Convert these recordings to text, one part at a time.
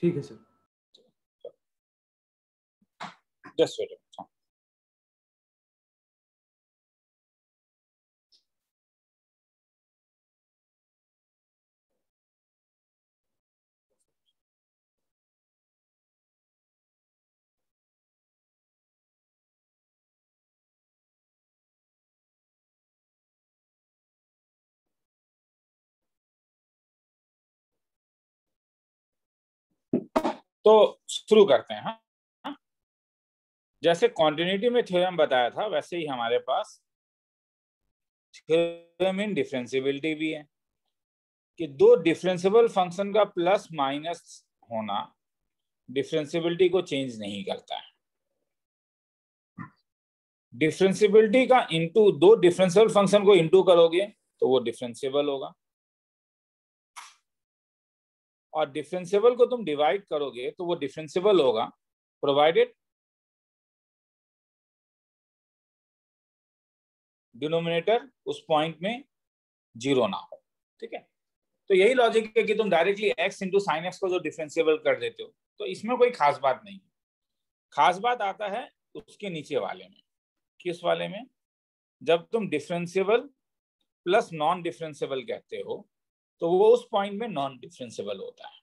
ठीक है sir, just wait. तो शुरू करते हैं। हाँ, जैसे कॉन्टिन्यूटी में थ्योरम बताया था वैसे ही हमारे पास थ्योरम इन डिफरेंसिबिलिटी भी है कि दो डिफरेंसिबल फंक्शन का प्लस माइनस होना डिफरेंसिबिलिटी को चेंज नहीं करता है। डिफरेंसिबिलिटी का इनटू, दो डिफरेंसिबल फंक्शन को इनटू करोगे तो वो डिफरेंसिबल होगा, और डिफरेंसिबल को तुम डिवाइड करोगे तो वो डिफरेंसिबल होगा, प्रोवाइडेड डिनोमिनेटर उस पॉइंट में जीरो ना हो। ठीक है, तो यही लॉजिक है कि तुम directly x into sine x को जो डिफरेंसिबल कर देते हो, तो इसमें कोई खास बात नहीं है। खास बात आता है उसके नीचे वाले में। किस वाले में? जब तुम डिफरेंसिबल प्लस नॉन डिफरेंसिबल कहते हो तो वो उस पॉइंट में नॉन डिफरेंसिबल होता है।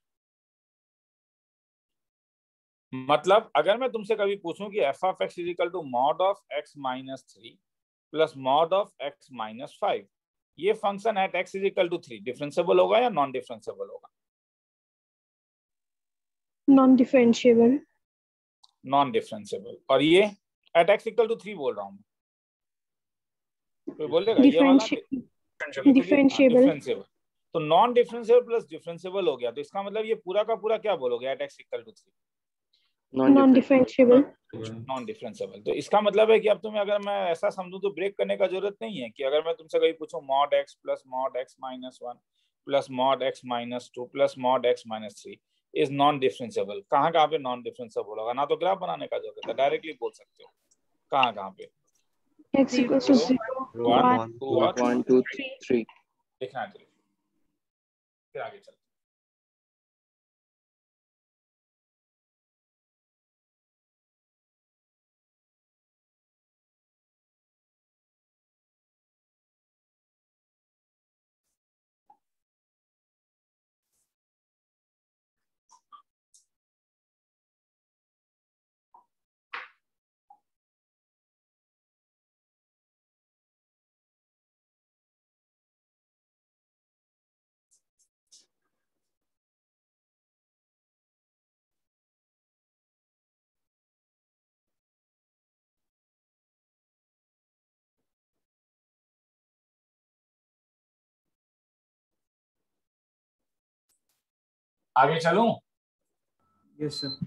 मतलब अगर मैं तुमसे कभी पूछूं कि f of x equal to mod of x minus 3 plus mod of x minus 5, ये function at x equal to 3 differentiable होगा या नॉन डिफरेंसिबल होगा? Non differentiable. Non differentiable. और ये एट एक्स इक्वल टू 3 बोल रहा हूँ, कोई बोलेगा ये वाला डिफरेंशिएबल? तो नॉन डिफरेंशियल प्लस डिफरेंशियल हो गया, तो इसका मतलब ये पूरा का पूरा क्या बोलोगे? At x equal to 3 non differential. Non differential, तो इसका मतलब है कि अब तुम्हें, अगर मैं ऐसा समझूं तो ब्रेक करने का जरूरत नहीं है कि अगर मैं तुमसे कहीं पूछूं mod x plus mod x minus 1 plus mod x minus 2 plus mod x minus 3 is non differential, कहाँ पे नॉन डिफरेंशियल होगा? ना तो ग्राफ बनाने का जरूरत है, डायरेक्टली बोल सकते हो कहाँ पे एक्स इक्वल टू 0 1 2 3 देखना चाहिए। फिर आगे चलते हैं। आगे चलूं? Yes sir.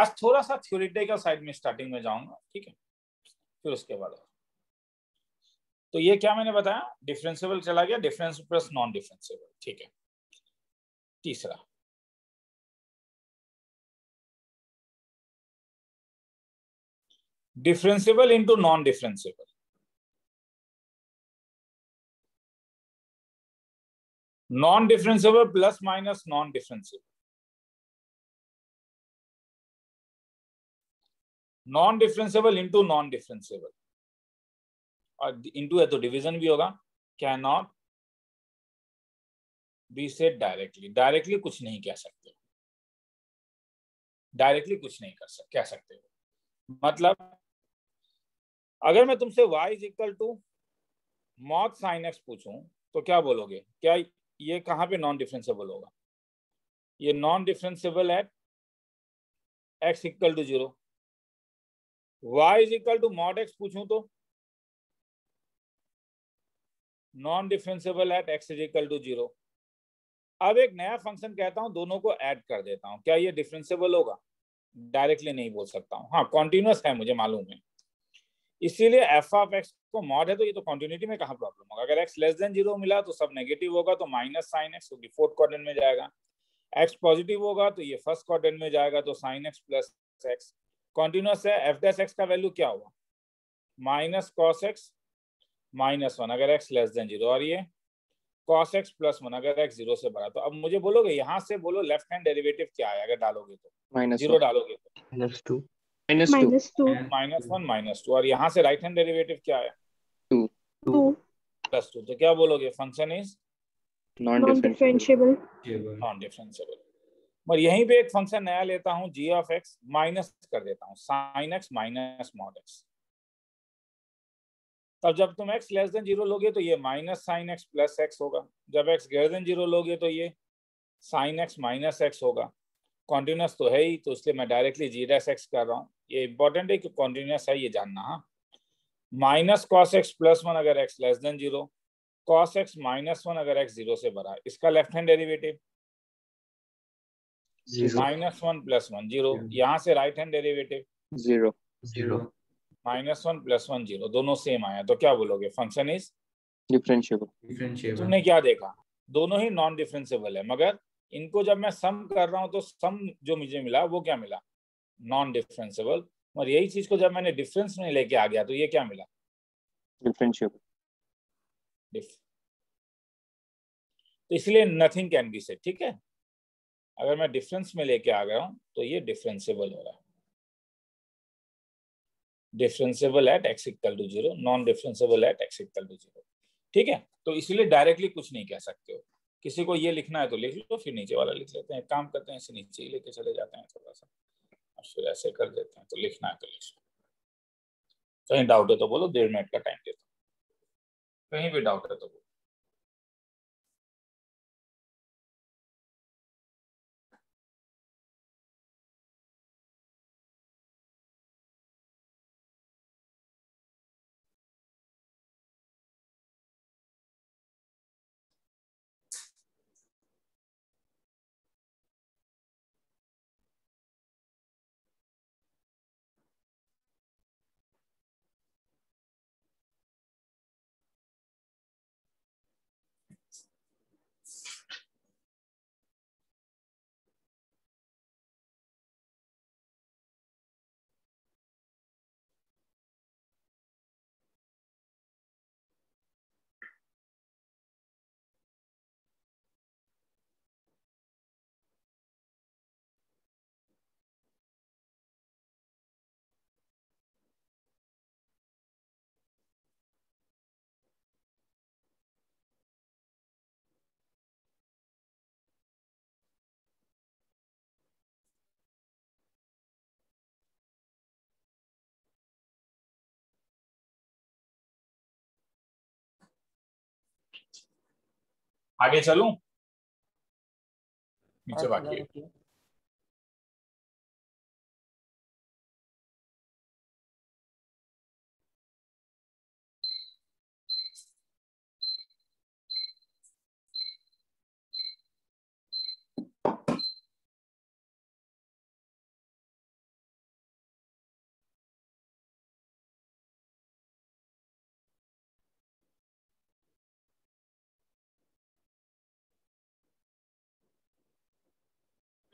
आज थोड़ा सा थ्योरेटिकल साइड में स्टार्टिंग में जाऊंगा, ठीक है, फिर उसके बाद। तो ये क्या मैंने बताया, डिफरेंशियल चला गया, डिफरेंस प्लस नॉन डिफरेंशियल, ठीक है। तीसरा, differential into non differential. Non differential plus minus non differential. Non differential into non differential, और इंटू है तो डिवीजन भी होगा। Can not be said directly. Directly कुछ नहीं कह सकते, डायरेक्टली कुछ नहीं कह सकते हो। मतलब अगर मैं तुमसे y is equal to mod sine x पूछूं तो क्या बोलोगे? क्या ये कहाँ पे नॉन डिफरेंशियल होगा? ये non differential at x equal to 0। Y is equal to mod x पूछूं तो non differential at x is equal to 0। अब एक नया फंक्शन कहता हूँ, दोनों को ऐड कर देता हूँ, क्या ये डिफरेंशियल होगा? डायरेक्टली नहीं बोल सकता हूँ। हाँ, कॉन्टिन्यूस है, मुझे मालूम है, इसीलिए एफ ऑफ एक्स को मॉड है तो ये तो कॉन्टिन्यूटी में कहाँ प्रॉब्लम होगा। अगर एक्स लेस देन 0 मिला तो सब नेगेटिव होगा, तो माइनस साइन एक्स क्योंकि फोर्थ क्वाड्रेंट में जाएगा। एक्स पॉजिटिव होगा तो ये फर्स्ट क्वाड्रेंट में जाएगा, तो sine x plus x continuous है। एफ डैश एक्स का वैल्यू क्या हुआ? Minus cos x minus one अगर एक्स लेस देन जीरो, और ये कॉस एक्स प्लस वन अगर एक्स जीरो से बड़ा। तो अब मुझे बोलोगे यहाँ से बोलो लेफ्ट हैंड डेरिवेटिव क्या है अगर डालोगे तो, जीरो डालोगे तो -2 -1 -2, और यहाँ से राइट हैंड डेरिवेटिव क्या है 2 + 2। तो क्या बोलोगे फंक्शन इज नॉन डिफरेंशिएबल। और यहीं पे एक फंक्शन नया लेता हूँ जी ऑफ एक्स, माइनस कर देता हूँ sine x minus mod x. तब जब तुम एक्स लेस देन जीरो लोगे तो ये minus sine x plus x होगा, जब एक्स ग्रेटर देन जीरो लोगे तो ये साइन एक्स माइनस एक्स होगा। कॉन्टिन्यूस तो है ही, तो इसलिए मैं डायरेक्टली जी डैश एक्स कर रहा हूँ, ये इंपॉर्टेंट है कि कॉन्टिन्यूस है ये जानना। हाँ, minus cos x plus one अगर x less than zero, cos x minus one अगर एक्स जीरो से बड़ा। इसका लेफ्ट हैंड डेरिवेटिव -1 + 1 जीरो, यहाँ से right hand derivative zero -1 + 1 zero, दोनों सेम आया। तो क्या बोलोगे फंक्शन इज डिफरेंशिएबल। तुमने क्या देखा, दोनों ही नॉन डिफरेंशिएबल है, मगर इनको जब मैं सम कर रहा हूँ तो सम जो मुझे मिला वो क्या मिला, नॉन डिफरेंशिएबल। और यही चीज को जब मैंने डिफरेंस में लेके आ गया तो ये क्या मिला, डिफरेंशिएबल। तो इसलिए नथिंग कैन बी सेड, ठीक है। अगर मैं डिफरेंस में लेके आ गया हूं तो ये डिफरेंशिएबल हो रहा है, differentiable at x equal to zero, non differentiable at x equal to zero, ठीक है। तो इसलिए डायरेक्टली कुछ नहीं कह सकते हो, किसी को ये लिखना है तो लिख लो, फिर नीचे वाला लिख लेते हैं। काम करते हैं इसे नीचे ही लेके चले जाते हैं थोड़ा सा, और फिर ऐसे कर देते हैं। तो लिखना है तो लिख लो, कहीं डाउट है तो बोलो, 1.5 मिनट का टाइम देता हूँ, कहीं भी डाउट है तो बोलो। आगे चलूं, नीचे बाकी है।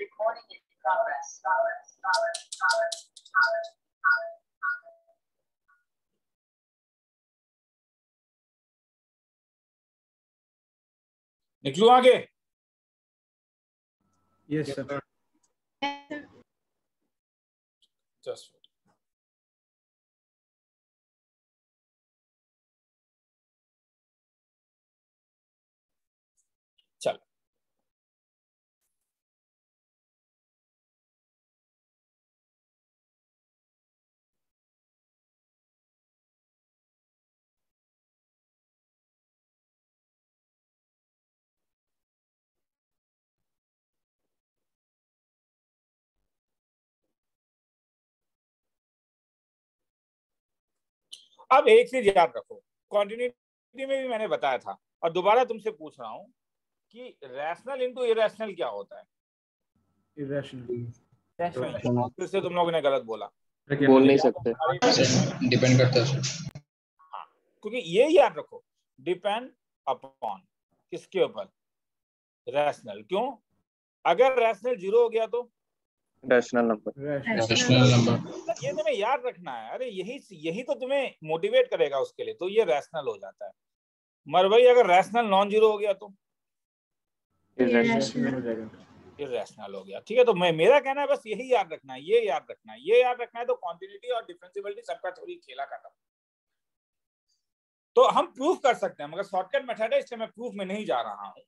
Recording in progress. निकलूं आगे? Yes sir. Just. अब एक चीज याद रखो, कॉन्टिन्यूटी में भी मैंने बताया था और दोबारा तुमसे पूछ रहा हूँ कि रैशनल इनटू इरैशनल क्या होता है। इरैशनल फिर से तुम लोगों ने गलत बोला, बोल नहीं सकते, डिपेंड करता है। हाँ, क्योंकि ये याद रखो डिपेंड अपॉन किसके ऊपर, रैशनल। क्यों, अगर रैशनल जीरो हो गया तो रैशनल नंबर ये तुम्हें याद रखना है। अरे यही तो तुम्हें मोटिवेट करेगा उसके लिए, तो ये रैशनल हो जाता है। मगर भाई अगर रैशनल नॉन जीरो हो गया तो इरैशनल हो गया। ठीक है, तो मेरा कहना है बस यही याद रखना है, ये याद रखना है। तो कॉन्टिन्यूटी और डिफरेंसिबिलिटी सबका थोड़ी खेला खत्म। तो हम प्रूव कर सकते हैं, मगर शॉर्टकट मेथड है, इसलिए मैं प्रूफ में नहीं जा रहा हूं।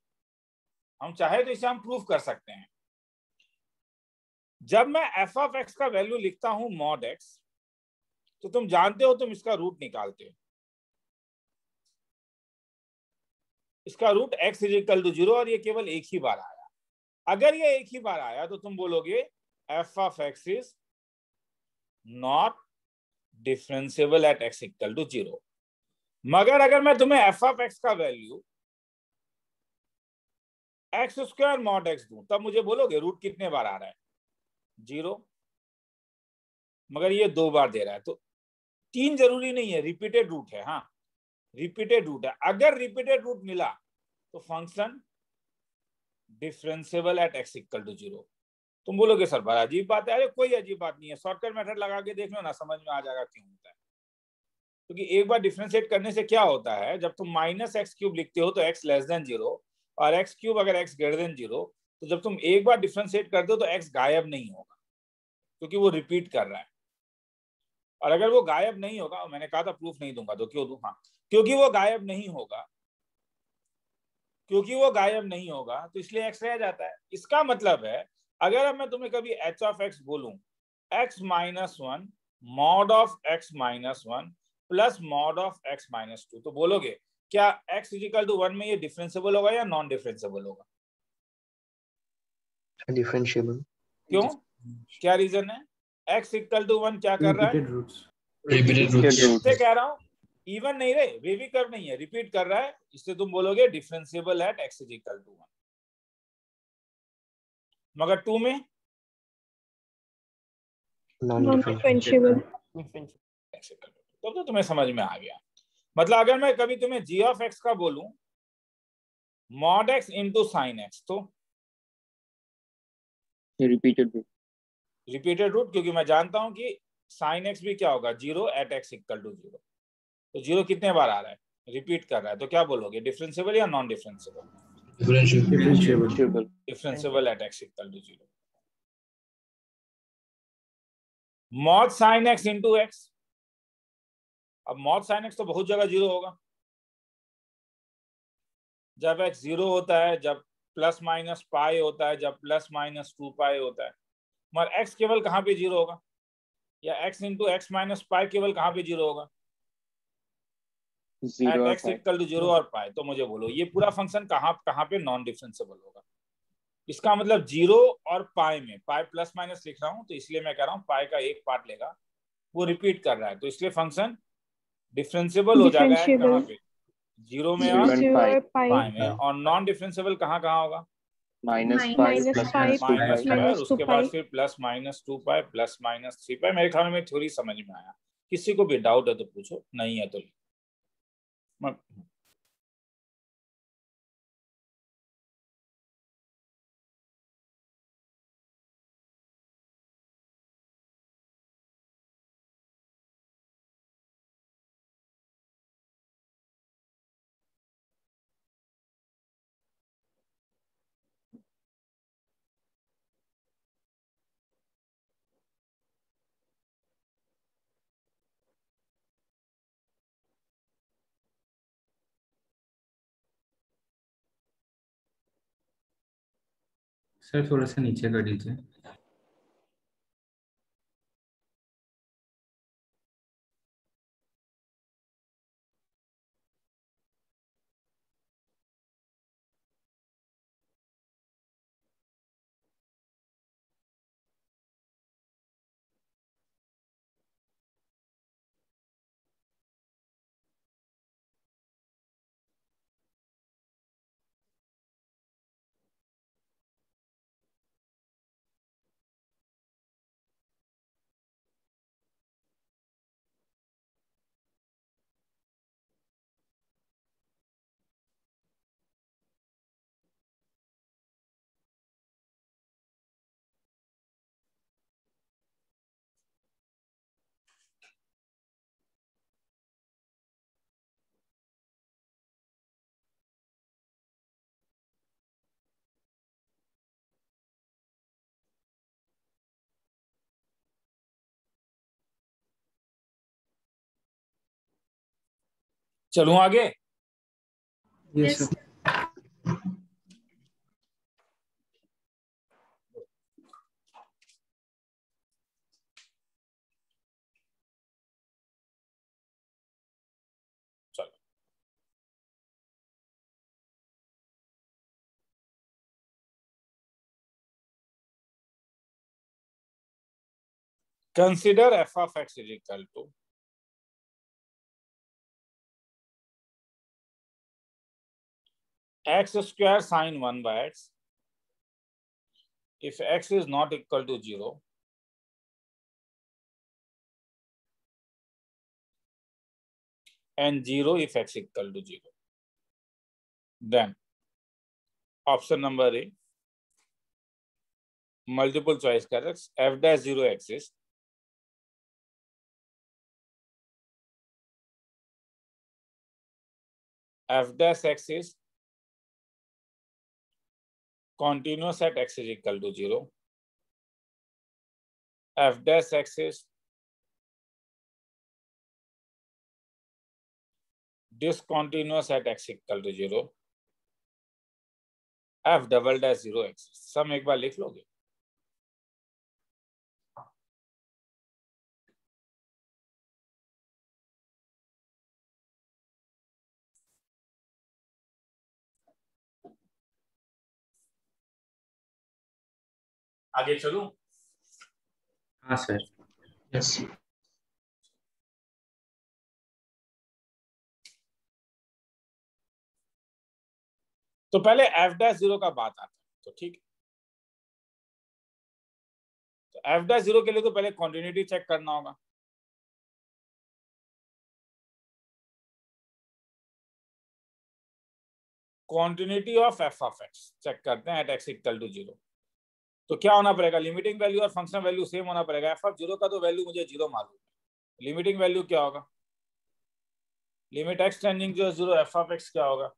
हम चाहे तो इसे हम प्रूफ कर सकते हैं। जब मैं एफ ऑफ एक्स का वैल्यू लिखता हूं मॉड एक्स, तो तुम जानते हो तुम इसका रूट निकालते हो। इसका रूट x इक्वल टू 0 और ये केवल एक ही बार आया। अगर ये एक ही बार आया तो तुम बोलोगे f of x is not differentiable at x equal to 0। मगर अगर मैं तुम्हें एफ ऑफ एक्स का value x square mod x दूं, तब मुझे बोलोगे रूट कितने बार आ रहा है? 0। मगर ये 2 बार दे रहा है, तो 3 जरूरी नहीं है, रिपीटेड रूट है। हाँ, रिपीटेड रूट है। अगर रिपीटेड रूट मिला तो function differentiable at x equal to 0। तुम बोलोगे सर बड़ा अजीब बात है। अरे कोई अजीब बात नहीं है, शॉर्टकट मेथड लगा के देख लो ना, समझ में आ जाएगा क्यों होता है। क्योंकि एक बार डिफरेंशिएट करने से क्या होता है, जब तुम माइनस एक्स क्यूब लिखते हो तो एक्स लेस देन 0, और एक्स क्यूब अगर एक्स ग्रेटर देन 0, तो जब तुम एक बार डिफरेंशिएट कर दो तो एक्स गायब नहीं होगा, क्योंकि वो रिपीट कर रहा है। और अगर वो गायब नहीं होगा, मैंने कहा था प्रूफ नहीं दूंगा तो क्यों दूं? हाँ, क्योंकि वो गायब नहीं होगा, तो इसलिए एक्स रह जाता है। इसका मतलब है अगर मैं तुम्हें कभी एच ऑफ एक्स बोलूं, x minus 1 mod of x minus 1 plus mod of x minus 2, तो बोलोगे क्या एक्स इक्वल टू 1 में ये डिफरेंसेबल होगा या नॉन डिफरेंसेबल होगा? डिफरेंशिएबल। क्यों, क्या रीजन है? x इक्वल टू 1 क्या कर रहा है? Repeated roots. कह रहा हूँ इवन नहीं रे, वेवी कर्व नहीं है, रिपीट कर रहा है, इससे तुम बोलोगे differentiable at x equal to 1। मगर 2 में नॉन डिफरेंशिएबल। तो तुम्हें समझ में आ गया। मतलब अगर मैं कभी तुम्हें g ऑफ x का बोलूं mod x into sin x, तो रिपीटेड रूट, क्योंकि मैं जानता हूं कि साइन एक्स भी क्या होगा, 0 एट एक्स इक्वल टू 0। तो 0 कितने बार आ रहा है? रिपीट कर रहा है, तो क्या बोलोगे, डिफरेंशिएबल या non differentiable? Differentiable at x equal to 0। Mod sine x into x, अब मॉड साइन एक्स तो बहुत जगह 0 होगा। जब एक्स 0 होता है, जब प्लस माइनस पाई होता है, जब प्लस माइनस 2 पाई होता है, मगर एक्स केवल कहाँ पे 0 होगा, या x into x minus pi केवल कहाँ पे 0 होगा? एक्स इक्वल टू 0 और पाई। तो मुझे बोलो ये पूरा फंक्शन कहाँ पे नॉन डिफरेंसेबल होगा? इसका मतलब 0 और पाई में, पाई प्लस माइनस लिख रहा हूँ तो इसलिए मैं कह रहा हूँ पाई का एक पार्ट लेगा, वो रिपीट कर रहा है, तो इसलिए फंक्शन डिफरेंसेबल हो जाएगा कहाँ पे, 0 में और पाई में। और नॉन डिफरेंसेबल कहाँ होगा? -5 उसके बाद फिर +-2π +-3π। मेरे ख्याल में थोड़ी समझ में आया। किसी को भी डाउट है तो पूछो, नहीं है तो सर थोड़ा सा नीचे कर दीजिए। चलूं आगे? Yes sir. Consider f of x is equal to x square sin 1 by x. If x is not equal to 0, and 0 if x equal to 0, then option number A, multiple choice correct, f dash 0 exists. F dash x is continuous at x is equal to 0. F dash x is discontinuous at x equal to 0. F double dash 0 x सब एक बार लिख लोगे। आगे चलूं? हाँ sir. Yes. तो पहले f dash 0 का बात आता है, तो ठीक है। तो f डैश 0 के लिए तो पहले कॉन्टिन्यूटी चेक करना होगा। Continuity of f of x check करते हैं एट x इक्वल टू 0। तो क्या होना पड़ेगा? लिमिटिंग वैल्यू और फंक्शन वैल्यू सेम होना पड़ेगा। एफ ऑफ जीरो का तो वैल्यू मुझे जीरो मालूम है, लिमिटिंग वैल्यू क्या होगा? Limit x tending to zero f of x क्या होगा?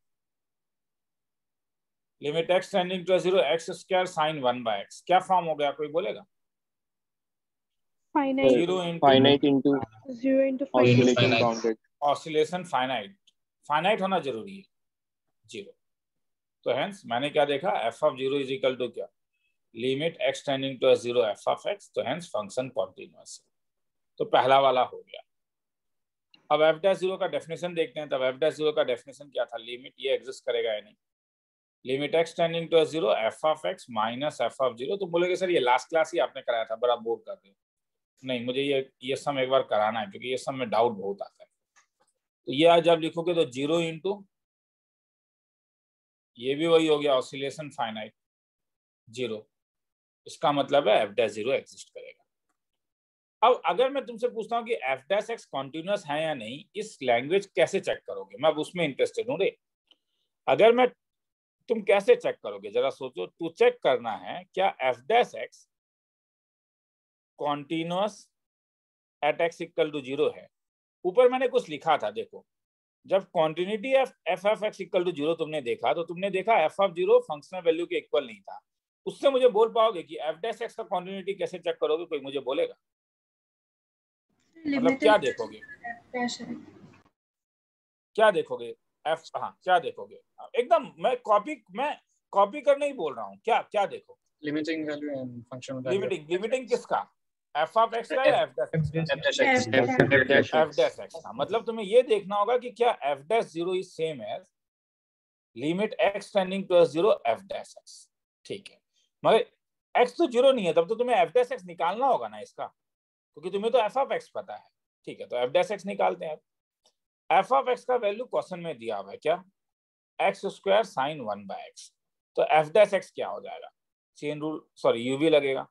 Limit x tending to zero x square sine one by x. क्या फॉर्म हो गया? कोई बोलेगा? ऑसिलेशन फाइनाइट, फाइनाइट होना जरूरी है जीरो। तो हेंस मैंने क्या देखा? F of zero is equal to क्या? Limit x tending to zero f of x. तो हेंस फंक्शन कॉन्टिन्यूअस है, तो पहला वाला हो गया। अब एफ डैश जीरो का डेफिनेशन देखते हैं। तब एफ डैश जीरो का डेफिनेशन क्या था? लिमिट, ये एग्जिस्ट करेगा या नहीं? Limit x tending to zero f of x minus f of zero. तो बोलेगे सर ये लास्ट क्लास ही आपने कराया था, बड़ा बोर कर रहे हो। नहीं, मुझे ये सम एक बार कराना है क्योंकि ये सम में डाउट बहुत आता है। तो ये जब लिखोगे तो जीरो इंटू, ये भी वही हो गया ऑसिलेशन फाइनाइट जीरो। इसका मतलब है एफ डैश जीरो एग्जिस्ट करेगा। अब अगर मैं तुमसे पूछता हूँ कि एफ डैश एक्स कॉन्टिन्यूस है या नहीं, इस लैंग्वेज कैसे चेक करोगे? मैं अब उसमें इंटरेस्टेड हूँ रे। अगर मैं तुम कैसे चेक करोगे जरा सोचो। तू चेक करना है क्या f dash x continuous at x equal to zero है। ऊपर मैंने कुछ लिखा था, देखो। जब continuity f of x equal to zero तुमने देखा, तो तुमने देखा f of zero functional value के इक्वल नहीं था। उससे मुझे बोल पाओगे कि एफ डैश एक्स का कॉन्टिन्यूटी कैसे चेक करोगे? कोई मुझे बोलेगा? मतलब क्या देखोगे? क्या देखोगे? एफ, हाँ क्या देखोगे? एकदम मैं कॉपी करने ही बोल रहा हूँ। क्या क्या देखो? Limiting value and function. Limiting किसका? एफ ऑफ एक्स का या f dash x? F dash x का। मतलब तुम्हें ये देखना होगा कि क्या f dash zero is same as limit x tending to zero f dash x. ठीक है, मगर एक्स तो जीरो नहीं है, तब तो तुम्हें एफ डैश एक्स निकालना होगा ना इसका, क्योंकि तुम्हें तो एफ ऑफ एक्स पता है। ठीक है, तो एफ डैश एक्स निकालते हैं। एफ ऑफ एक्स का वैल्यू क्वेश्चन में दिया हुआ है क्या? X square sine one by x. तो एफ डैश एक्स क्या हो जाएगा? चेन रूल, सॉरी यू भी लगेगा।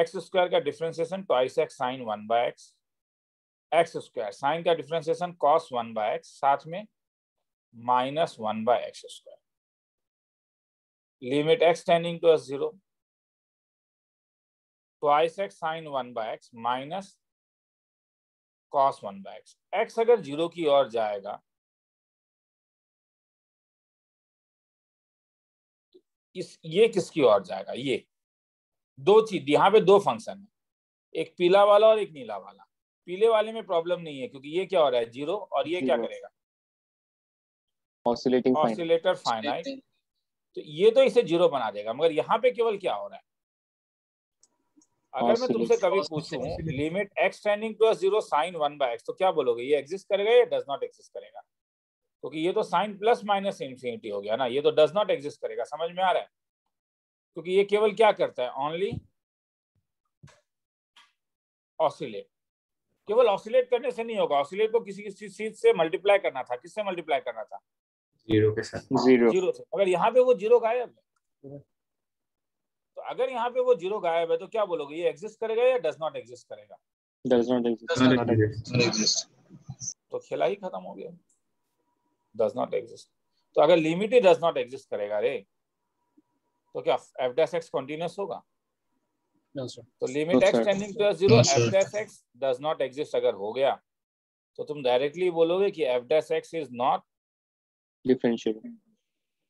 एक्स स्क्वायर का differentiation twice x sine one by x, x square sine का differentiation cos one by x, साथ में minus one by x square. Limit x tending to zero twice x sine one by x minus cos one by x. X अगर zero की ओर जाएगा, ये किसकी ओर जाएगा? ये दो चीज, यहाँ पे दो फंक्शन है, एक पीला वाला और एक नीला वाला। पीले वाले में प्रॉब्लम नहीं है क्योंकि ये क्या हो रहा है? जीरो। और ये क्या करेगा? ऑसिलेटिंग ऑसिलेटर फाइनाइट, तो ये तो इसे जीरो बना देगा, मगर यहाँ पे केवल क्या हो रहा है, अगर मैं तुमसे कभी पूछूं limit x tending to zero sine 1/x, तो क्या बोलोगे, ये एग्जिस्ट करेगा या डज नॉट एग्जिस्ट करेगा, क्योंकि ये तो साइन प्लस माइनस इंफिनिटी हो गया ना, ये तो डज नॉट एग्जिस्ट करेगा, समझ में आ रहा है, क्योंकि ये केवल क्या करता है, ओनली ऑसिलेट। केवल ऑसिलेट करने से नहीं होगा, ऑसिलेट को किसी किसी चीज से मल्टीप्लाई करना था, किससे मल्टीप्लाई करना था, जीरो के साथ, जीरो से, अगर यहाँ पे वो जीरो गायब है, तो अगर यहाँ पे वो जीरो गायब है तो क्या बोलोगे, ये एग्जिस्ट करेगा या डज नॉट एग्जिस्ट करेगा, डज नॉट एग्जिस्ट, तो खेला ही खत्म हो गया, डज नॉट एग्जिस्ट। तो अगर लिमिट ही डज नॉट एग्जिस्ट करेगा रे, तो क्या एफ डैश एक्स कंटीन्यूअस होगा, तो limit x tending to zero f dash x does not exist अगर हो गया, तो तुम डायरेक्टली बोलोगे कि f dash x is not differentiable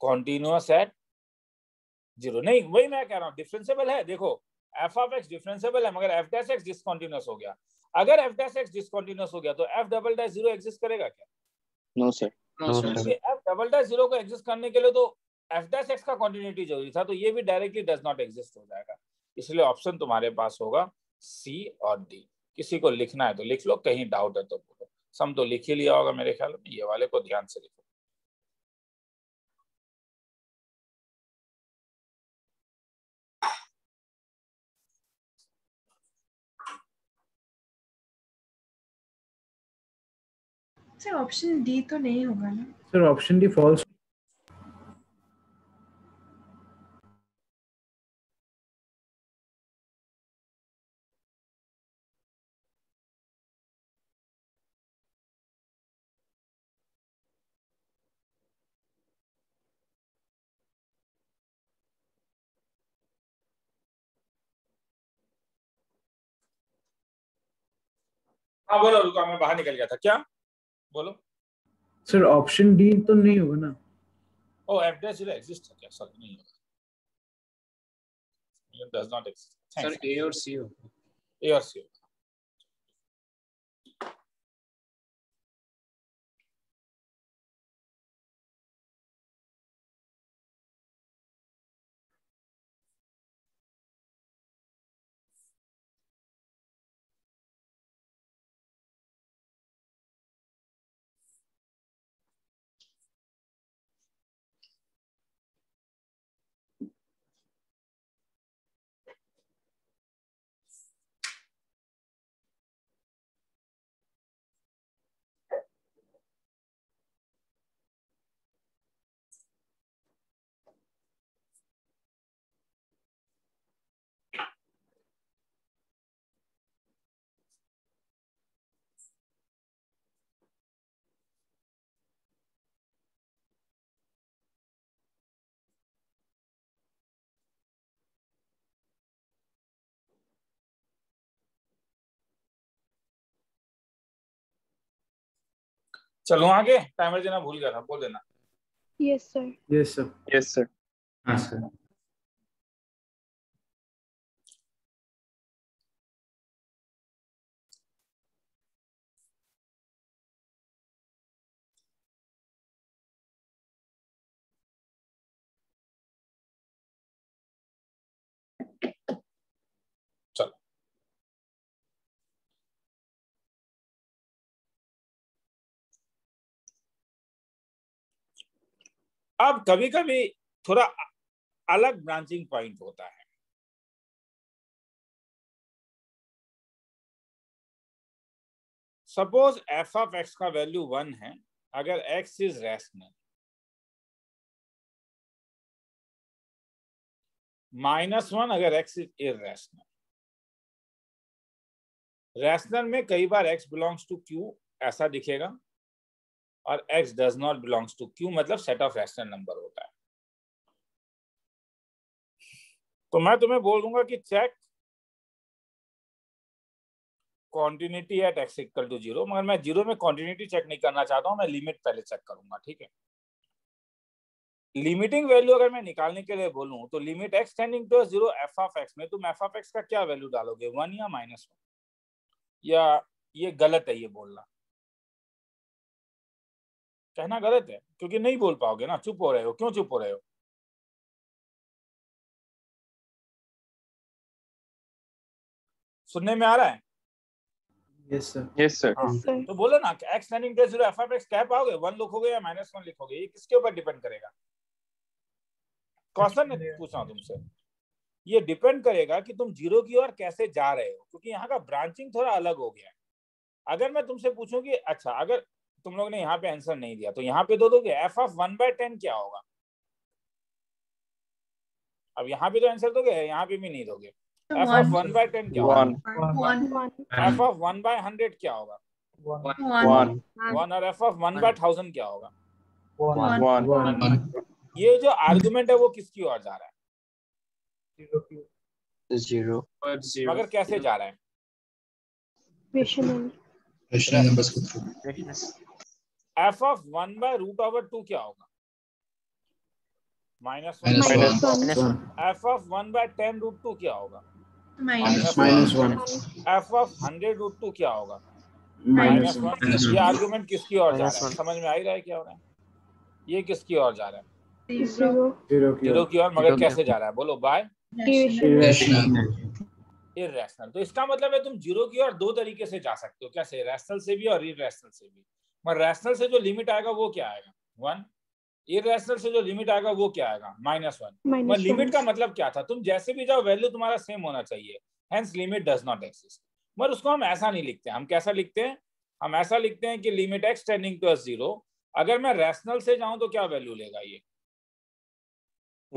continuous at zero. नहीं, वही मैं कह रहा हूँ, डिफरेंसेबल है, देखो एफ ऑफ एक्स डिफरेंसेबल है, मगर एफ डैश एक्स डिसकंटीन्यूअस हो गया, अगर एफ डैश एक्स डिसकंटीन्यूअस हो गया तो f double dash zero exist करेगा क्या, no sir, f double dash zero को एग्जिस्ट करने के लिए तो एफ डैश एक्स का कंटिन्यूटी जरूरी था, तो ये भी डायरेक्टली डज नॉट एग्जिस्ट हो जाएगा, इसलिए ऑप्शन तुम्हारे पास होगा सी और डी। किसी को लिखना है तो लिख लो, कहीं डाउट है तो बोलो, सम तो लिख ही लिया होगा मेरे ख्याल में, ये वाले को ध्यान से लिखो। सर ऑप्शन डी तो नहीं होगा ना सर, ऑप्शन डी फॉल्स। हाँ बोलो, रुका मैं बाहर निकल गया था, क्या बोलो सर, ऑप्शन डी तो नहीं होगा ना, oh f dash zero exist है क्या, सॉरी नहीं होगा, does not exist sir, A और सी होगा, ए और सी होगा। चलो आगे, टाइमर देना भूल गया था, बोल देना। Yes sir, yes sir, yes sir, हाँ सर। अब कभी कभी थोड़ा अलग ब्रांचिंग पॉइंट होता है, सपोज एफ ऑफ एक्स का वैल्यू 1 है, अगर एक्स इज रैशनल -1, अगर एक्स इज इरैशनल, रैशनल में कई बार एक्स बिलोंग्स टू क्यू ऐसा दिखेगा और x does not belongs to Q, मतलब सेट ऑफ रैशनल नंबर होता है। तो मैं तुम्हें बोल दूंगा कि check continuity at x equal to zero, मगर मैं जीरो में कॉन्टिन्यूटी चेक नहीं करना चाहता हूं, मैं लिमिट पहले चेक करूंगा, ठीक है। लिमिटिंग वैल्यू अगर मैं निकालने के लिए बोलूं तो limit x tending to zero f of x में तुम एफ ऑफ एक्स का क्या वैल्यू डालोगे, 1 या -1, या ये गलत है ये बोलना, कहना गलत है क्योंकि नहीं बोल पाओगे ना, चुप हो रहे हो। क्यों चुप हो रहे हो? सुनने में आ रहा है? Yes sir, yes sir. तो बोलो ना, एक्स लैंडिंग टू जीरो, एफ(x) क्या पाओगे? 1 लिखोगे या -1 लिखोगे? ये किसके ऊपर डिपेंड करेगा? क्वेश्चन ने पूछा तुमसे। ये डिपेंड करेगा कि तुम जीरो की ओर कैसे जा रहे हो, क्योंकि यहाँ का ब्रांचिंग थोड़ा अलग हो गया है। अगर मैं तुमसे पूछूं कि अच्छा अगर तुम लोग ने यहाँ पे आंसर नहीं दिया तो यहाँ पे दो दोगे f(1/10) क्या होगा? अब यहाँ पे तो आंसर दोगे, यहाँ पे भी नहीं दोगे। f(1/10) क्या होगा? f(1/100) क्या होगा? 1 और f(1/1000) क्या होगा? ये जो आर्गुमेंट है वो किसकी ओर जा रहा है? जीरो। मगर कैसे जा रहा है? f(1/√/2) क्या होगा? -1। f(1/10√2) क्या होगा? -1। f(100√2) क्या होगा? -1। ये आर्गुमेंट किसकी ओर जा रहा है? समझ में आ ही रहा है क्या हो रहा है? ये किसकी ओर जा रहा है? जीरो की ओर। मगर कैसे जा रहा है? बोलो। By irrational. तो इसका मतलब है तुम जीरो की ओर दो तरीके से जा सकते हो। कैसे? रैशनल से भी और इरेशनल से भी। मगर रैशनल से जो लिमिट आएगा वो क्या आएगा? 1। इरेशनल से जो लिमिट आएगा वो क्या आएगा? -1। मगर लिमिट का मतलब क्या था? तुम जैसे भी जाओ वैल्यू तुम्हारा सेम होना चाहिए, hence limit does not exist. मगर उसको हम ऐसा नहीं लिखते। हम कैसा लिखते हैं? हम ऐसा लिखते हैं कि limit x tending to zero. अगर मैं रैशनल से जाऊं तो क्या वैल्यू लेगा ये?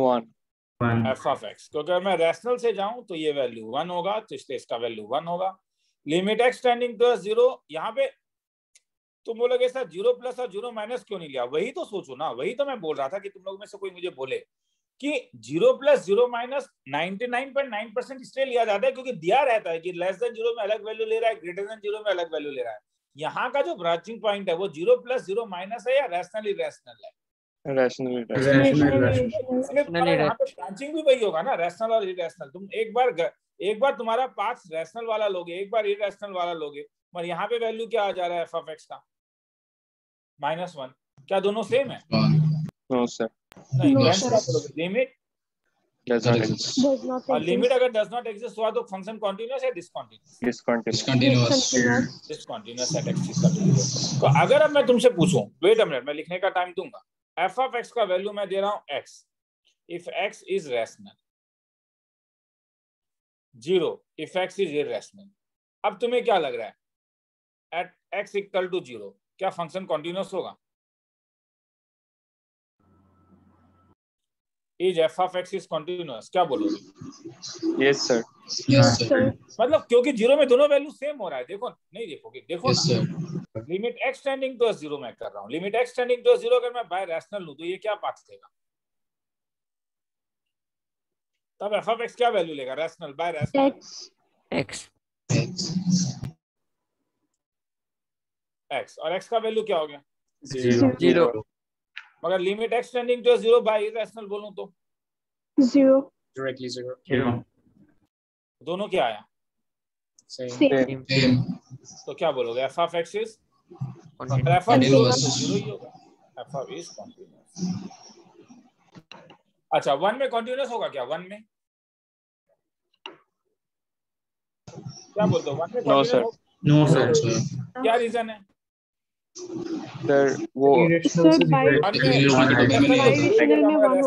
1 f(x). तो अगर मैं रैशनल से जाऊं तो ये वैल्यू 1 होगा, तो इसलिए इसका वैल्यू 1 होगा। Limit x tending to zero, यहाँ पे तुम बोलोगे सर 0+ और 0- क्यों नहीं लिया? वही तो सोचो ना, वही तो मैं बोल रहा था कि तुम लोग में से कोई मुझे बोले कि 0+ 0- 99.9% इसलिए लिया जाता है क्योंकि दिया रहता है कि लेस देन 0 में अलग वैल्यू ले रहा है, ग्रेटर देन 0 में अलग वैल्यू ले रहा है। यहाँ का जो ब्रांचिंग पॉइंट है वो 0+ 0- है या रैशनल इरेशनल है? ब्रांचिंग भी वही होगा ना, रैशनल और इरेशनल। तुम एक बार तुम्हारा पाथ रैशनल वाला लोगे, एक बार इरेशनल वाला लोगे। मगर यहाँ पे वैल्यू क्या आ जा रहा है f(x) का? -1। क्या दोनों सेम है? No sir. लिमिट अगर डज नॉट एग्जिस्ट हुआ तो फंक्शन कंटिन्यूअस या डिसकंटिन्यूअस? तो अगर अब मैं तुमसे पूछूं, वेट अ मिनट, मैं लिखने का टाइम दूंगा। f(x) का वैल्यू मैं दे रहा हूं x, if x is rational, 0 if x is irrational। अब तुम्हें क्या लग रहा है at x = 0 क्या फंक्शन कंटिन्यूअस होगा? Is f(x) is continuous? क्या बोलोगे? Yes sir, yes sir. मतलब क्योंकि 0 में दोनों वैल्यू सेम हो रहा है। देखो, नहीं देखोगे? देखो ना, लिमिट x टेंडिंग टू 0 मैं कर रहा हूं, लिमिट x टेंडिंग टू 0 अगर मैं बाय रैशनल लूं तो ये क्या पाथ देगा? तब f(x) क्या वैल्यू लेगा? Rational by rational x। और x का वैल्यू क्या हो गया? 0। मगर limit x tending to 0 by irrational बोलूं तो 0, डायरेक्टली 0। दोनों क्या आया? सेम। तो क्या बोलोगे? f(x) is continuous. 0 ही होगा। f(x) is continuous. अच्छा, 1 में कंटिन्यूअस होगा क्या? 1 में क्या बोलते हो? 1 में नो सर। क्या रीजन है सर? वो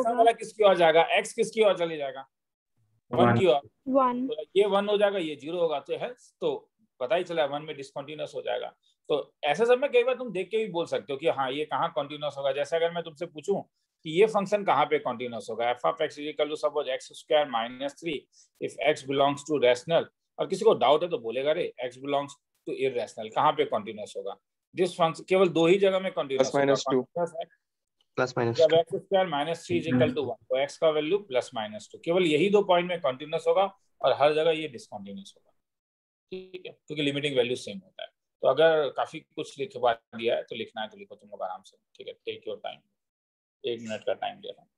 वाला किसकी ओर जाएगा? x किसकी ओर चली जाएगा? 1 की ओर। 1। तो ये 1 हो जाएगा, ये 0 होगा। तो पता ही चला 1 में डिसकंटिन्यूअस हो जाएगा। तो ऐसे सब में कई बार तुम देख के भी बोल सकते हो कि हाँ ये कहाँ कंटिन्यूअस होगा। जैसे अगर मैं तुमसे पूछूं कि ये फंक्शन कहाँ पे कंटिन्यूअस होगा, f(x) = x² - 3 if x belongs to rational, और किसी को डाउट है तो बोलेगा रे x बिलोंग्स टू इरेशनल। कहाँ पे कंटिन्यूअस होगा दिस फंक्शन? केवल दो ही जगह में कंटिन्यूअस होगा, +-2 तो x का वैल्यू +-2। केवल यही दो पॉइंट में कंटिन्यूअस होगा और हर जगह ये डिसकंटिन्यूअस होगा, ठीक है? क्योंकि लिमिटिंग वैल्यू सेम होता है। तो अगर काफी कुछ लिखवा दिया है तो लिखना है तो लिखो तुम लोग आराम से, ठीक है? Take your time. 1 मिनट का टाइम दे रहा हूँ।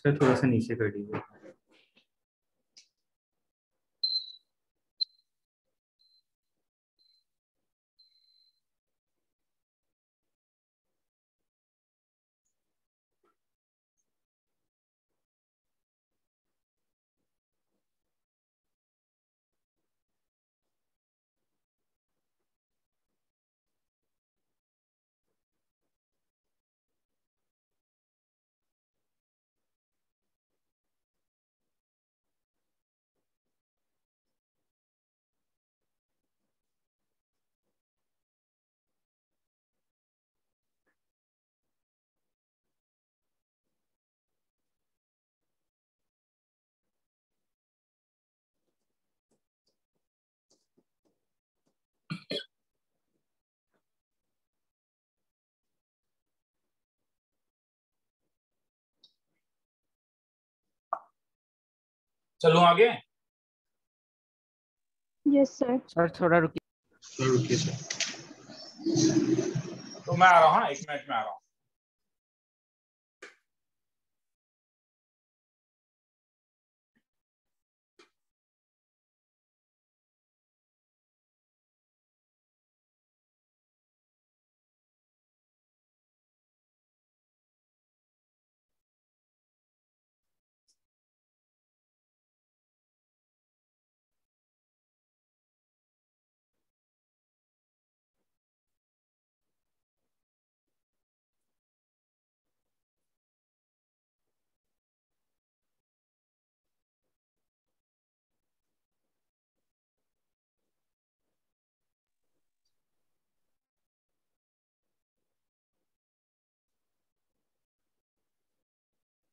इससे थोड़ा सा नीचे कर दीजिए। चलो आगे। Yes sir. सर थोड़ा रुकिए। रुकिए सर। तो मैं आ रहा हूँ, एक मिनट में आ रहा हूँ।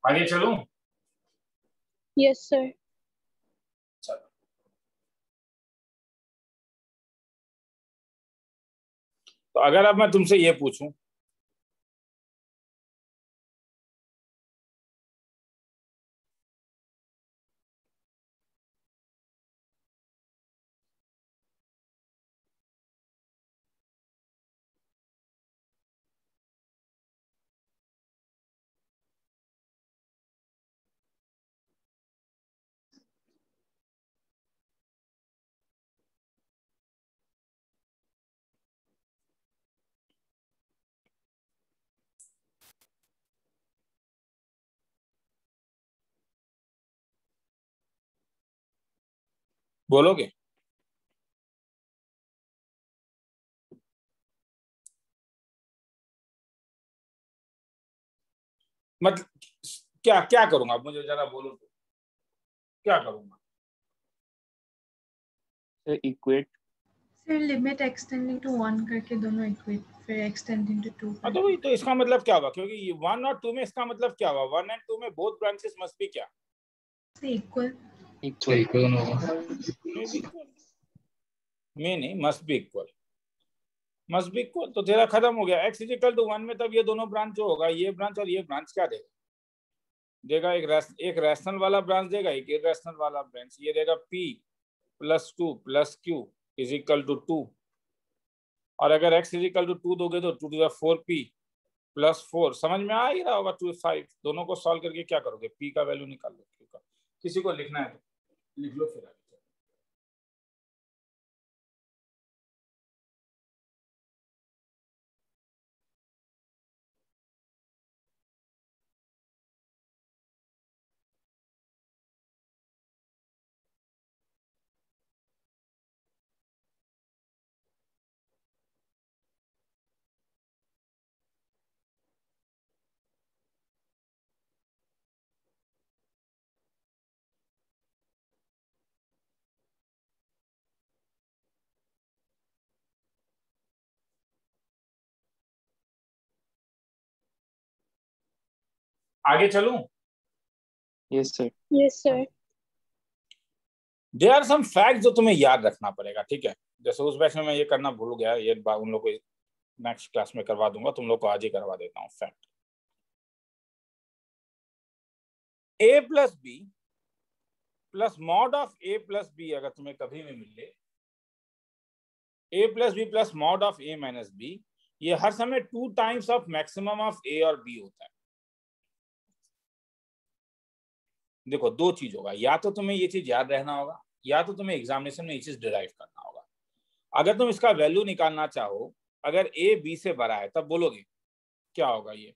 आगे चलूं? Yes sir. चलो तो अगर अब मैं तुमसे ये पूछूं बोलोगे? मतलब क्या क्या करूंगा आप मुझे जरा बोलो तो क्या करूंगा? Sir equate, sir limit x tending to 1 करके दोनों इक्वेट, फिर एक्सटेंडिंग टू 2। हाँ तो वही, तो इसका मतलब क्या हुआ? क्योंकि 1 और 2 में इसका मतलब क्या हुआ? 1 एंड 2 में बोथ ब्रांचेस मस्ट बी क्या? इक्वल। इक्वल नहीं, must be equal, must be equal. तो तेरा खत्म हो गया। एक्स इक्वल टू 1 में तब ये दोनों ब्रांच जो होगा, ये ब्रांच और ये ब्रांच क्या देगा? देगा एक रैशनल वाला ब्रांच देगा, एक इरेशनल वाला ब्रांच। ये देगा p plus 2 plus q is equal to 2। और अगर एक्स इज इक्वल टू 2 दोगे तो 2 to the 4p प्लस 4। समझ में आ ही रहा होगा। 2 5 दोनों को सॉल्व करके क्या करोगे? पी का वैल्यू निकाल लो। क्यू का किसी को लिखना है तो लिख लो फिर आगे। आगे चलूं? Yes sir. Yes sir. There are some facts जो तुम्हें याद रखना पड़ेगा, ठीक है? जैसे उस बैच में मैं ये करना भूल गया, ये उन लोगों को नेक्स्ट क्लास में करवा दूंगा, तुम लोग को आज ही करवा देता हूँ। Fact A plus B plus mod of A plus B अगर तुम्हें कभी भी मिले, ए plus B plus mod of A minus B, ये हर समय 2 टाइम्स ऑफ मैक्सिमम ऑफ ए और बी होता है। देखो दो चीज होगा, या तो तुम्हें ये चीज याद रहना होगा या तो तुम्हें एग्जामिनेशन में ये चीज डिराइव करना होगा। अगर तुम इसका वैल्यू निकालना चाहो, अगर ए बी से बड़ा है तब बोलोगे क्या होगा, ये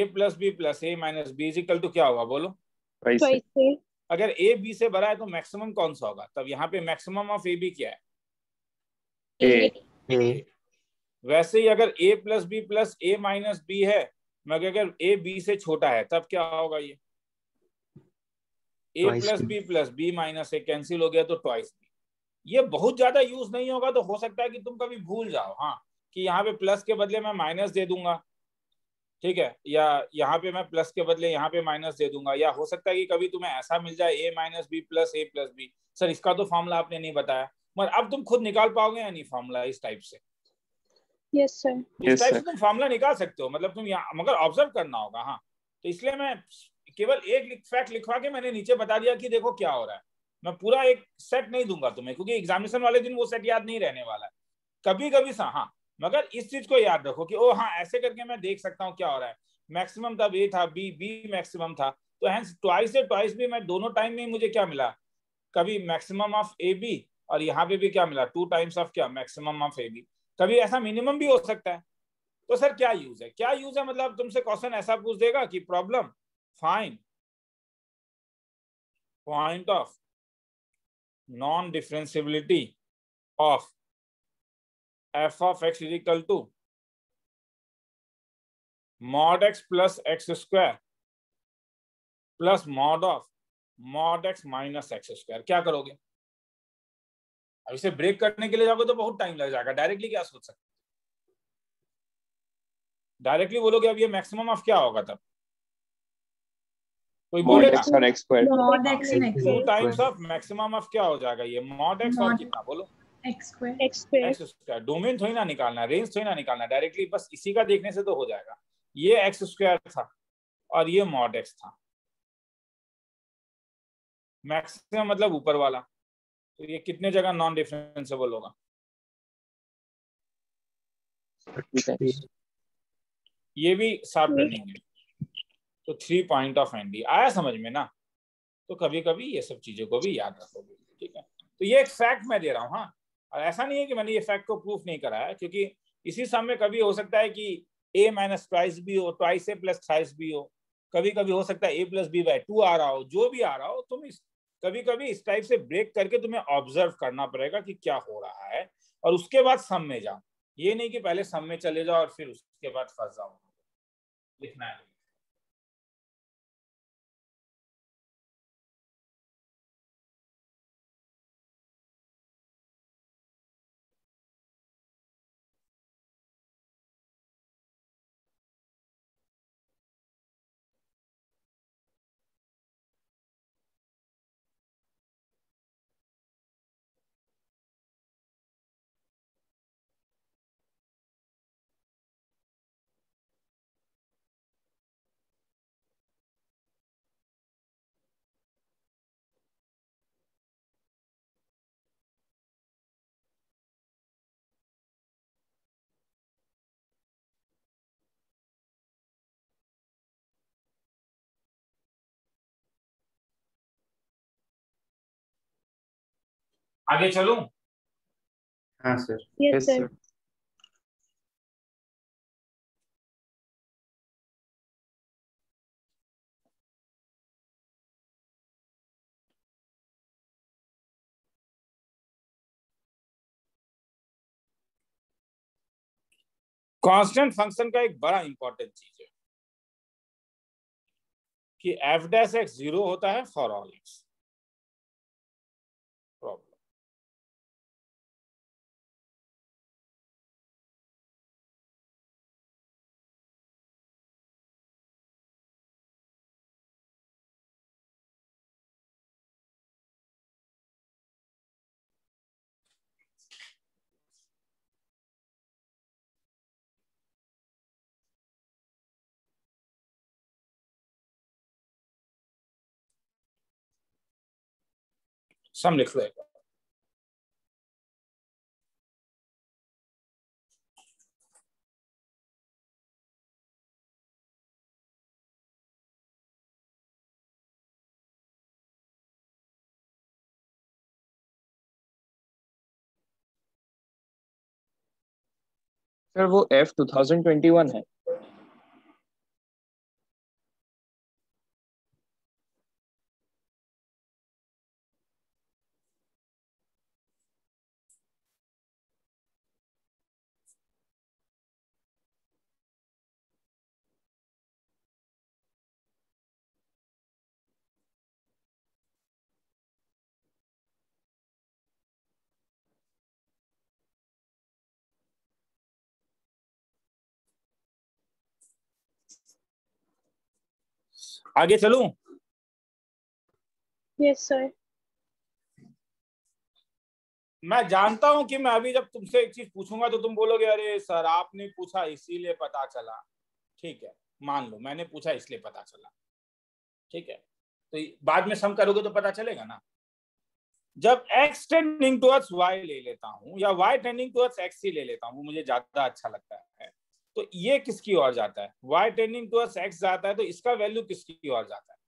ए plus B plus A minus B equal to क्या होगा बोलो, अगर ए बी से बड़ा है तो मैक्सिमम कौन सा होगा, तब यहाँ पे मैक्सिमम ऑफ ए बी क्या है ए। वैसे ही अगर ए प्लस बी प्लस ए माइनस बी है मगर अगर ए बी से छोटा है तब क्या होगा, ये ए प्लस बी माइनस ए कैंसिल हो गया तो ट्वाइस बी। ये बहुत ज्यादा यूज नहीं होगा, तो हो सकता है कि तुम कभी भूल जाओ हाँ कि यहाँ पे प्लस के बदले मैं माइनस दे दूंगा, ठीक है, या यहाँ पे मैं प्लस के बदले यहाँ पे माइनस दे दूंगा, या हो सकता है कि कभी तुम्हें ऐसा मिल जाए ए माइनस बी प्लस ए प्लस बी, सर इसका तो फॉर्मूला आपने नहीं बताया, मगर अब तुम खुद निकाल पाओगे या नहीं फॉर्मूला इस टाइप से? यस सर, इस टाइप से तुम फॉर्मूला निकाल सकते हो, मतलब तुम यहाँ मगर ऑब्जर्व करना होगा हाँ। तो इसलिए मैं केवल एक फैक्ट लिखवा के मैंने नीचे बता दिया कि देखो क्या हो रहा है, मैं पूरा एक सेट नहीं दूंगा तुम्हें क्योंकि एग्जामिनेशन वाले दिन वो सेट याद नहीं रहने वाला है, कभी कभी सा हाँ, मगर इस चीज को याद रखो कि ओ हाँ ऐसे करके मैं देख सकता हूँ क्या हो रहा है। मैक्सिमम तब ए था, बी, बी मैक्सिमम था, तो हैंस ट्वाइस से ट्वाइस भी मैं दोनों टाइम में मुझे क्या मिला, कभी मैक्सिमम ऑफ ए बी और यहाँ पे भी क्या मिला टू टाइम्स ऑफ क्या मैक्सिमम ऑफ ए बी, कभी ऐसा मिनिमम भी हो सकता है। तो सर क्या यूज है, क्या यूज है, मतलब तुमसे क्वेश्चन ऐसा पूछ देगा कि problem find point of non differentiability of f of x is equal to mod x plus x square plus mod of mod x minus x square। क्या करोगे, अब इसे ब्रेक करने के लिए जाओगे तो बहुत टाइम लग जाएगा, डायरेक्टली क्या सोच सकते, डायरेक्टली बोलोगे अब ये मैक्सिमम ऑफ क्या होगा, तब कोई बोलेगा two times of maximum of क्या हो जाएगा ये mod x और कितना बोलो डोमेन थोड़ी ना निकालना, रेंज थोड़ी ना निकालना, डायरेक्टली बस इसी का देखने से तो हो जाएगा। ये एक्स स्क्वायर था और ये मॉड एक्स था, मैक्सिमम मतलब ऊपर वाला, तो ये कितने जगह नॉन डिफरेंसेबल होगा, ये भी साफ रनिंग है, तो 3 पॉइंट ऑफ एंडी आया समझ में ना। तो कभी कभी ये सब चीजों को भी याद रखोगे, ठीक है। तो ये एक फैक्ट मैं दे रहा हूँ हाँ, और ऐसा नहीं है कि मैंने ये फैक्ट को प्रूफ नहीं कराया है, क्योंकि इसी सम में कभी हो सकता है कि a माइनस ट्वाइस भी हो, ट्वाइस ए प्लस थ्राइस भी हो, कभी कभी हो सकता है a प्लस बी बाई 2 आ रहा हो, जो भी आ रहा हो तुम इस कभी कभी इस टाइप से ब्रेक करके तुम्हें ऑब्जर्व करना पड़ेगा कि क्या हो रहा है, और उसके बाद सम में जाओ, ये नहीं कि पहले सम में चले जाओ और फिर उसके बाद फंस जाओ। लिखना है आगे चलूं? हाँ sir. Yes sir. Constant function का एक बड़ा इंपॉर्टेंट चीज है कि एफ डैश एक्स 0 होता है फॉर ऑल एक्स। सम लिख लो, सर वो F 2021 है। आगे चलूं? Yes sir। मैं जानता हूं कि मैं अभी जब तुमसे एक चीज पूछूंगा तो तुम बोलोगे अरे सर आपने पूछा इसीलिए पता चला। ठीक है, मान लो मैंने पूछा इसलिए पता चला, ठीक है, तो बाद में सम करोगे तो पता चलेगा ना। जब x टेंडिंग टुवर्ड्स y ले लेता हूं या y टेंडिंग टुवर्ड्स x ही ले लेता हूं, मुझे ज्यादा अच्छा लगता है, तो ये किसकी ओर जाता है? y टेंडिंग टुवर्ड्स x जाता है, तो इसका वैल्यू किसकी ओर जाता है?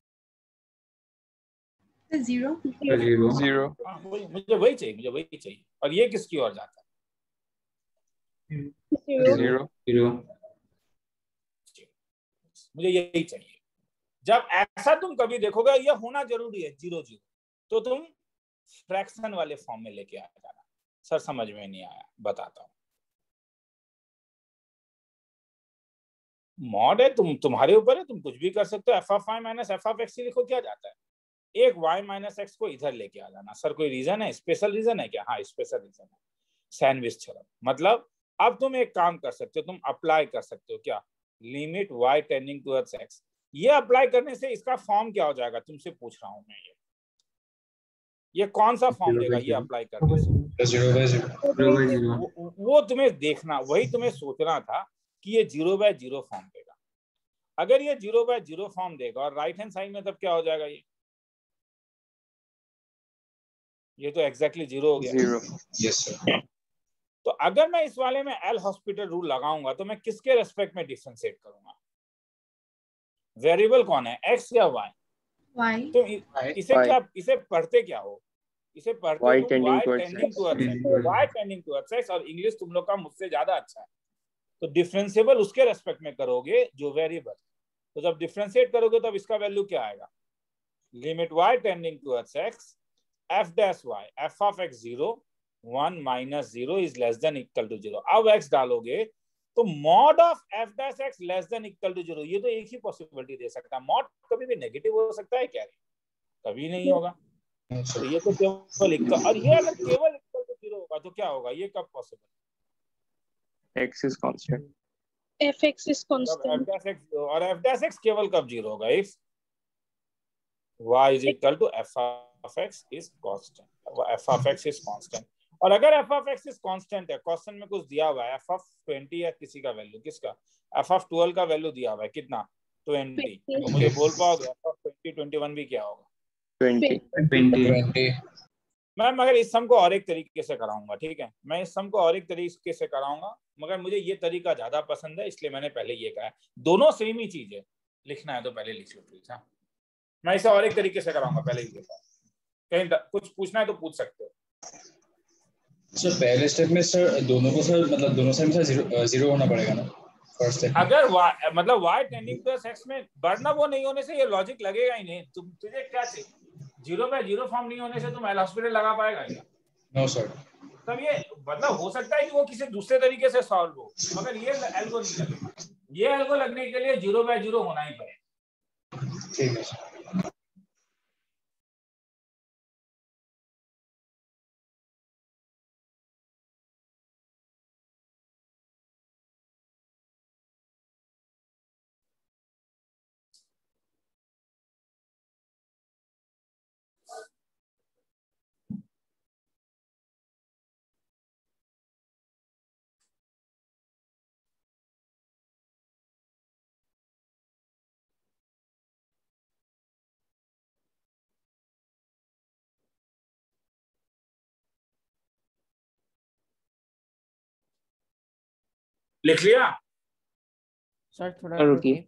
जीरो। जीरो। जीरो। मुझे वही चाहिए। और ये किसकी ओर जाता है? जीरो। जीरो। मुझे यही चाहिए। जब ऐसा तुम कभी देखोगे, ये होना जरूरी है, जीरो जीरो, तो तुम फ्रैक्शन वाले फॉर्म में लेके आ जाना। सर समझ में नहीं आया, बताता हूँ। मॉड है, तुम्हारे ऊपर है, तुम कुछ भी कर सकते हो। F of y minus f of x लिखो, क्या जाता है? एक वाई माइनस एक्स को इधर लेके आ जाना। सर कोई रीजन है, स्पेशल रीजन है क्या? हाँ स्पेशल रीजन है, सैंडविच थ्योरम। मतलब अब तुम एक काम कर सकते हो, तुम अप्लाई कर सकते हो क्या? Limit y tending towards x. ये अप्लाई करने से इसका फॉर्म क्या हो जाएगा? तुमसे पूछ रहा हूँ मैं, ये कौन सा फॉर्म देगा ये अप्लाई करने से? वो तुम्हें देखना, वही तुम्हें सोचना था कि ये 0/0 फॉर्म देगा। अगर ये 0/0 फॉर्म देगा और राइट हैंड साइड में, तब क्या हो जाएगा? ये तो एग्जैक्टली 0 हो गया। 0, यस सर। तो अगर मैं इस वाले में एल हॉस्पिटल रूल लगाऊंगा तो मैं किसके रेस्पेक्ट में डिफरेंशिएट करूंगा? वेरिएबल कौन है, एक्स या वाई? तो इसे पढ़ते क्या हो? इसे पढ़ते वाई टेंडिंग टुवर्ड्स एक्स। और इंग्लिश तुम लोग का मुझसे ज्यादा अच्छा है, तो डिफरेंशिएबल उसके रेस्पेक्ट में करोगे जो वेरिएबल। तो जब डिफरेंशिएट करोगे तब इसका वैल्यू क्या आएगा? Limit y tending towards x, f dash y, f of x 0 (1 - 0) is less than equal to 0। अब एक्स डालोगे तो mod of f dash x less than equal to 0। ये तो एक ही पॉसिबिलिटी दे सकता है। मॉड कभी भी नेगेटिव हो सकता है क्या? कभी नहीं होगा। तो ये तो केवल इक्वल, और ये अगर केवल इक्वल टू 0 होगा तो क्या होगा? ये कब possible? x is constant, fx is constant, और f dash x केवल कब 0 होगा? if y is equal to f of x is constant, f of x is constant। और अगर f of x is constant है, क्वेश्चन में कुछ दिया हुआ है f of 20 या किसी का वैल्यू, किसका f of 12 का वैल्यू दिया हुआ है, कितना? 20। तो मुझे बोल पाओगे f of 20, 21 भी क्या होगा? 20। मैम मगर इस सम को और एक तरीके से कराऊंगा, ठीक है, मैं इस सम को और एक तरीके से कराऊंगा, मगर मुझे ये तरीका ज्यादा पसंद है इसलिए मैंने पहले ये कहा है। दोनों सेम ही चीज है, लिखना है तो पहले लिख लो प्लीज। हाँ मैं इसे और एक तरीके से कराऊंगा, पहले ही कहीं कुछ पूछना है तो पूछ सकते हो। सर पहले स्टेप में सर दोनों को सर मतलब दोनों साइड में सर 0 होना पड़ेगा ना फर्स्ट स्टेप। अगर मतलब y टेंडिंग टुवर्ड्स x में बढ़ना, वो नहीं होने से ये लॉजिक लगेगा ही नहीं। तुझे क्या चाहिए? 0/0 फॉर्म नहीं होने से तुम एल हॉस्पिटल लगा पाएगा क्या? No sir. तब ये मतलब हो सकता है कि वो किसी दूसरे तरीके से सॉल्व हो, मगर ये एल्गो नहीं लगेगा। ये एल्गो लगने के लिए 0/0 होना ही पड़ेगा। ठीक है सर। लिख लिया सर? थोड़ा रुकिए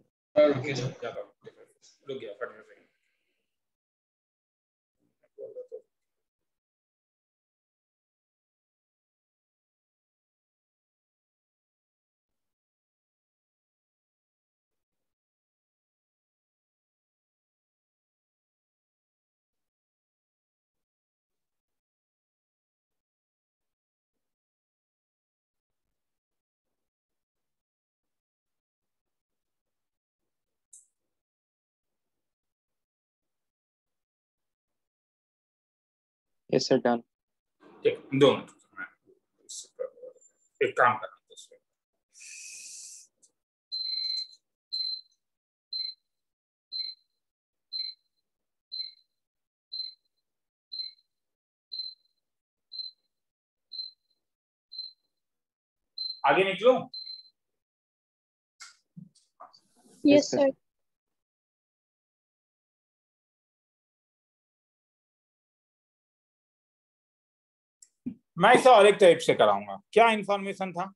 Yes sir, done. ठीक, 2 मिनट एक काम कर। आगे निकलो। Yes sir. मैं इसे और एक टाइप से कराऊंगा। क्या इंफॉर्मेशन था?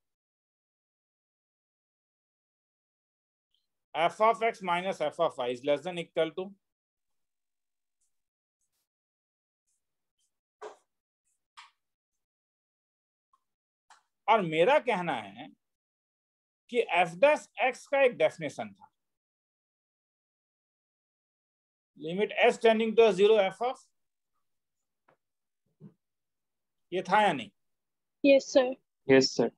f(x - f(y) is less than equal to और मेरा कहना है कि f'(x) का एक डेफिनेशन था, limit s tending to 0 f of, ये था या नहीं? Yes sir. Yes sir.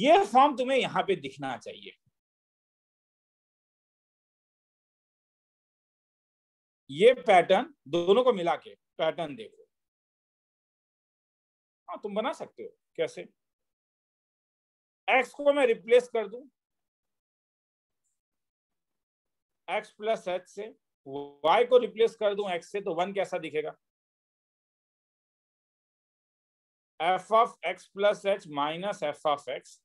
ये फॉर्म तुम्हें यहां पे दिखना चाहिए। ये पैटर्न दोनों को मिला के पैटर्न देखो। हाँ, तुम बना सकते हो। कैसे? x को मैं रिप्लेस कर दूं x प्लस एच से, y को रिप्लेस कर दूं x से, तो 1 कैसा दिखेगा? f of x plus h minus f of x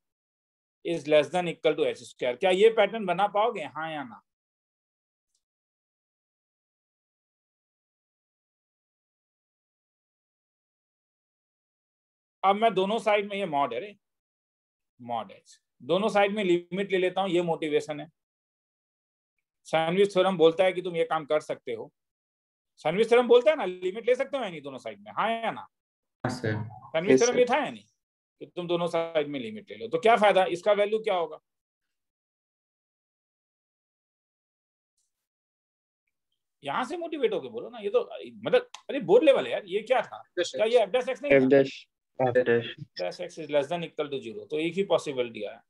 is less than equal to h square. क्या ये पैटर्न बना पाओगे? हाँ या ना? अब मैं दोनों साइड में, ये मॉड है रे, मॉड एच, दोनों साइड में लिमिट ले लेता हूं। ये मोटिवेशन है। सैंडविच थ्योरम बोलता है कि तुम ये काम कर सकते हो। सैंडविच थ्योरम बोलता है ना, लिमिट ले सकते हो या नहीं दोनों साइड में? हाँ या ना? सैंडविच थ्योरम ये था या नहीं कि तुम दोनों साइड में लिमिट ले लो? तो क्या फायदा, इसका वैल्यू क्या होगा? यहाँ से मोटिवेट होके बोलो ना। ये तो मतलब अरे बोर्ड लेवल है यार। ये क्या था? क्या ये f'(x) नहीं? f'(x) is less than equal to 0, तो एक ही पॉसिबिलिटी है,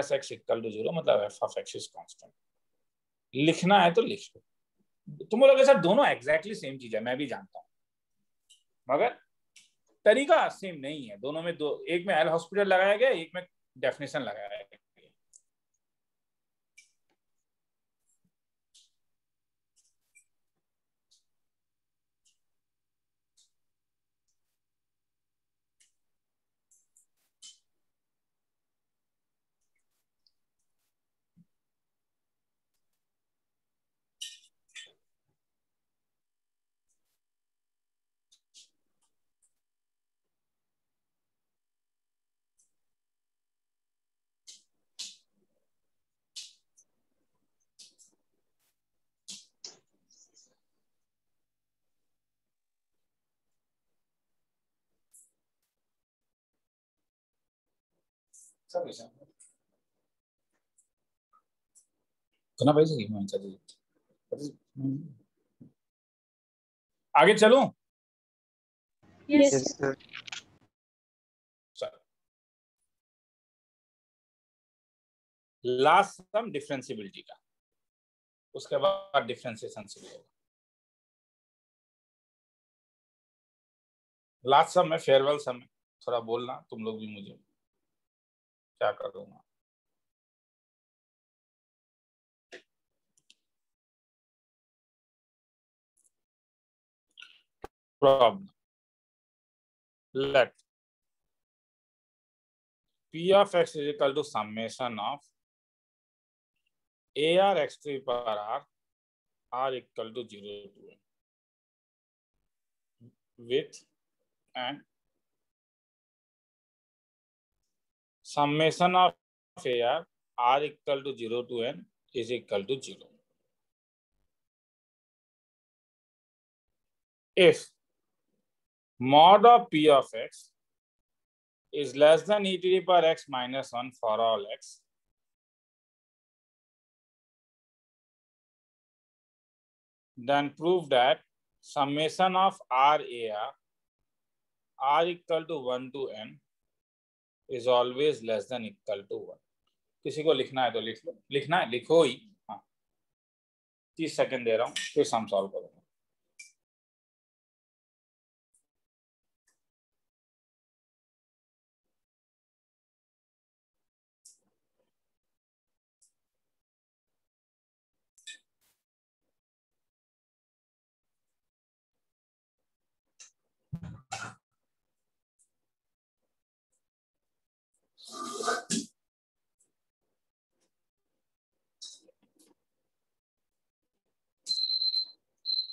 f'(x) equal to 0, मतलब f(x) is constant। लिखना है तो लिख लो। तुम लोग सर दोनों एग्जैक्टली सेम चीज है, मैं भी जानता हूँ, मगर तरीका सेम नहीं है। दोनों में दो, एक में एल हॉस्पिटल लगाया गया, एक में डेफिनेशन लगाया गया। सब आगे चलूं? Yes sir. Last some differentiability का, उसके बाद डिफरेंशिएशन शुरू होगा। लास्ट सम में फेयरवेल सम में थोड़ा बोलना तुम लोग भी मुझे, क्या कर दूंगा। Problem let p(x) is equal to summation of ar(x3)/r equal to 0 with and summation of r equal to 0 to n is equal to 0 if mod of p(x) is less than e⁻⁴x - 1 for all x, then prove that summation of r equal to 1 to n is always less than equal to 1. किसी को लिखना है तो लिख लो, लिखना है लिखो ही। हाँ, 30 सेकंड दे रहा हूँ, फिर सम सॉल्व करूँगा।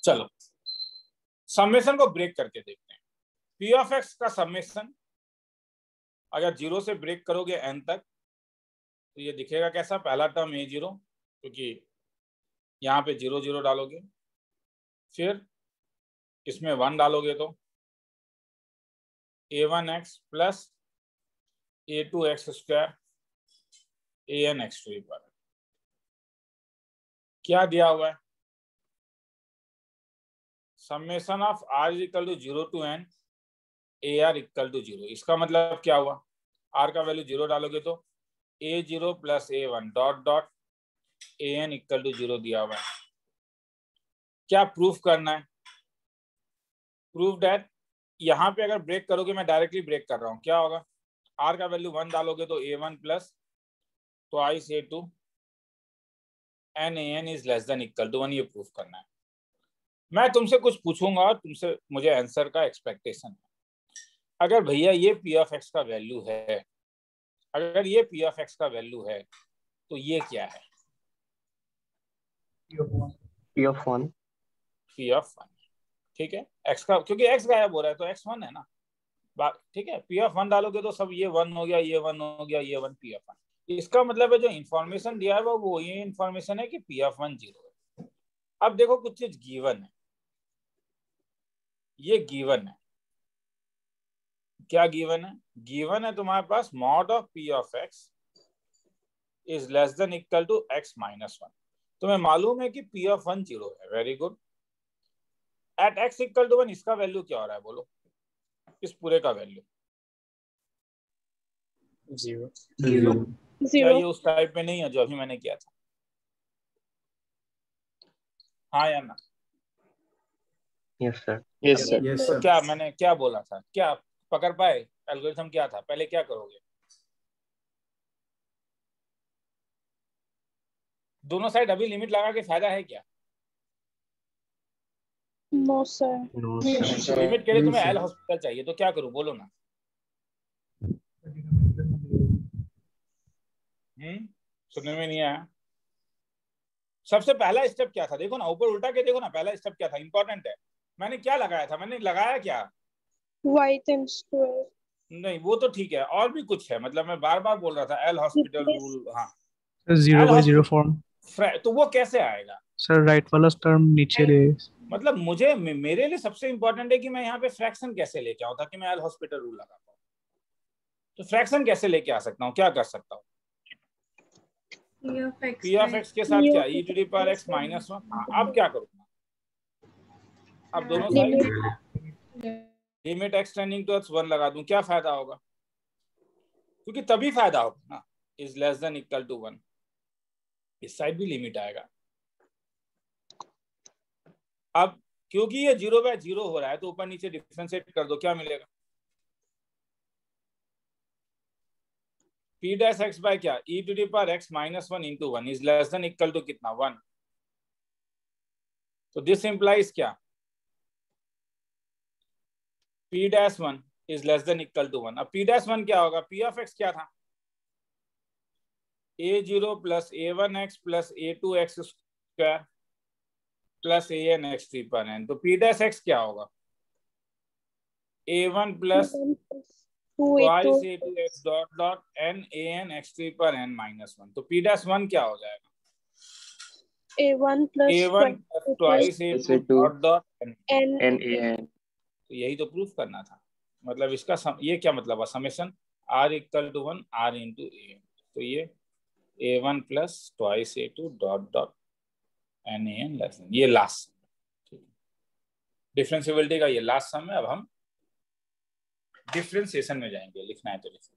चलो समेशन को ब्रेक करके देखते हैं। पी ऑफ एक्स का समेशन अगर जीरो से ब्रेक करोगे एन तक तो ये दिखेगा कैसा, पहला टर्म ए जीरो क्योंकि यहाँ पे जीरो जीरो डालोगे, फिर इसमें वन डालोगे तो a1x plus a2x square anx to equal क्या दिया हुआ है, summation of r equal to zero to n a r equal to zero. इसका मतलब क्या हुआ, r का वैल्यू जीरो डालोगे तो a zero plus a one dot dot a n equal to zero दिया हुआ है। क्या प्रूफ करना है, प्रूफ डेट यहाँ पे अगर ब्रेक करोगे, मैं डायरेक्टली ब्रेक कर रहा हूँ, क्या होगा r का वैल्यू वन डालोगे तो a one plus twice a two n a n is less than equal to one, ये प्रूफ करना है। मैं तुमसे कुछ पूछूंगा और तुमसे मुझे आंसर का एक्सपेक्टेशन है। अगर भैया ये पी ऑफ एक्स का वैल्यू है, अगर ये पी ऑफ एक्स का वैल्यू है तो ये क्या है, पी ऑफ वन ठीक है, एक्स का क्योंकि एक्स गायब हो रहा है तो एक्स वन है ना बात, ठीक है। पी ऑफ वन डालोगे तो सब ये वन हो गया, ये वन हो गया, ये वन, पी ऑफ वन। इसका मतलब है जो इन्फॉर्मेशन दिया है वो ये इन्फॉर्मेशन है कि पी ऑफ वन जीरो है। अब देखो कुछ चीज गिवन है, ये गिवन है, क्या गिवन है, गिवन है तुम्हारे पास mod of p of x is less than equal to x minus one. तुम्हें मालूम है कि पी ऑफ वन जीरो है, very good. At x equal to one इसका वैल्यू क्या हो रहा है, बोलो इस पूरे का वैल्यू जीरो, क्या ये उस टाइप में नहीं है जो अभी मैंने किया था, हाँ या ना? Yes sir, yes sir. क्या मैंने क्या बोला था, क्या पकड़ पाए एल्गोरिथम क्या था, पहले क्या करोगे, दोनों साइड अभी लिमिट लगा के फायदा है क्या, नो सर। लिमिट के लिए तुम्हें एल हॉस्पिटल चाहिए तो क्या करूं, बोलो ना, सुनने में नहीं आया। सबसे पहला स्टेप क्या था, देखो ना ऊपर उल्टा के देखो ना, पहला स्टेप क्या था, इंपॉर्टेंट है। मैंने क्या लगाया था, मैंने लगाया क्या, वाइट एंड स्क्वायर, नहीं वो तो ठीक है, और भी कुछ है, मतलब मैं बार बार बोल रहा था एल हॉस्पिटल रूल, हाँ जीरो बाय जीरो फॉर्म, तो वो कैसे आएगा सर, राइट वाला टर्म नीचे ले, मतलब मुझे मेरे लिए सबसे इम्पोर्टेंट है कि मैं यहाँ पे फ्रैक्शन कैसे लेके आऊँ ताकि मैं एल हॉस्पिटल रूल लगा पाऊँ, तो फ्रैक्शन कैसे लेके आ सकता हूँ, क्या कर सकता हूँ, पी ऑफ एक्स के साथ क्या e to the power x minus one. अब क्या करूँगा, अब दोनों side limit x tending to x one लगा दूँ, क्या फायदा होगा, क्योंकि तभी फायदा होगा ना, is less than equal to one, इस साइड भी लिमिट आएगा। अब क्योंकि ये जीरो बाय जीरो हो रहा है तो ऊपर नीचे डिफरेंशिएट कर दो, क्या मिलेगा, पी डैश एक्स बाय क्या, e to the power x minus one into one is less than equal to कितना, वन। तो दिस इंप्लाइज क्या, p dash one is less than equal to one. अब p dash one क्या होगा, p of x क्या था, a zero plus a one x plus a two x square plus a n x three पर n, तो p dash x क्या होगा, a one plus twice a two x dot dot n a n x three पर n minus one. तो p dash one क्या हो जाएगा, a one plus twice a two dot dot n a n. तो यही तो proof करना था, मतलब इसका ये क्या मतलब है, summation r equal to one r into a n, तो ये a one plus twice a two dot dot n n less, ये लास्ट सम, डिफरेंशिएबिलिटी का ये लास्ट सम है। अब हम डिफरेंशिएशन में जाएंगे, लिखना है तो लिखना।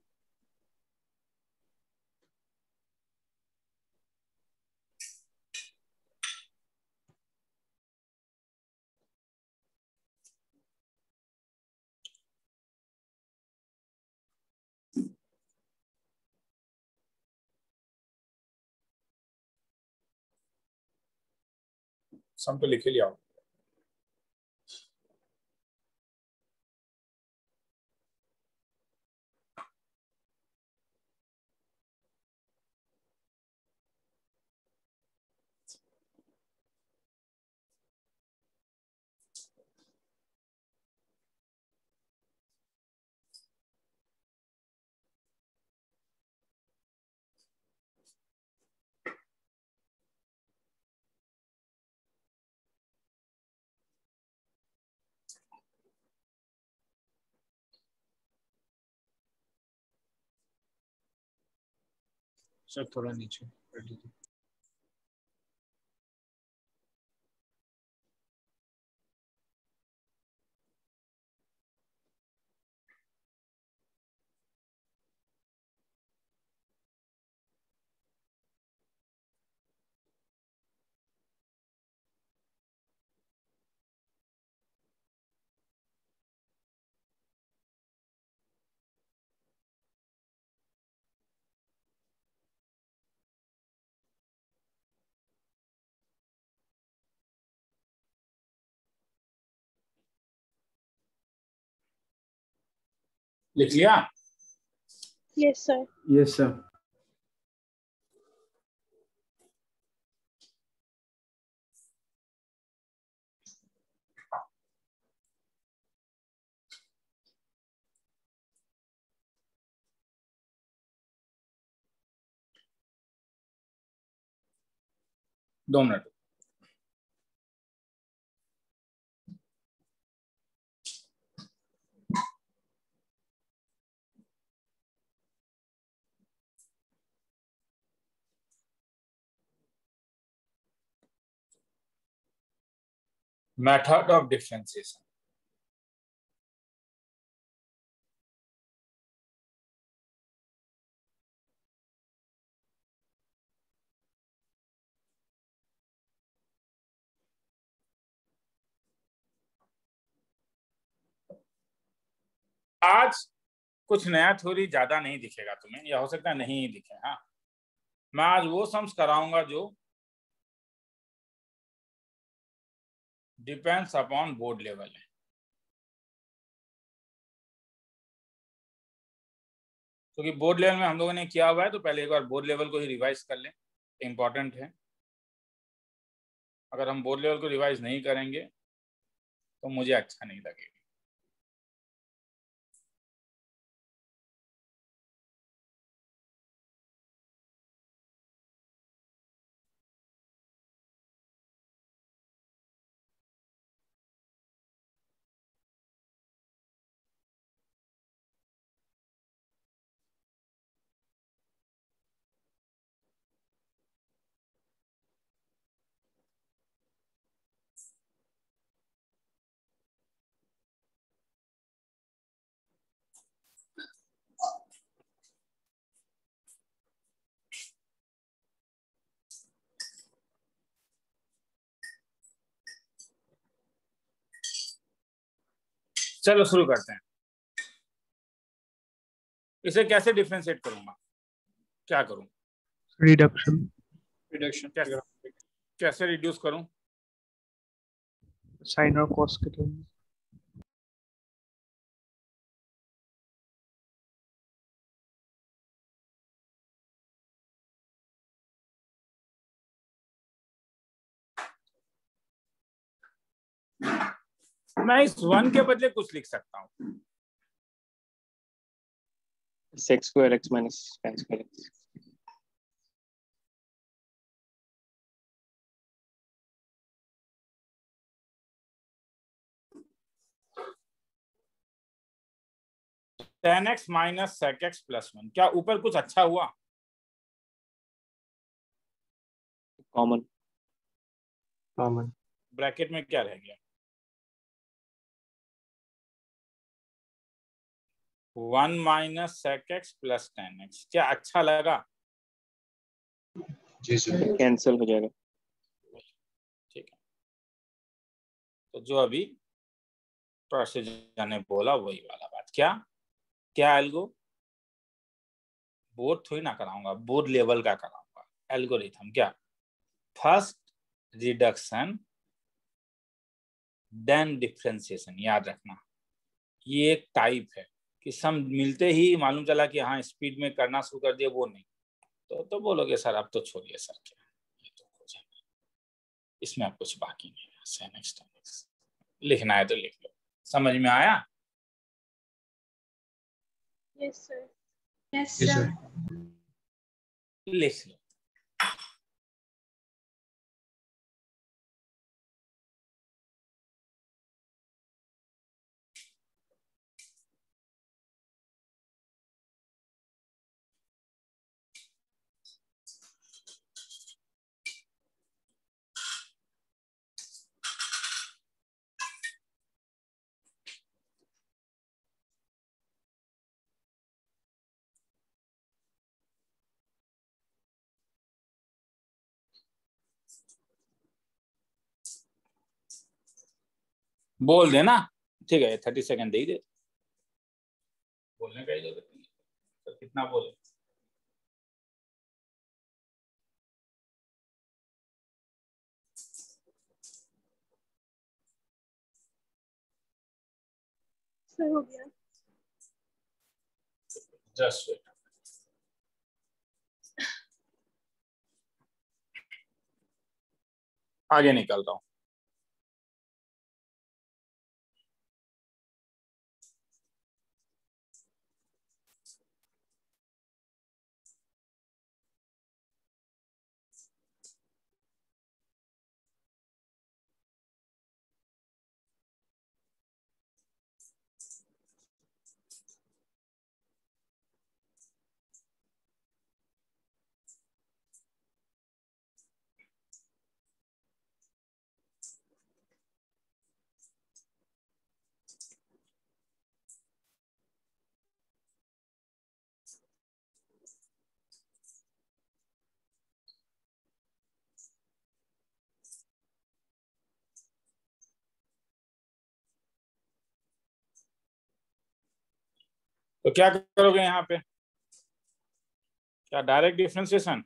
सम पे लिख लिया, सर थोड़ा नीचे कर दीजिए। लिख लिया? Yes sir. Yes sir. दो मिनट। Method of differentiation. आज कुछ नया थ्योरी ज्यादा नहीं दिखेगा तुम्हें, या हो सकता है नहीं दिखे। हाँ, मैं आज वो सम्स कराऊंगा जो डिपेंड्स अपॉन बोर्ड लेवल है। क्योंकि बोर्ड लेवल में हम लोगों ने किया हुआ है, तो पहले एक बार बोर्ड लेवल को ही रिवाइज कर लें, इम्पॉर्टेंट है। अगर हम बोर्ड लेवल को रिवाइज नहीं करेंगे तो मुझे अच्छा नहीं लगेगा। चलो शुरू करते हैं। इसे कैसे डिफरेंशिएट करूंगा, क्या करूं? रिडक्शन कैसे रिड्यूस करूं? साइन और कॉस के टर्म में। मैं इस 1 के बदले कुछ लिख सकता हूँ, tan x minus sec x plus 1। क्या ऊपर कुछ अच्छा हुआ? कॉमन ब्रैकेट में क्या रह गया? 1 minus sec x plus tan x। क्या अच्छा लगा? जी सर, कैंसिल हो जाएगा। ठीक है, तो जो अभी प्रोसीजर ने बोला वही वाला बात। क्या क्या एल्गो बोर्ड थोड़ी ना कराऊंगा, बोर्ड लेवल का कराऊंगा एल्गोरिथम। क्या? First reduction then differentiation. याद रखना ये एक टाइप है कि सम मिलते ही मालूम चला कि हाँ स्पीड में करना शुरू कर दिया, वो नहीं तो बोलोगे सर अब तो छोड़िए सर, क्या ये तो हो जाएगा, इसमें अब कुछ बाकी नहीं है। लिखना है तो लिख लो। समझ में आया? Yes sir. Yes sir. लिख लो। बोल देना ठीक है, 30 सेकंड दे ही दे बोलने का ही जरूरत नहीं है। तो कितना बोले हो गया जस्ट वेट। आगे निकलता हूं। तो क्या करोगे यहाँ पे, क्या डायरेक्ट डिफरेंशिएशन?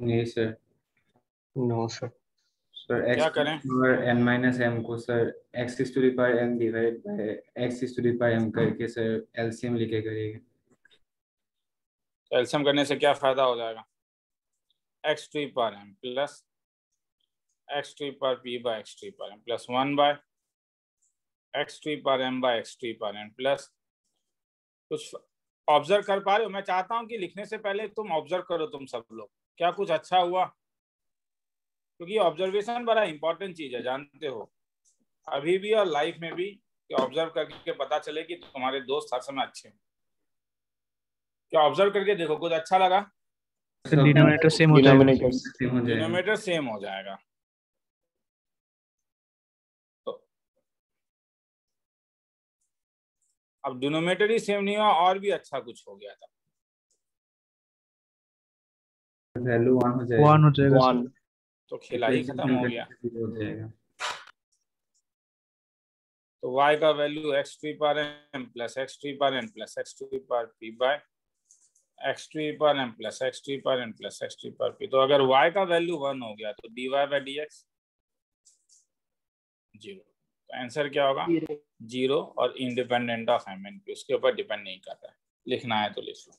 नहीं सर, नो सर। सर क्या करें? n-m को sir x^n divide by x^m करके सर एलसीएम लिखे करेंगे। तो एलसीएम करने से क्या फायदा हो जाएगा? x^m plus x^p by x^m plus 1 by x^m by x^n plus. कुछ ऑब्जर्व कर पा रहे हो? मैं चाहता हूं कि लिखने से पहले तुम ऑब्जर्व करो, तुम सब लोग, क्या कुछ अच्छा हुआ, क्योंकि ऑब्जर्वेशन बड़ा इंपॉर्टेंट चीज है, जानते हो, अभी भी और लाइफ में भी, कि ऑब्जर्व करके पता चले कि तुम्हारे दोस्त हर समय अच्छे हैं। क्या ऑब्जर्व करके देखो कुछ अच्छा लगा? डिनोमिनेटर सेम हो जाएगा, डिनोमिनेटर सेम हो जाएगा। अब डिनोमिनेटर ही सेम नहीं हुआ और भी अच्छा कुछ हो गया था, वैल्यू 1 हो जाएगा, 1 हो जाएगा, 1 तो खेला ही खत्म हो गया। तो y का value x^m + x^n + x^p by x^m + x^n + x^p। तो अगर y का वैल्यू 1 हो गया तो dy/dx 0। आंसर क्या होगा? 0 और इंडिपेंडेंट ऑफ एमएनपी, उसके ऊपर डिपेंड नहीं करता है। लिखना है तो लिख लो।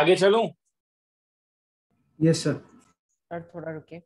आगे चलूं? Yes sir. सर थोड़ा रुकिए।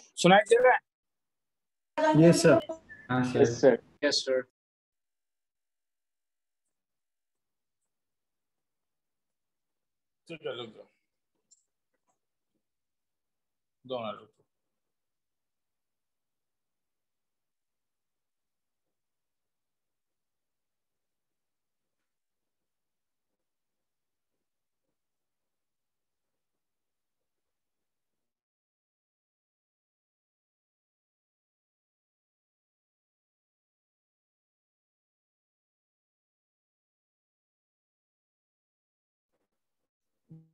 सुनाई दे रहा है? Yes sir, yes sir, yes sir. ठीक है, रुक जाओ, दोनों रुक जाओ।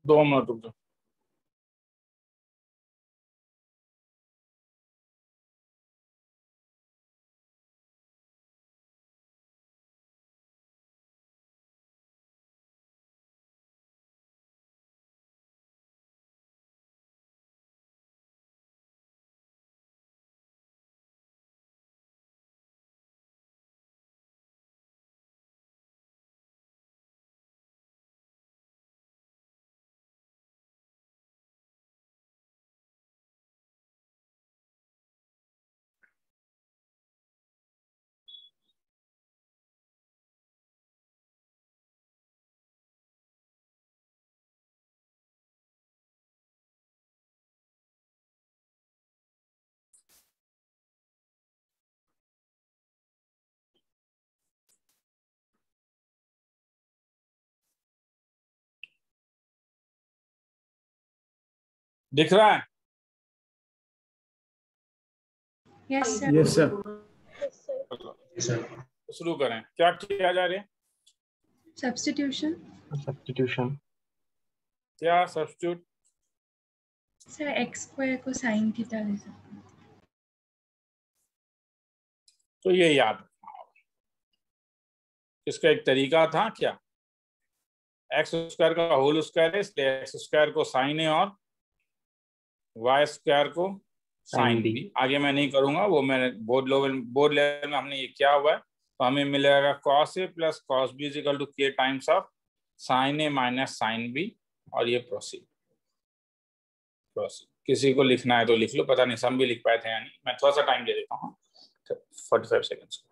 दो मिनट रुक जाओ। दिख रहा है? Yes sir, yes sir. शुरू करें, क्या किया जा रहा है? सब्स्टिट्यूशन। सब्स्टिट्यूशन क्या? सब्स्टिट्यूट सर, एक्स स्क्वायर को साइन थीटा ले सकते हैं, तो ये याद रखना होगा। इसका एक तरीका था क्या, एक्स स्क्वायर का होल स्क्वायर है, इसलिए एक्स स्क्वायर को साइन है और वाई स्क्वायर को साइन डी। आगे मैं नहीं करूंगा वो, मैंने बोर्ड लेवल में हमने ये क्या हुआ है, तो हमें मिलेगा cos a plus cos b equal to k times of sine a minus sine b, और ये प्रोसीड। किसी को लिखना है तो लिख लो, पता नहीं सम भी लिख पाए थे यानी। मैं थोड़ा सा टाइम दे देता हूँ, 45 सेकेंड्स।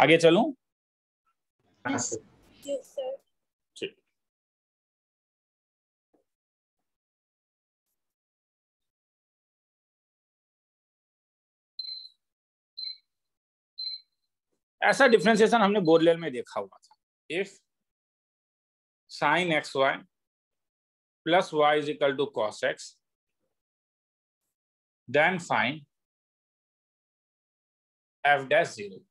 आगे चलूं? Yes sir. ठीक। ऐसा डिफरेंशिएशन हमने बोर्ड लेवल में देखा हुआ था। If sine x y plus y is equal to cos x, then find f dash zero.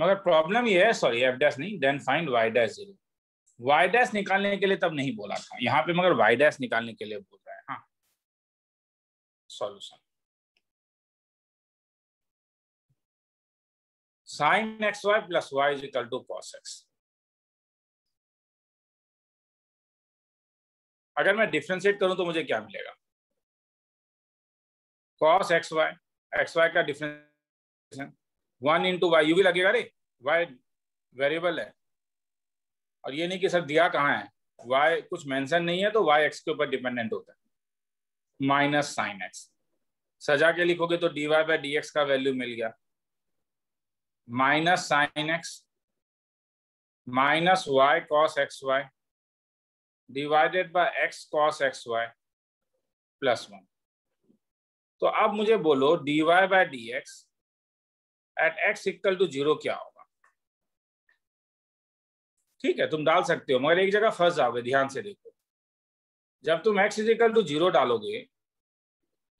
मगर प्रॉब्लम ये है, सॉरी एफ डैश नहीं, then find y dash zero. Y dash निकालने के लिए तब नहीं बोला था, यहाँ पे मगर वाई डैश निकालने के लिए बोल रहा है। हाँ, solution. Sine x y plus y is equal to cos x. अगर मैं डिफ्रेंशिएट करूं तो मुझे क्या मिलेगा? Cos x y, x y का डिफरेंशिएशन 1 इंटू वाई। यू भी लगेगा, अरे वाई वेरिएबल है, और ये नहीं कि सर दिया कहाँ है, वाई कुछ मेंशन नहीं है, तो वाई एक्स के ऊपर डिपेंडेंट होता है। माइनस साइन एक्स, सजा के लिखोगे तो d y by d x का वैल्यू मिल गया। Minus sine x minus y cos x y divided by x cos x y plus 1। तो अब मुझे बोलो d y by d x at x equal to 0 क्या होगा? ठीक है, तुम डाल सकते हो, मगर एक जगह फंस जाओगे, ध्यान से देखो। जब तुम एक्स इक्वल टू 0 डालोगे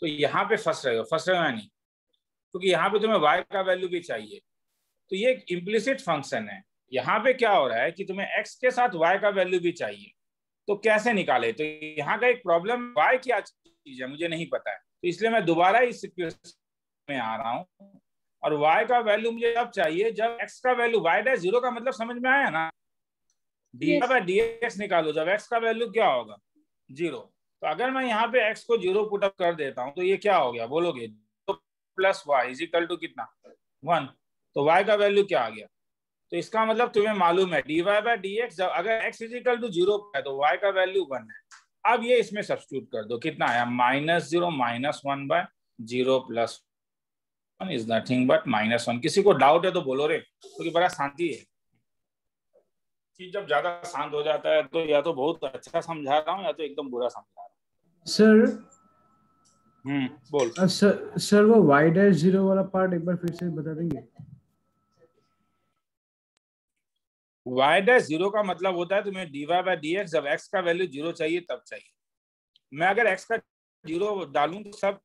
तो यहाँ पे फंस रहे हो या नहीं, क्योंकि यहाँ पे तुम्हें वाई का वैल्यू भी चाहिए। तो ये एक इम्प्लिसिट फंक्शन है। यहाँ पे क्या हो रहा है कि तुम्हें एक्स के साथ वाई का वैल्यू भी चाहिए, तो कैसे निकाले? तो यहाँ का एक प्रॉब्लम, वाई क्या चीज है, मुझे नहीं पता है, तो इसलिए मैं दोबारा इस इक्वेशन में आ रहा हूं और y का वैल्यू मुझे अब चाहिए जब x का वैल्यू y डैश जीरो का मतलब समझ में आया ना, dx निकालो जब x का वैल्यू क्या होगा जीरो। तो अगर मैं यहाँ पे x को जीरो पुट अप कर देता हूँ तो ये क्या हो गया बोलोगे, plus y is equal to कितना 1। तो y का वैल्यू क्या आ गया, तो इसका मतलब तुम्हें मालूम है dy बाय dx जब अगर x is equal to zero है तो y का वैल्यू 1 है। अब ये इसमें सब्स्टिट्यूट कर दो, कितना आया -0 -1 by 0 plus 1 is nothing but -1। किसी को डाउट है तो बोलो रे, क्योंकि बड़ा शांति है चीज, जब ज्यादा शांत हो जाता है तो या तो बहुत अच्छा समझा रहा हूँ या तो एकदम बुरा समझा रहा हूँ। सर बोल सर वो y डैश जीरो वाला पार्ट एक बार फिर से बता देंगे। y डैश जीरो का मतलब होता है तुम्हें dy बाय dx जब x का वैल्यू जीरो चाहिए तब चाहिए। मैं अगर x का जीरो डालूं तो सब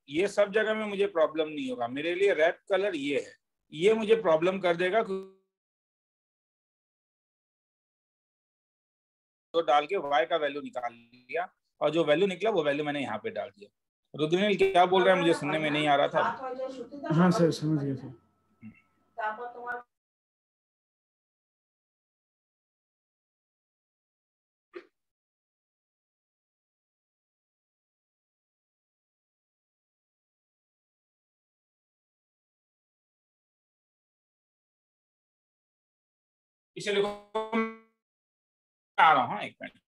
जगह में मुझे प्रॉब्लम नहीं होगा, मेरे लिए रेड कलर ये है, ये मुझे प्रॉब्लम कर देगा तो डाल के y का वैल्यू निकाल लिया और जो वैल्यू निकला वो वैल्यू मैंने यहाँ पे डाल दिया। रुद्रनील क्या बोल रहा है मुझे सुनने में नहीं आ रहा था। हाँ सर समझ गया सर। इसे लिखो आ रहा हूं, एक मिनट।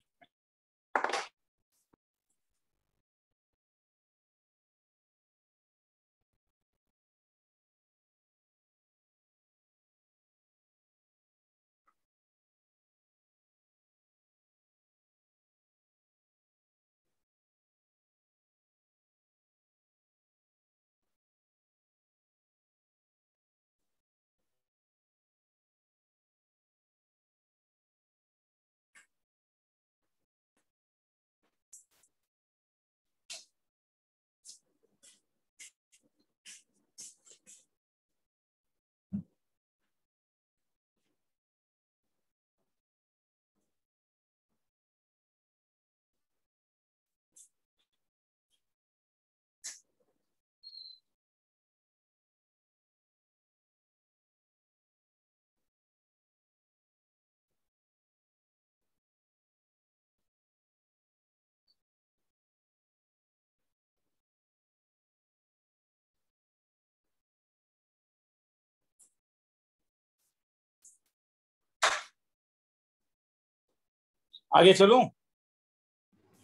आगे चलूं?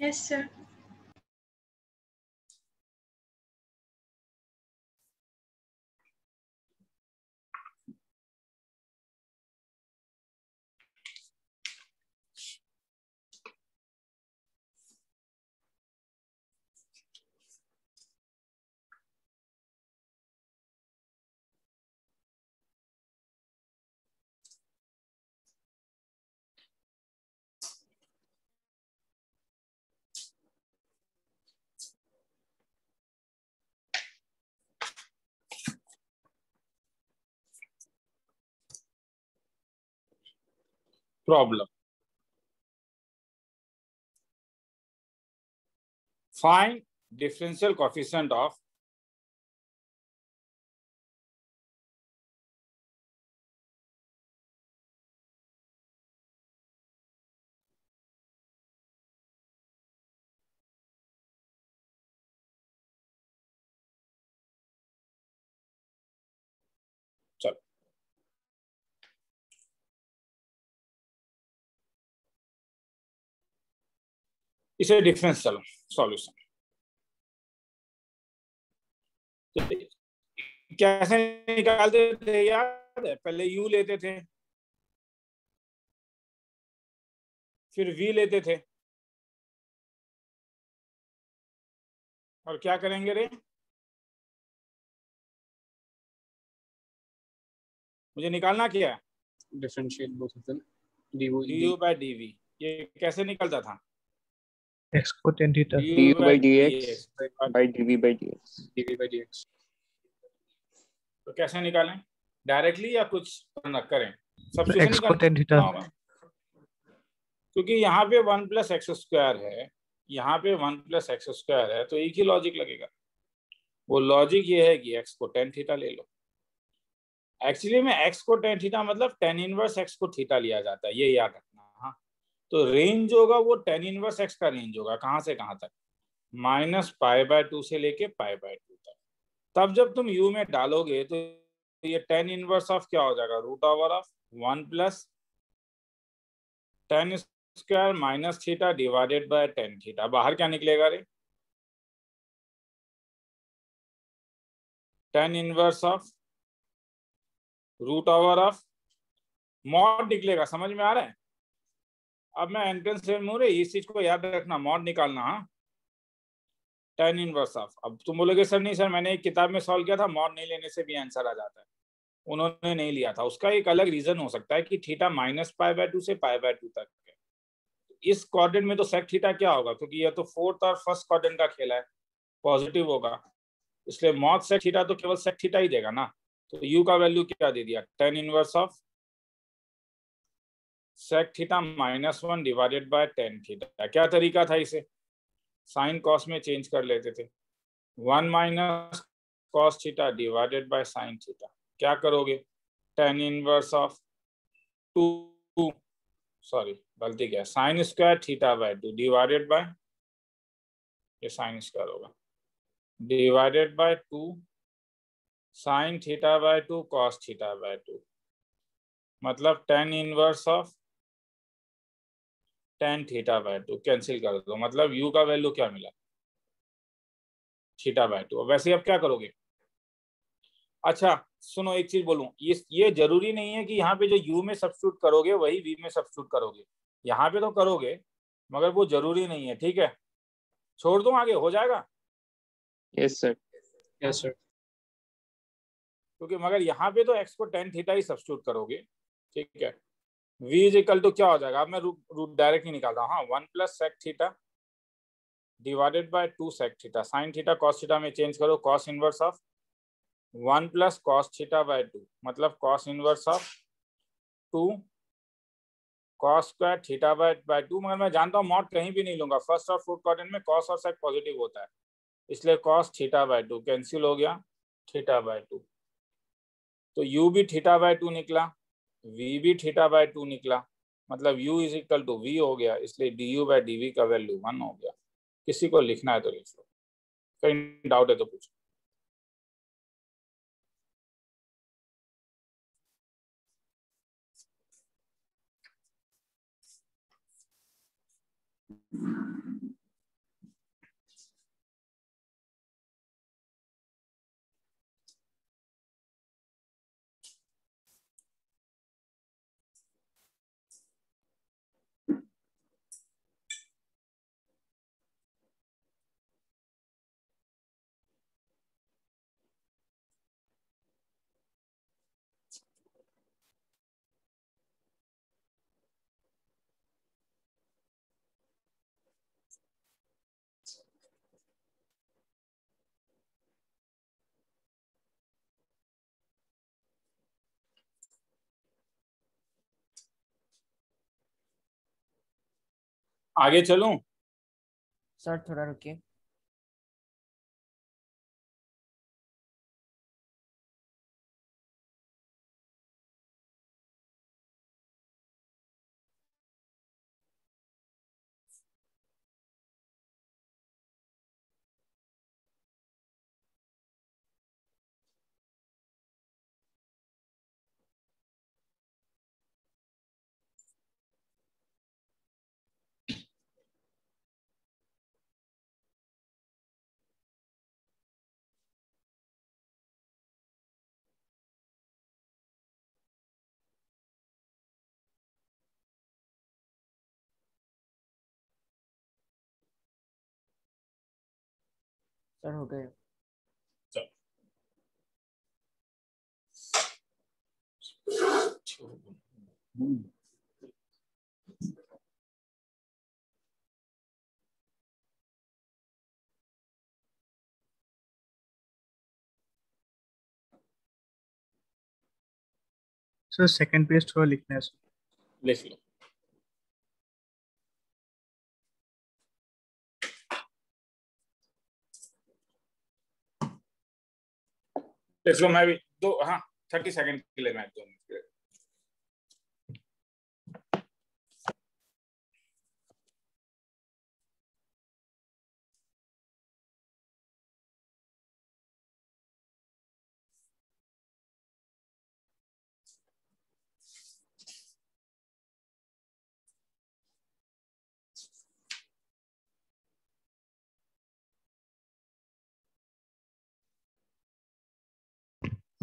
Yes sir. Problem. Find differential coefficient of इसे डिफरेंस चलो सॉल्यूशन कैसे निकालते थे याद है? पहले u लेते थे फिर v लेते थे और क्या करेंगे रे, मुझे निकालना क्या है differentiate both of them du by dv। ये कैसे निकलता था x को tan theta du by dx by dv by dx dv by dx। तो कैसे निकालें डायरेक्टली या कुछ ना करें, सब्स्टिट्यूशन x को tan थीटा, क्योंकि यहाँ पे 1 प्लस एक्स स्क्वायर है यहाँ पे 1 + x² है तो एक ही लॉजिक लगेगा। वो लॉजिक ये है कि x को tan थीटा ले लो। एक्चुअली में x को tan थीटा मतलब tan इनवर्स x को थीटा लिया जाता है, ये याद रखना। हाँ, तो रेंज होगा वो tan इनवर्स x का रेंज होगा कहाँ से कहाँ तक, -π/2 से लेके π/2 तक। तब जब तुम u में डालोगे तो ये tan इनवर्स ऑफ क्या हो जाएगा, √1 + tan² - theta divided by tan theta. बाहर क्या निकलेगा रे, tan इनवर्स ऑफ मॉड निकलेगा। समझ में आ रहा है? अब मैं एंट्रेंस से मुरे इस चीज को याद रखना, मॉड निकालना। हाँ, tan इनवर्स ऑफ। अब तुम बोलोगे सर नहीं सर मैंने एक किताब में सॉल्व किया था, मॉड नहीं लेने से भी आंसर आ जाता है, उन्होंने नहीं लिया था। उसका एक अलग रीजन हो सकता है कि थीटा -π/2 से π/2 तक है। इस क्वाड्रेंट में तो sec थीटा क्या होगा, क्योंकि यह तो फोर्थ और फर्स्ट क्वाड्रेंट का खेल है, पॉजिटिव होगा, इसलिए mod sec थीटा तो केवल sec थीटा ही देगा ना। तो u का वैल्यू क्या दे दिया, tan inverse of sec theta -1 divided by tan theta. क्या तरीका था, इसे साइन कॉस में चेंज कर लेते थे, 1 - cos theta divided by sine theta. क्या करोगे, tan इनवर्स ऑफ sin² थीटा/2 डिवाइडेड बाय, ये sin स्क्वायर होगा, डिवाइडेड बाय 2 sin θ/2 cos θ/2 मतलब tan inverse of tan θ/2। Cancel कर दो, मतलब u का वैल्यू क्या मिला, θ/2। वैसे अब क्या करोगे, अच्छा सुनो एक चीज बोलूं, ये जरूरी नहीं है कि यहाँ पे जो u में सब्स्टिट्यूट करोगे वही v में सब्स्टिट्यूट करोगे, यहाँ पे तो करोगे मगर वो जरूरी नहीं है। ठीक है, छोड़ दूं आगे, हो जाएगा। Yes sir, yes sir. क्योंकि मगर यहाँ पे तो x को tan थीटा ही सब्स्टिट्यूट करोगे। ठीक है, v इज इक्वल टू क्या हो जाएगा, अब मैं रूट डायरेक्ट ही निकालता हूँ। हाँ, 1 + sec theta divided by 2 sec theta. Sine theta cos theta में चेंज करो, कॉस इनवर्स ऑफ 1 + cos θ/2 मतलब cos इनवर्स ऑफ 2 cos² θ/2। मगर मैं जानता हूँ मॉड कहीं भी नहीं लूंगा, फर्स्ट और फोर्थ क्वाड्रेंट में cos और sec पॉजिटिव होता है, इसलिए cos θ/2 कैंसिल हो गया, θ/2। तो u भी θ/2 निकला, v भी θ/2 निकला, मतलब u = v हो गया, इसलिए du/dv का वैल्यू 1 हो गया। किसी को लिखना है तो लिख लो, कहीं डाउट है तो पूछो। आगे चलूं सर, थोड़ा रुकिए। सर हो गए। सर सेकंड पेज थोड़ा लिखना है, लिख लो। Let's go. मैं भी दो, हाँ 30 सेकंड के लिए मैं दो मिनट।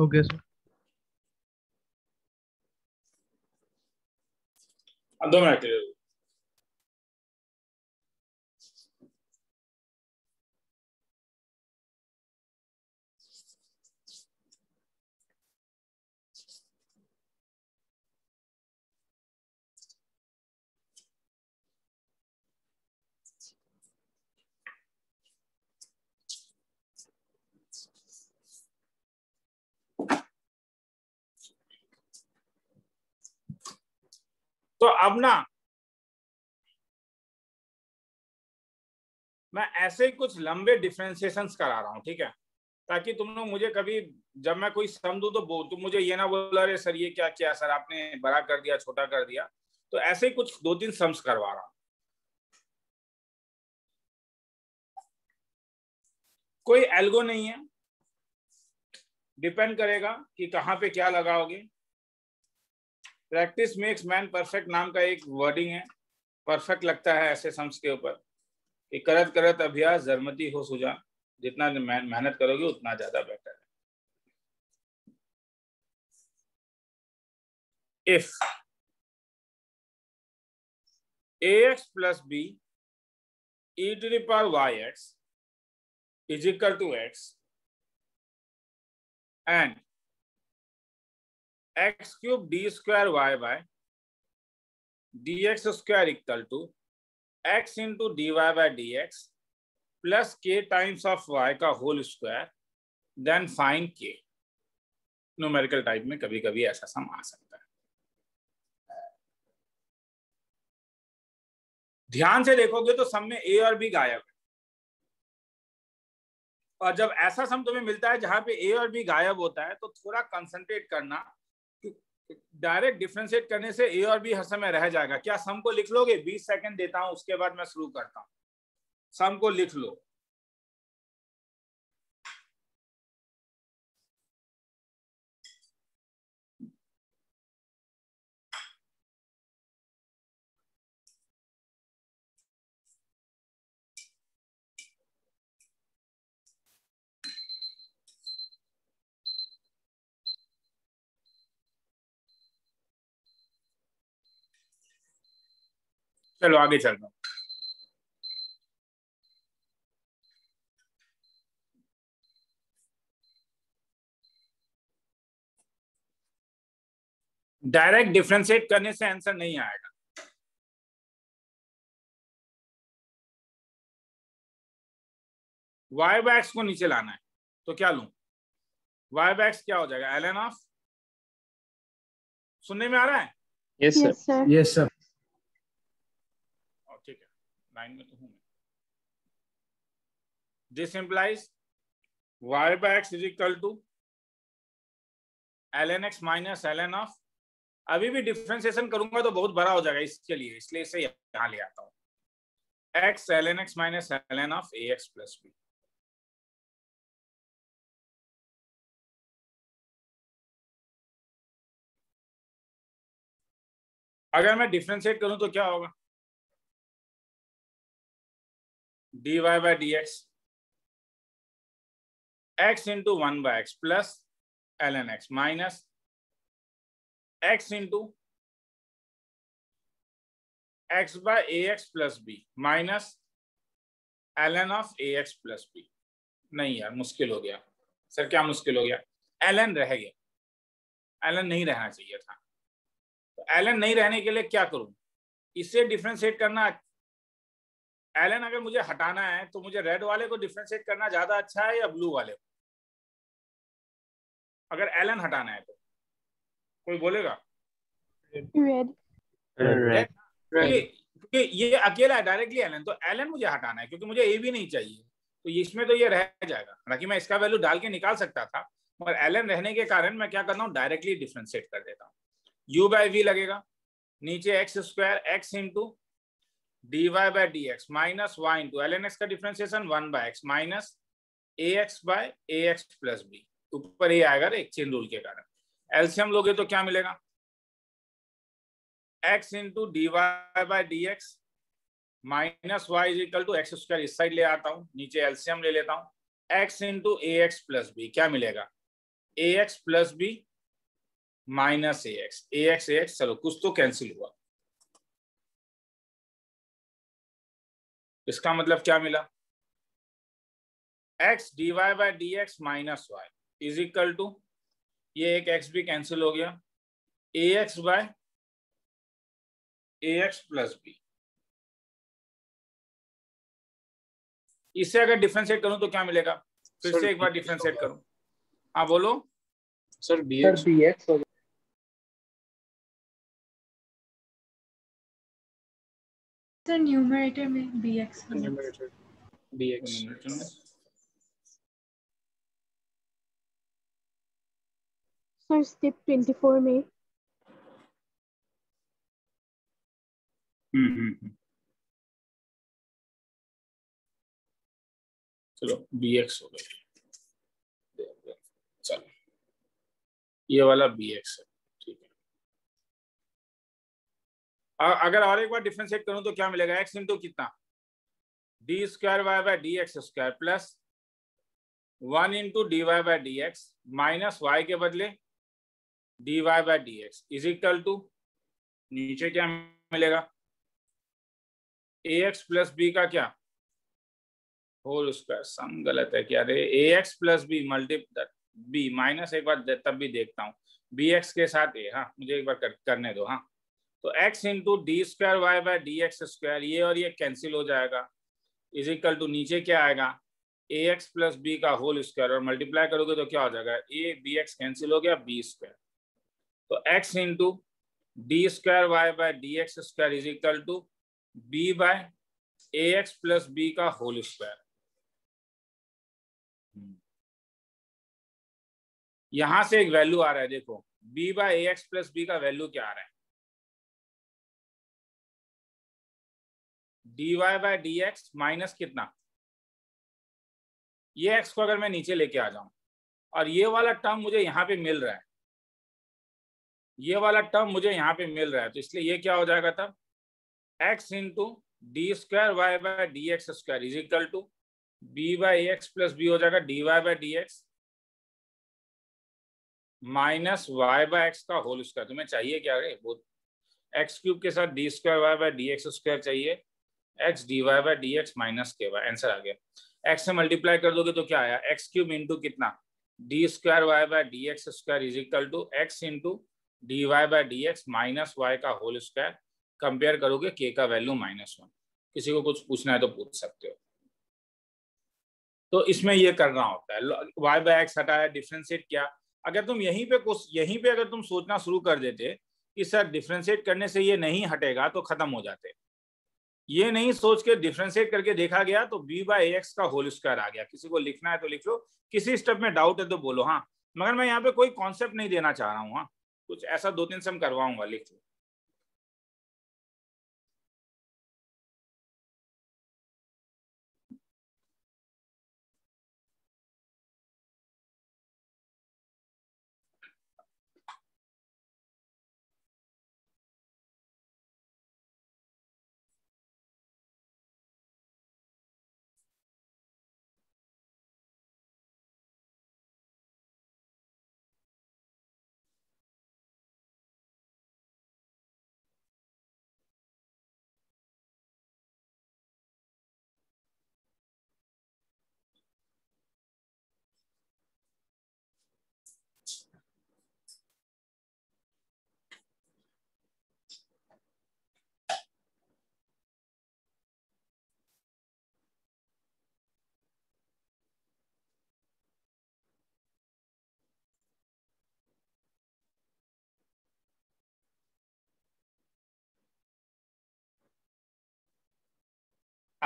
ओके सर, 2 मिनट के लिए। तो अब ना मैं ऐसे ही कुछ लंबे डिफ्रेंसिएशन करा रहा हूँ, ठीक है, ताकि तुम लोग मुझे कभी जब मैं कोई सम दूं तो तुम मुझे ये ना बोलो अरे सर ये क्या किया सर आपने, बड़ा कर दिया, छोटा कर दिया। तो ऐसे ही कुछ 2-3 सम्स करवा रहा हूँ। कोई एल्गो नहीं है, डिपेंड करेगा कि कहाँ पे क्या लगाओगे। प्रैक्टिस मेक्स मैन परफेक्ट नाम का एक वर्डिंग है, परफेक्ट लगता है ऐसे सम्स के ऊपर कि करत करत अभ्यास जरमती हो सुजान, जितना मेहनत करोगे उतना ज्यादा बेटर है। If ax + b e⁻yx = x and x³ d² y/dx² = x × dy/dx + k × y² then find k। Numerical type में कभी कभी ऐसा सम आ सकता है। ध्यान से देखोगे तो सम में a और b गायब है, और जब ऐसा सम तुम्हें मिलता है जहां पे ए और बी गायब होता है तो थोड़ा कंसंट्रेट करना। डायरेक्ट डिफरेंशिएट करने से ए और बी हर समय रह जाएगा। क्या सम को लिख लोगे? 20 सेकंड देता हूं, उसके बाद मैं शुरू करता हूं। सम को लिख लो। चलो आगे चलना। डायरेक्ट डिफरेंशिएट करने से आंसर नहीं आएगा। y बाय x को नीचे लाना है तो क्या लूं? y बाय x क्या हो जाएगा? ln of. सुनने में आ रहा है? Yes sir, yes sir. Line में तो हूं मैं। This implies y/x = ln x - ln of. अभी भी डिफरेंशिएशन करूंगा तो बहुत बड़ा हो जाएगा इसके लिए, इसलिए इसे यहां ले आता हूं। x ln x - ln of ax + b। अगर मैं डिफरेंशिएट करूं तो क्या होगा? dy/dx x × 1/x + ln x - x/ax + b - ln of ax + b। नहीं यार मुश्किल हो गया सर। क्या मुश्किल हो गया? ln रह गया, ln नहीं रहना चाहिए था। तो ln नहीं रहने के लिए क्या करूं? इससे डिफरेंशिएट करना। एलन अगर मुझे हटाना है तो मुझे रेड वाले को डिफ्रेंशिएट करना ज्यादा अच्छा है या ब्लू वाले को? अगर एलन हटाना है तो कोई बोलेगा रेड, क्योंकि ये अकेला है डायरेक्टली एलन। तो एलन मुझे हटाना है क्योंकि मुझे ए भी नहीं चाहिए, तो इसमें तो ये रह जाएगा। हालांकि मैं इसका वैल्यू डाल के निकाल सकता था, मगर ln रहने के कारण मैं क्या करता हूँ, डायरेक्टली डिफ्रेंशिएट कर देता हूँ। u बाई वी लगेगा, नीचे x square x into d y by d x minus y into l n x का differentiation one by x minus a x by a x plus b. ऊपर ही आएगा एक चेन रूल के कारण। LCM लोगे तो क्या मिलेगा, x into d y by d x minus y is equal to x square इस साइड ले आता हूँ, नीचे एलसीएम ले लेता हूँ, x into a x plus b. क्या मिलेगा, a x plus B minus a x, a x a x, चलो कुछ तो कैंसिल हुआ। इसका मतलब क्या मिला, x d y by d x minus y is equal to, ये एक एक्स भी कैंसिल हो गया, a x by a x plus b. इससे अगर डिफरेंशिएट करूं तो क्या मिलेगा, फिर से एक बार डिफरेंशिएट करूं, हाँ बोलो सर, बी एक्स हो गया। सर न्यूमरेटर में b x, numerator b x. Sir step 24 में चलो bx हो गया, चलो ये वाला bx है, ठीक है। अगर और एक बार डिफरेंशिएट करूं तो क्या मिलेगा, x इंटू कितना d square y by d x square plus one into d y by d x minus y के बदले d y by d x is equal to, नीचे क्या मिलेगा, ए एक्स प्लस बी का क्या whole square. सम गलत है क्या, अरे a x plus b multiple b minus, एक बार तब भी देखता हूँ बी एक्स के साथ ए, हाँ मुझे एक बार करने दो, हाँ। तो x into d square y by d x square, ये और ये कैंसिल हो जाएगा, इज इक्वल टू नीचे क्या आएगा, ए एक्स प्लस बी का होल स्क्वायर, और मल्टीप्लाई करोगे तो क्या हो जाएगा, ए बी एक्स कैंसिल हो गया, बी स्क्वायर। तो x into d square y by d x square is equal to b by a x plus b का होल स्क्वायर। यहां से एक वैल्यू आ रहा है, देखो b by a x plus b का वैल्यू क्या आ रहा है, d y by d x minus कितना, ये x को अगर मैं नीचे लेके आ जाऊं, और ये वाला टर्म मुझे यहां पे मिल रहा है, ये वाला टर्म मुझे यहां पे मिल रहा है, तो इसलिए ये क्या हो जाएगा तब, x into d square y by d x square is equal to b by x plus b हो जाएगा d y by d x minus y by x का होल स्क्वायर। तुम्हें चाहिए क्या, अरे बहुत एक्स क्यूब के साथ d square y by d x square चाहिए, x d y by d x minus के वाई, आंसर आ गया। एक्स से मल्टीप्लाई कर दोगे तो क्या आया, एक्स क्यूब इंटू कितना d square y by d x square is equal to x into d y by d x minus y का होल स्क्वायर। कंपेयर करोगे के का वैल्यू -1। किसी को कुछ पूछना है तो पूछ सकते हो। तो इसमें ये करना होता है, y बाय एक्स हटाया, डिफ्रेंशिएट किया। अगर तुम यहीं पे अगर तुम सोचना शुरू कर देते कि सर डिफ्रेंशिएट करने से ये नहीं हटेगा तो खत्म हो जाते, ये नहीं सोच के डिफ्रेंशिएट करके देखा गया तो b बाय एक्स का होल स्क्वायर आ गया। किसी को लिखना है तो लिख लो, किसी स्टेप में डाउट है तो बोलो, हाँ। मगर मैं यहाँ पे कोई कॉन्सेप्ट नहीं देना चाह रहा हूँ, हाँ। कुछ ऐसा 2-3 सम करवाऊंगा, लिख लो।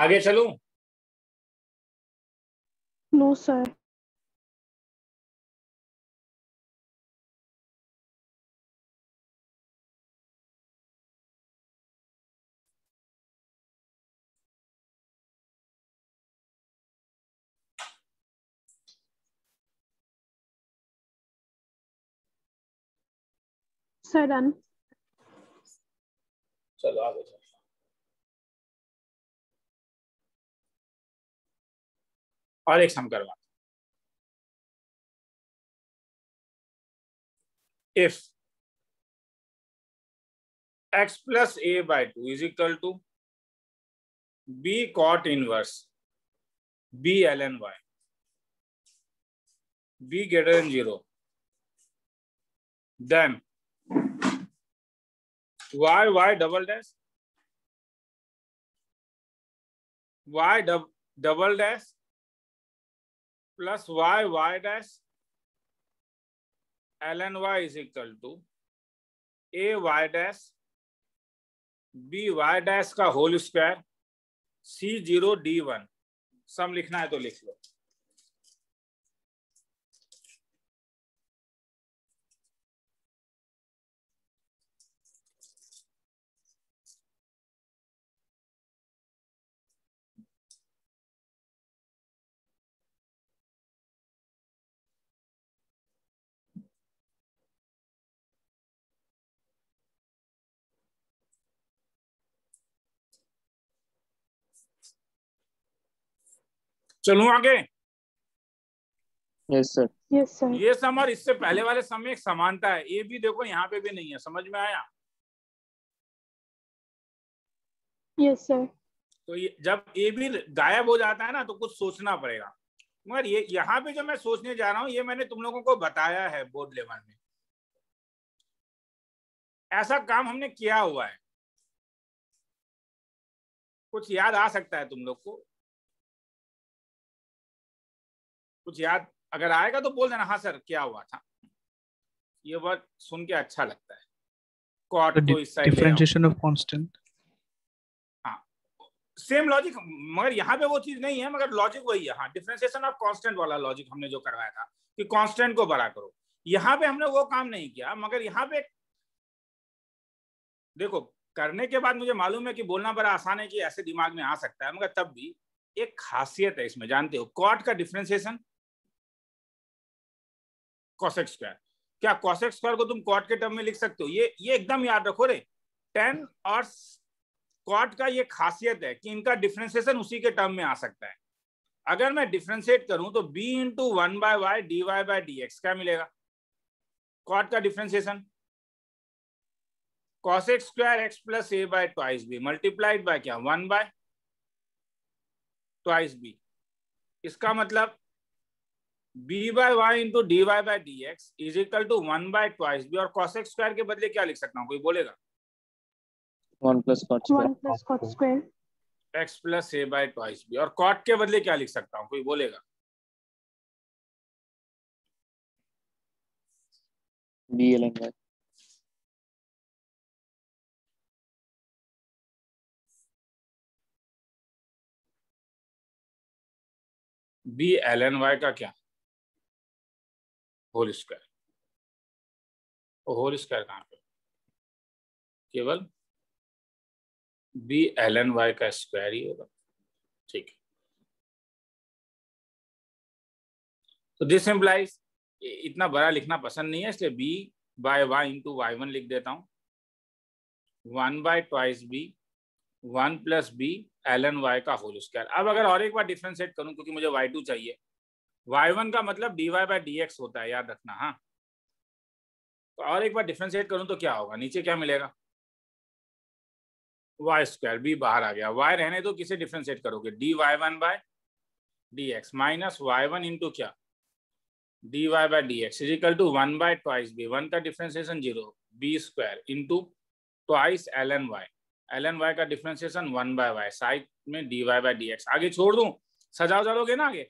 आगे चलूं? No sir. Sir done. चलो आगे चलो। और एक सम करवा। If x plus a by 2 is equal to b cot inverse b ln y, b greater than 0, then y double dash, y double dash plus y dash ln y is equal to a y dash b y dash का whole square c 0 d 1। Sum लिखना है तो लिख लो। चलूं आगे। Yes sir. Yes sir. ये sum और इससे पहले वाले सम में एक समानता है। ये भी देखो यहाँ पे भी नहीं है। समझ में आया? Yes sir. तो ये जब ये भी गायब हो जाता है ना तो कुछ सोचना पड़ेगा, मगर ये यहाँ पे जो मैं सोचने जा रहा हूँ ये मैंने तुम लोगों को बताया है बोर्ड लेवल में, ऐसा काम हमने किया हुआ है। कुछ याद आ सकता है तुम लोग को? कुछ याद अगर आएगा तो बोल देना हाँ सर क्या हुआ था। ये वर्ड सुन के अच्छा लगता है। कॉट को इस साइड डिफरेंशिएशन ऑफ कांस्टेंट, हाँ सेम लॉजिक, मगर यहाँ पे वो चीज नहीं है, मगर लॉजिक वही है। हाँ डिफरेंशिएशन ऑफ कांस्टेंट वाला लॉजिक हमने जो करवाया था कि कांस्टेंट को बड़ा करो, यहाँ पे हमने वो काम नहीं किया। मगर यहाँ पे देखो करने के बाद मुझे मालूम है कि बोलना बड़ा आसान है कि ऐसे दिमाग में आ सकता है, मगर तब भी एक खासियत है इसमें, जानते हो? कॉट का डिफरेंशिएशन कॉसेक स्क्वायर। क्या कॉसेक स्क्वायर को तुम कॉट के टर्म में लिख सकते हो? ये एकदम याद रखो रे। टेन और कॉट का ये खासियत है कि इनका डिफरेंशिएशन उसी के टर्म में आ सकता है। अगर मैं डिफरेंशिएट करूं तो b इंटू 1/y dy by dx क्या मिलेगा? कॉट का differentiation cosec square x plus a by twice b multiplied by क्या 1/b। इसका मतलब b by y into dy by dx is equal to 1/2b और cosec square के बदले क्या लिख सकता हूँ? कोई बोलेगा? 1 plus cot square x plus a by twice b और cot के बदले क्या लिख सकता हूँ? कोई बोलेगा? b ln y। b ln y का क्या होल स्क्वायर। वो होल स्क्वायर कहाँ पे? केवल b ln y का स्क्वायर ही होगा। ठीक है, तो दिस इम्प्लाइज, इतना बड़ा लिखना पसंद नहीं है इसलिए b bye y into y1 लिख देता हूँ। 1/2b 1 plus b ln y का होल स्क्वायर। अब अगर और एक बार डिफरेंशिएट करूं क्योंकि मुझे y2 चाहिए। y1 का मतलब dy by dx होता है, याद रखना। हाँ तो और एक बार डिफरेंशिएट करूं तो क्या होगा? नीचे क्या मिलेगा? y square. b बाहर आ गया, y रहने दो। किसे डिफरेंशिएट करोगे? dy1 by dx minus y1 into क्या dy by dx is equal to 1/2b। 1 का differentiation 0 b square into twice ln y। ln y का डिफरेंशिएशन 1/y, साइड में dy by dx। आगे छोड़ दूं, सजाओ जाओगे ना, आगे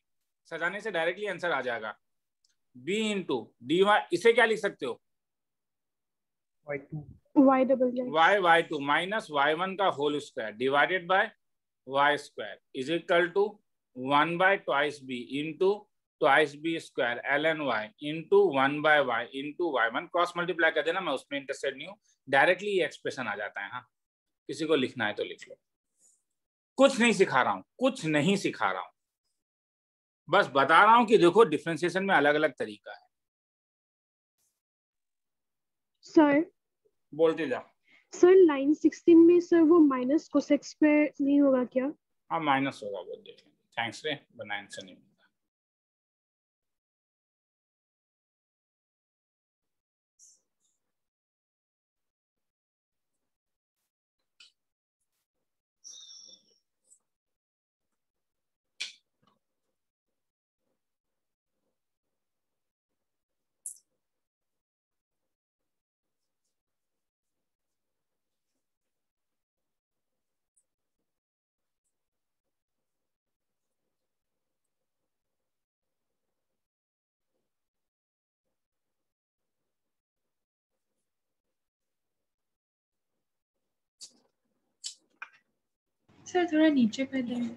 सजाने से डायरेक्टली आंसर आ जाएगा। b इंटू डी वाई, इसे क्या लिख सकते हो? y2 माइनस y1 का whole square divided by y square is equal to 1/2b into twice b square ln y into 1/y into y1। Cross multiply कर देना, मैं उसमें इंटरेस्टेड नहीं हूँ, डायरेक्टली ये एक्सप्रेशन आ जाता है। हाँ किसी को लिखना है तो लिख लो। कुछ नहीं सिखा रहा हूं, कुछ नहीं सिखा रहा हूं, बस बता रहा हूं कि देखो डिफरेंशिएशन में अलग अलग तरीका है। सर बोलते जा। सर लाइन 16 में सर वो माइनस कोसेक स्क्वायर नहीं होगा क्या? हाँ माइनस होगा वो देखेंगे। थैंक्स रे बना आंसर नहीं मिलता। सर थोड़ा नीचे कर दें।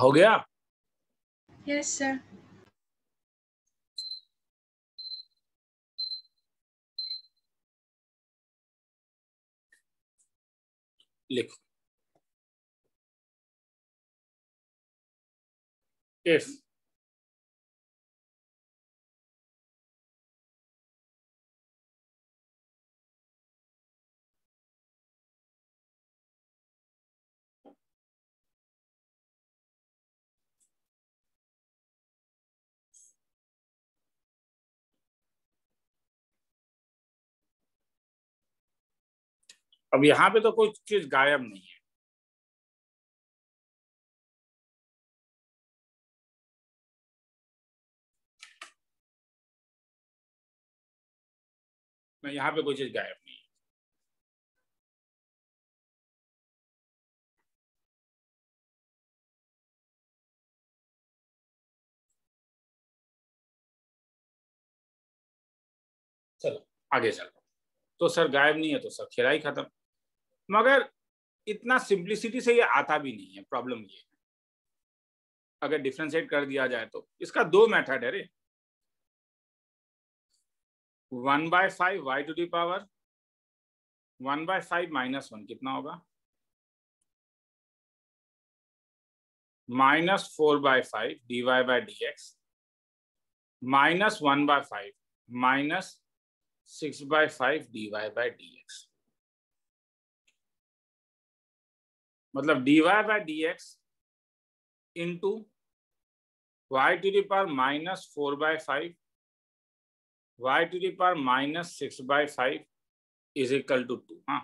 हो गया? Yes sir. लिखो इफ अब यहाँ पे तो कोई चीज गायब नहीं है। यहाँ पे कोई चीज गायब नहीं है। चलो आगे चलो। तो सर गायब नहीं है तो सर खेला ही खत्म। मगर इतना सिंप्लिसिटी से ये आता भी नहीं है। प्रॉब्लम ये है अगर डिफ्रेंशिएट कर दिया जाए तो। इसका दो मेथड है रे, 1/5 y to the power 1/5 minus 1 कितना होगा minus 4/5 d y by d x minus 1/5 minus 6/5 d y by d x. मतलब dy by d x into y to the power minus 4/5 y to the power minus 6/5 is equal to 2। हाँ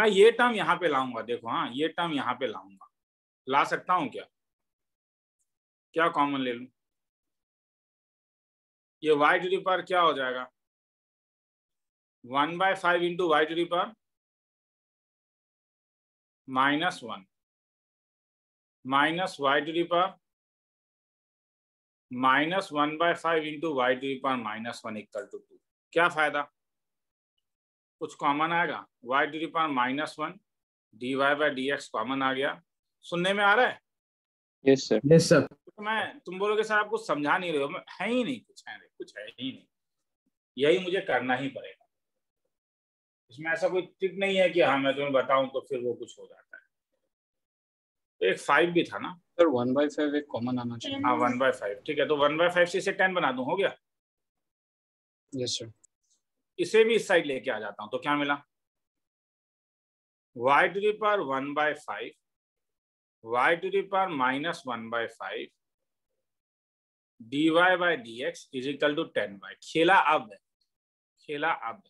मैं ये term यहाँ पे लाऊंगा देखो। हाँ ये टर्म यहाँ पे लाऊंगा, ला सकता हूँ क्या? क्या कॉमन ले लूँ? ये y टू दी पावर क्या हो जाएगा 1/5 into y to the power minus 1 minus y to the power minus 1/5 into y to the power minus 1 equal to 2। क्या फायदा? कुछ कॉमन आएगा। Y to the power minus 1 d y by d x common आ गया। सुनने में आ रहा है? Yes sir. Yes sir. मैं तुम बोलोगे सर आप कुछ समझा नहीं रहे हो। मैं है ही नहीं, कुछ है ही नहीं। यही मुझे करना ही पड़ेगा। इसमें ऐसा कोई ट्रिक नहीं है कि हाँ मैं तुम्हें बताऊं तो फिर वो कुछ हो जाता है। तो एक 5 भी था ना सर, 1/5 एक कॉमन आना चाहिए। हाँ 1/5 ठीक है। तो 1/5 से इसे 10 बना दूं, हो गया? Yes sir. इसे भी इस साइड लेके आ जाता हूँ तो क्या मिला y to the power 1/5 y to the power minus 1/5 d y by d x is equal to 10 y. खेला अब है। खेला अब।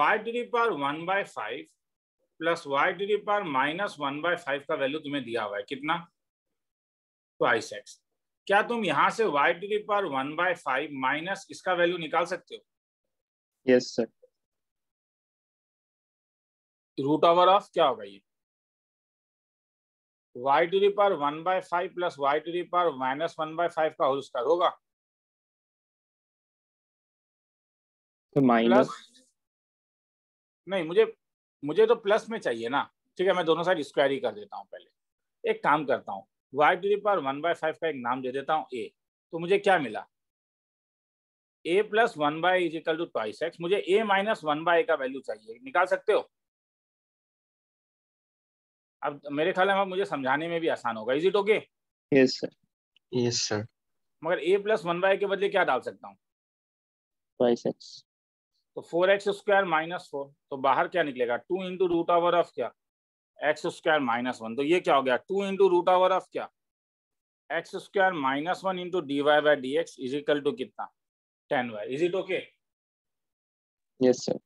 y to the power 1/5 plus y to the power -1/5 का वैल्यू तुम्हें दिया हुआ है कितना, 2x। क्या तुम यहाँ से y to the power 1/5 minus इसका वैल्यू निकाल सकते हो? Yes sir. Root over of क्या होगा ये y to the power 1/5 plus y to the power -1/5 का होल स्क्वायर होगा तो माइनस, नहीं मुझे तो प्लस में चाहिए ना। ठीक है मैं दोनों साइड स्क्वायर ही कर देता हूँ। पहले एक काम करता हूँ, y टू दी पावर 1/5 का एक नाम दे देता हूँ a। तो मुझे क्या मिला, a plus 1/a is equal to 2x। मुझे a माइनस 1/a का वैल्यू चाहिए, निकाल सकते हो? अब मेरे ख्याल में मुझे समझाने में भी आसान होगा। Is it okay? Yes sir, yes sir. मगर a प्लस 1/a के बदले क्या डाल सकता हूँ, 2x। तो 4x² माइनस 4, तो बाहर क्या निकलेगा, 2 इंटू रूट आवर ऑफ क्या, x² माइनस 1। तो ये क्या हो गया, 2 इंटू रूट आवर ऑफ क्या, x² minus 1 into dy by dx is equal to कितना, 10y। Is it okay? Yes sir.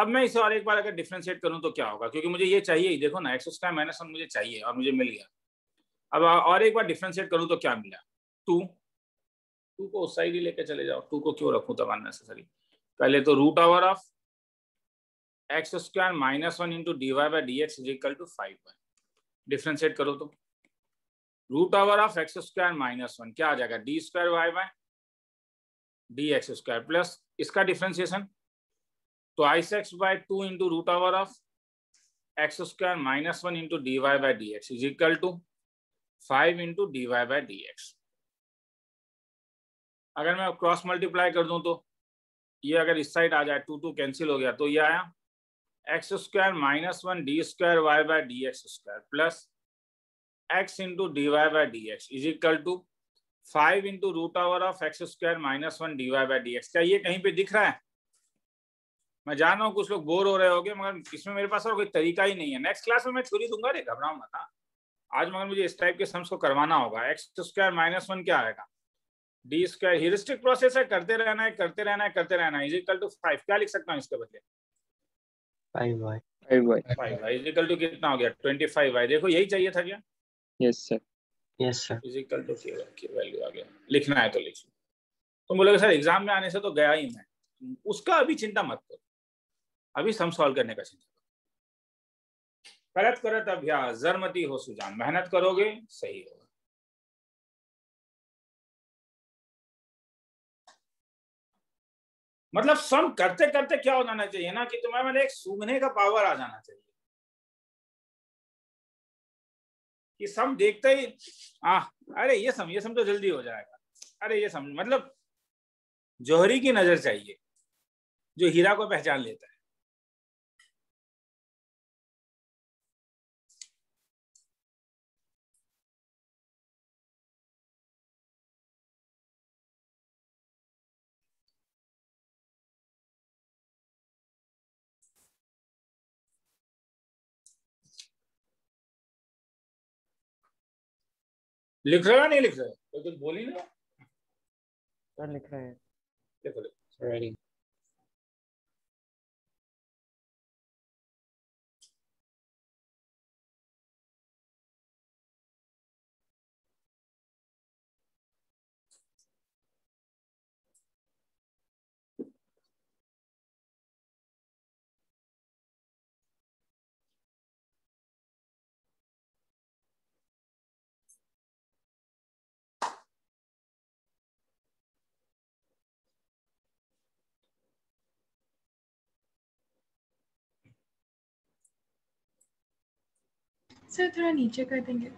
अब मैं इसे और एक बार अगर डिफ्रेंशिएट करूं तो क्या होगा, क्योंकि मुझे ये चाहिए ही, देखो ना x² माइनस 1 मुझे चाहिए और मुझे मिल गया। अब और एक बार डिफ्रेंशिएट करूँ तो क्या मिला, 2 को उस साइड ही लेकर चले जाओ। 2 को क्यों रखूँ तब अननेसेसरी, पहले तो root over of x² minus 1 into d y by d x is equal to 5y। Differentiate करो तो root over of x² minus 1 क्या आ जाएगा, d² y by dx² plus इसका differentiation 2x by 2 into root over of x² minus 1 into d y by d x is equal to 5 into d y by d x. अगर मैं cross multiply कर दूं तो ये अगर इस side आ जाए, 2 कैंसिल हो गया, तो ये आया x² minus 1 d² y by d x square plus x into d y by d x is equal to 5 into root over of x² minus 1 d y by d x. क्या ये कहीं पे दिख रहा है? मैं जान रहा हूँ कुछ लोग बोर हो रहे होंगे, मगर इसमें मेरे पास और कोई तरीका ही नहीं है। नेक्स्ट क्लास में मैं छुरी दूंगा, रे घबराओ मत। आज मगर मुझे इस टाइप के सम्स को करवाना होगा। x² माइनस 1 क्या आएगा, डी स्क्वायर। हेरिस्टिक प्रोसेस है, करते रहना है, करते रहना है, करते रहना है। इज इक्वल टू 5 क्या लिख सकता हूँ इसके बदले, 5y। इज इक्वल टू कितना हो गया, 25y। देखो यही चाहिए था क्या? Yes sir, yes sir. Is equal to की वैल्यू आ गया, लिखना है तो लिख लो। तुम बोलोगे सर एग्जाम में आने से तो गया ही मैं, उसका अभी चिंता मत करो, अभी सम सॉल्व करने का चिंता करो। गलत करत अभ्यास जरमती हो सुजान, मेहनत करोगे सही होगा। मतलब सम करते करते क्या हो जाना चाहिए ना, कि तुम्हें मतलब एक सूंघने का पावर आ जाना चाहिए कि सम देखते ही अरे ये सम तो जल्दी हो जाएगा। अरे ये सम मतलब जोहरी की नजर चाहिए जो हीरा को पहचान लेता है। लिख रहे हो नहीं लिख रहे हो? तो बोल ही ना सर, लिख रहे हैं। देखो रेडी, सर थोड़ा नीचे कर देंगे।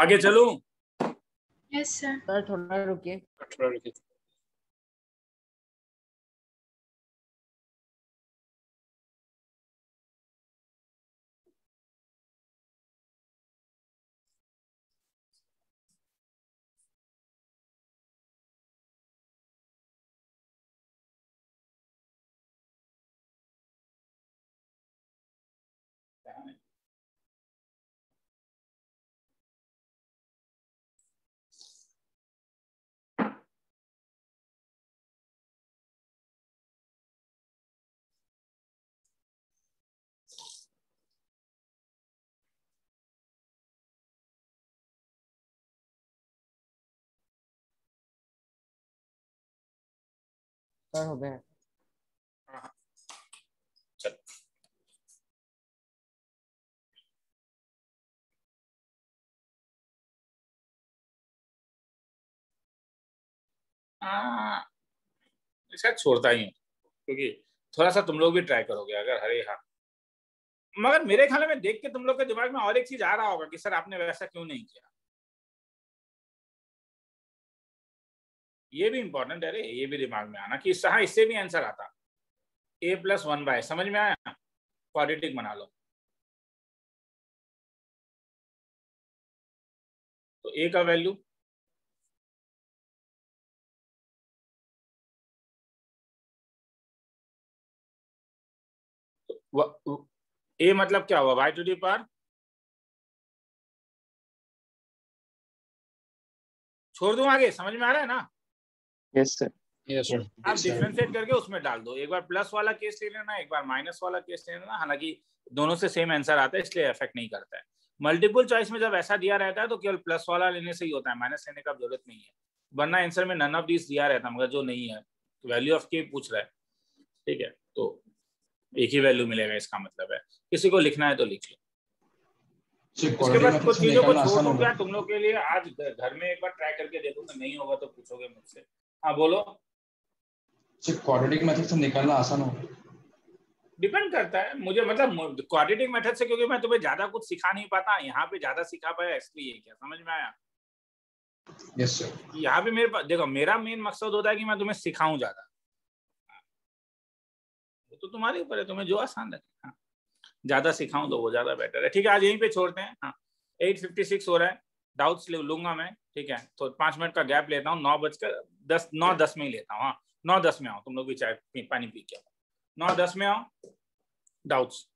आगे चलूं? Yes sir. सर थोड़ा रुकिए, थोड़ा रुकिए। हो गया चल। शायद छोड़ता ही हूँ क्योंकि थोड़ा सा तुम लोग भी ट्राई करोगे अगर हरे हाँ, मगर मेरे ख्याल में देख के तुम लोग के दिमाग में और एक चीज आ रहा होगा कि सर आपने वैसा क्यों नहीं किया, ये भी इंपॉर्टेंट है रे, ये भी दिमाग में आना कि हाँ इससे भी आंसर आता a + 1/, समझ में आया। क्वाड्रेटिक बना लो तो a का वैल्यू तो a मतलब क्या हुआ y⁻⁴ छोड़ दूं आगे, समझ में आ रहा है ना। Yes sir, yes sir. आप डिफरेंशिएट करके उसमें डाल दो, एक बार प्लस वाला केस ले लेना, एक बार माइनस वाला केस ले लेना, हालांकि दोनों से सेम आंसर आता है इसलिए अफेक्ट नहीं करता है। मल्टीपल चॉइस में जब ऐसा दिया रहता है तो केवल प्लस वाला लेने से ही होता है, माइनस लेने का जरूरत नहीं है, वरना आंसर में नन ऑफ दिस दिया रहता है, मगर जो नहीं है वैल्यू ऑफ के पूछ रहा है, ठीक है तो एक ही वैल्यू मिलेगा, इसका मतलब है। किसी को लिखना है तो लिख लो। उसके बाद कुछ चीजों को छोड़ दूं क्या तुम लोग के लिए, आज घर में एक बार ट्राई करके देखो, नहीं होगा तो पूछोगे मुझसे। हाँ बोलो। क्वाड्रेटिक मेथड से निकालना आसान हो, डिपेंड करता है मुझे, मतलब क्वाड्रेटिक मेथड से क्योंकि मैं तुम्हें ज्यादा कुछ सिखा नहीं पाता, यहाँ पे ज्यादा सिखा पाया इसलिए, क्या समझ में आया। Yes sir. यहाँ पे मेरे पास देखो मेरा मेन मकसद होता है कि मैं तुम्हें सिखाऊं ज्यादा, तो तुम्हारे ऊपर है, तुम्हें जो आसान लगे हाँ ज्यादा सिखाऊं तो वो ज्यादा बेटर है। ठीक है आज यहीं पे छोड़ते हैं। हाँ 8:56 हो रहा है, डाउट्स लूंगा मैं, ठीक है तो 5 मिनट का गैप लेता हूँ, 9:10 में ही लेता हूँ, हाँ 9:10 में आओ तुम लोग भी, चाय पानी पी के 9:10 में आओ doubts.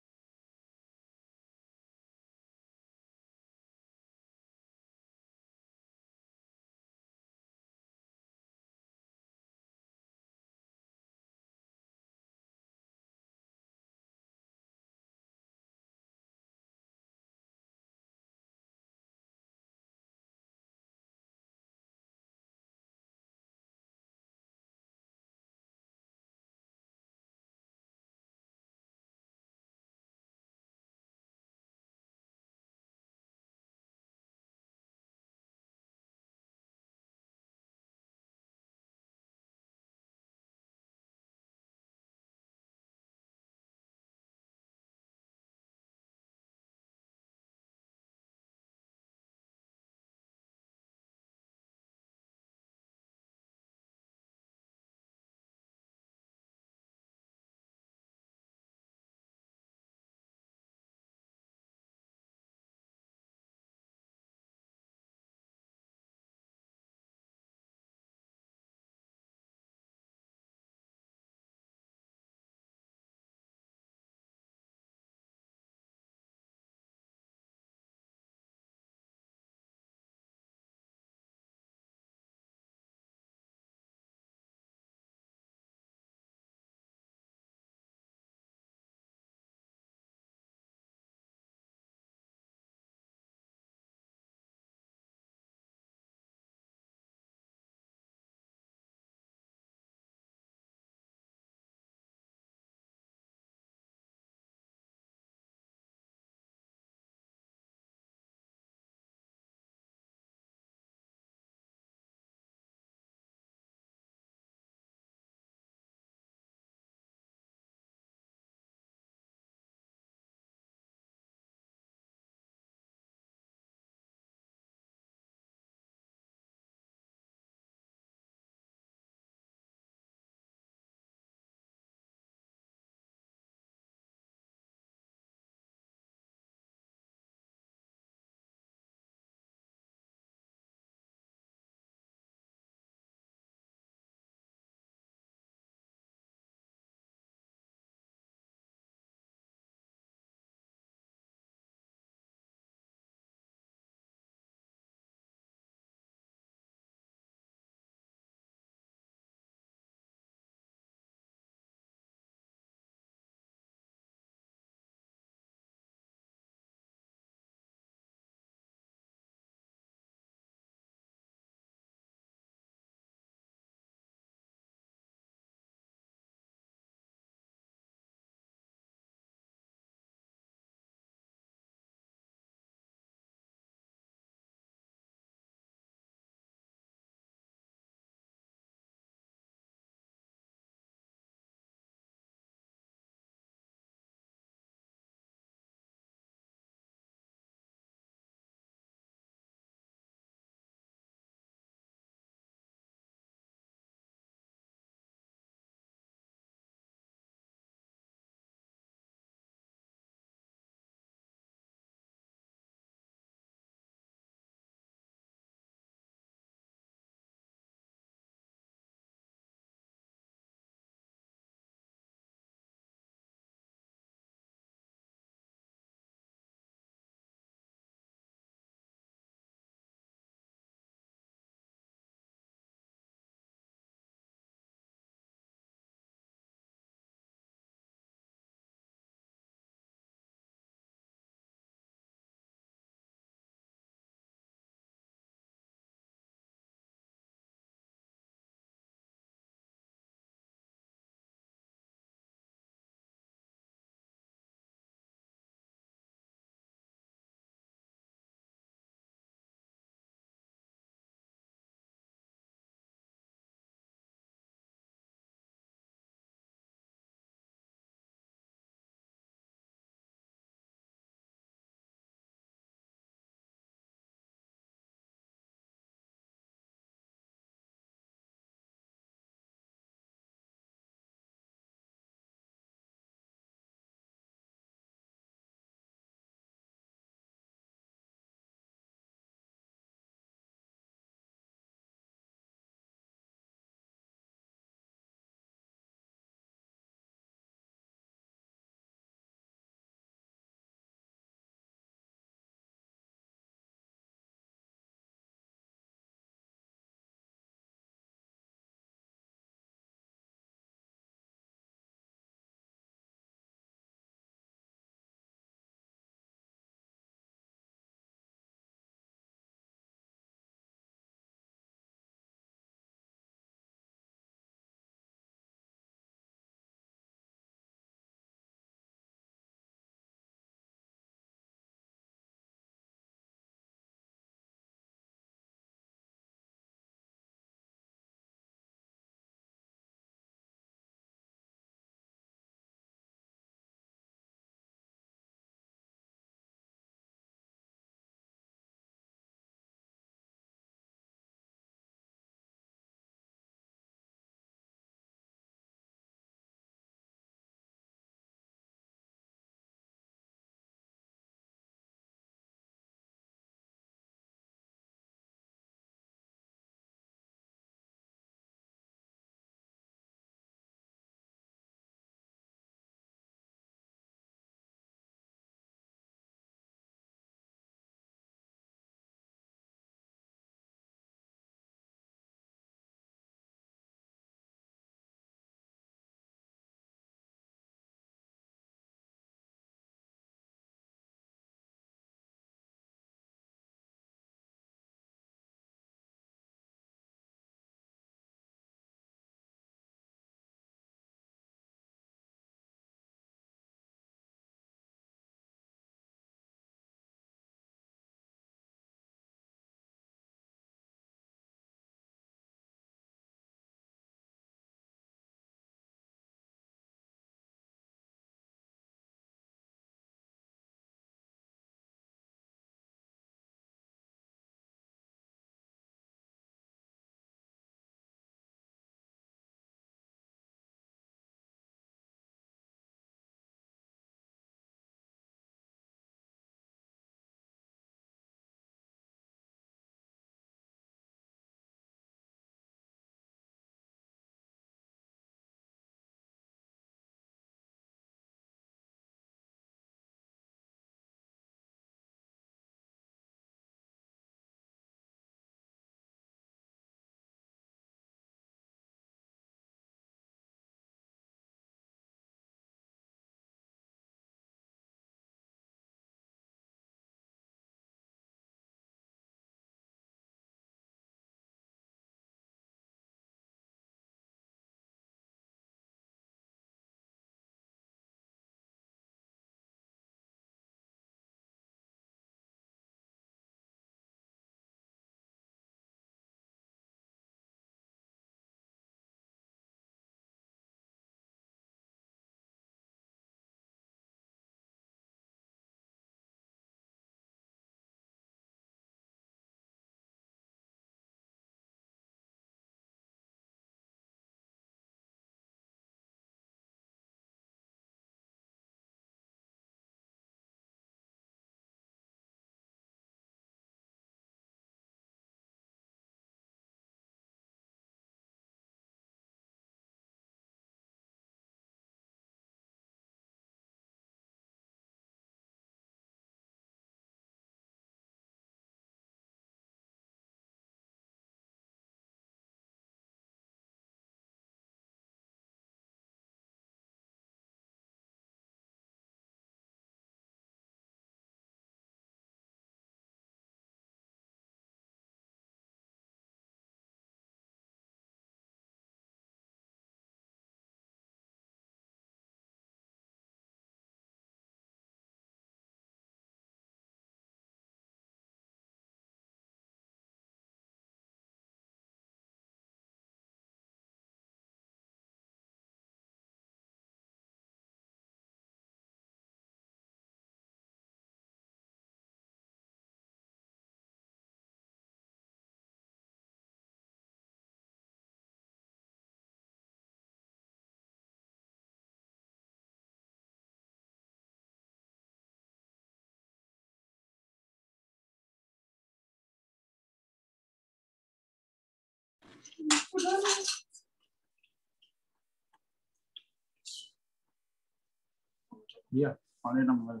Yeah, on number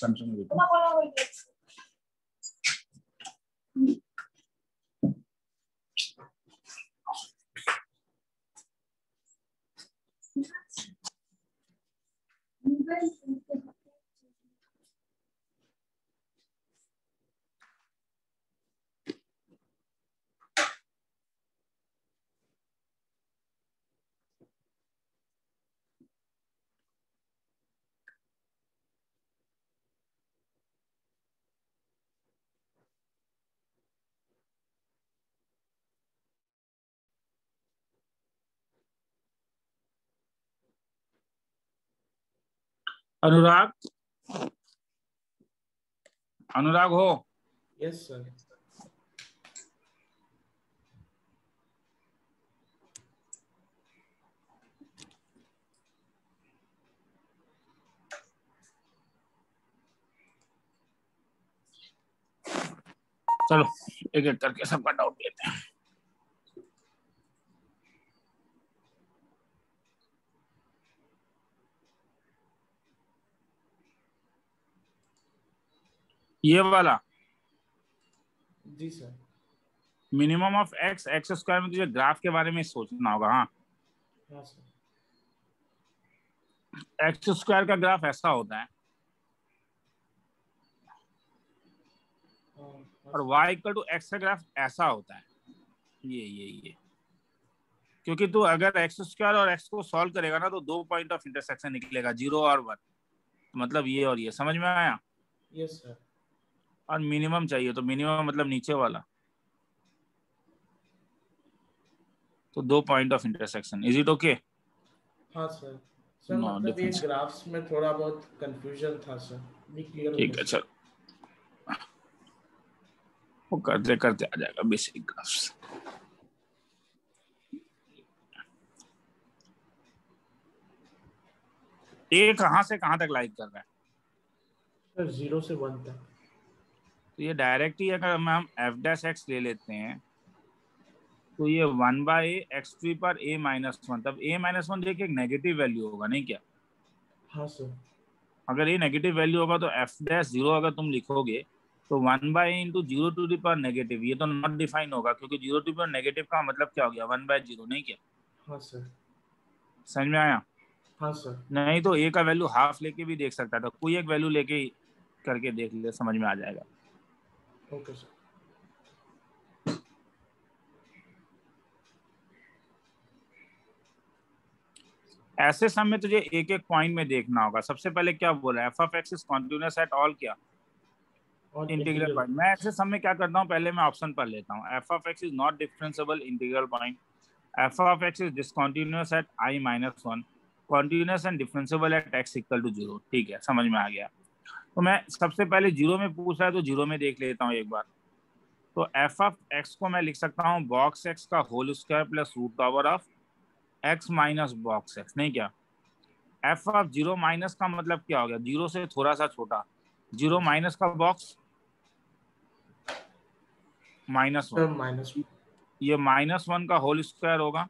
Samsung. Anurag हो? Yes sir. चलो एक एक करके सबका डाउट लेते हैं। ये वाला जी sir, minimum of x x square में तुझे ग्राफ के बारे में सोचना होगा। हाँ सर, एक्स स्क्वायर का ग्राफ ऐसा होता है और वाई इक्वल टू एक्स का ग्राफ ऐसा होता है। ये क्योंकि तू अगर एक्स स्क्वायर और एक्स को सॉल्व करेगा ना तो दो पॉइंट ऑफ इंटरसेक्शन निकलेगा, 0 और 1, मतलब ये और ये। समझ में आया? Yes sir. और मिनिमम चाहिए तो मिनिमम मतलब नीचे वाला, तो 2 point of intersection. Is it okay? हाँ सर। सर मतलब ये ग्राफ्स में थोड़ा बहुत कंफ्यूजन था सर। ठीक है सर, वो करते करते आ जाएगा बेसिक ग्राफ्स। ये कहाँ से कहाँ तक लाइक कर रहा है? सर 0 से 1 तक। तो ये डायरेक्ट ही अगर हम एफ डैश एक्स ले लेते हैं तो ये 1/(x³ पर a-1), तब a-1 देखिए एक नेगेटिव वैल्यू होगा, नहीं क्या? हाँ सर। अगर ये नेगेटिव वैल्यू होगा तो एफ डैश 0 अगर तुम लिखोगे तो 1/(a) × 0⁴ नेगेटिव। ये तो नॉट डिफाइन होगा क्योंकि 0⁴ पर नेगेटिव का मतलब क्या हो गया? 1/0, नहीं क्या? हाँ सर। समझ में आया? हाँ सर। नहीं तो a का वैल्यू हाफ लेके भी देख सकता था, कोई एक वैल्यू लेके करके देख ले, समझ में आ जाएगा। Okay sir. ऐसे सम में तुझे एक एक पॉइंट में देखना होगा। सबसे पहले क्या बोल रहा है? f(x) is continuous at all क्या इंटीग्रल पॉइंट। मैं ऐसे सम में क्या करता हूँ, पहले मैं ऑप्शन पर लेता हूँ। f(x) is not differentiable integral point, f(x) is discontinuous at i-1, continuous and differentiable at x = 0। ठीक है, समझ में आ गया। तो मैं सबसे पहले 0 में पूछ रहा है तो 0 में देख लेता हूँ एक बार। तो f(x) को मैं लिख सकता हूँ box x² plus √x - box x, नहीं क्या? f(0 - का मतलब क्या हो गया? 0 से थोड़ा सा छोटा। 0 - का बॉक्स -1। ये -1 का होल स्क्वायर होगा।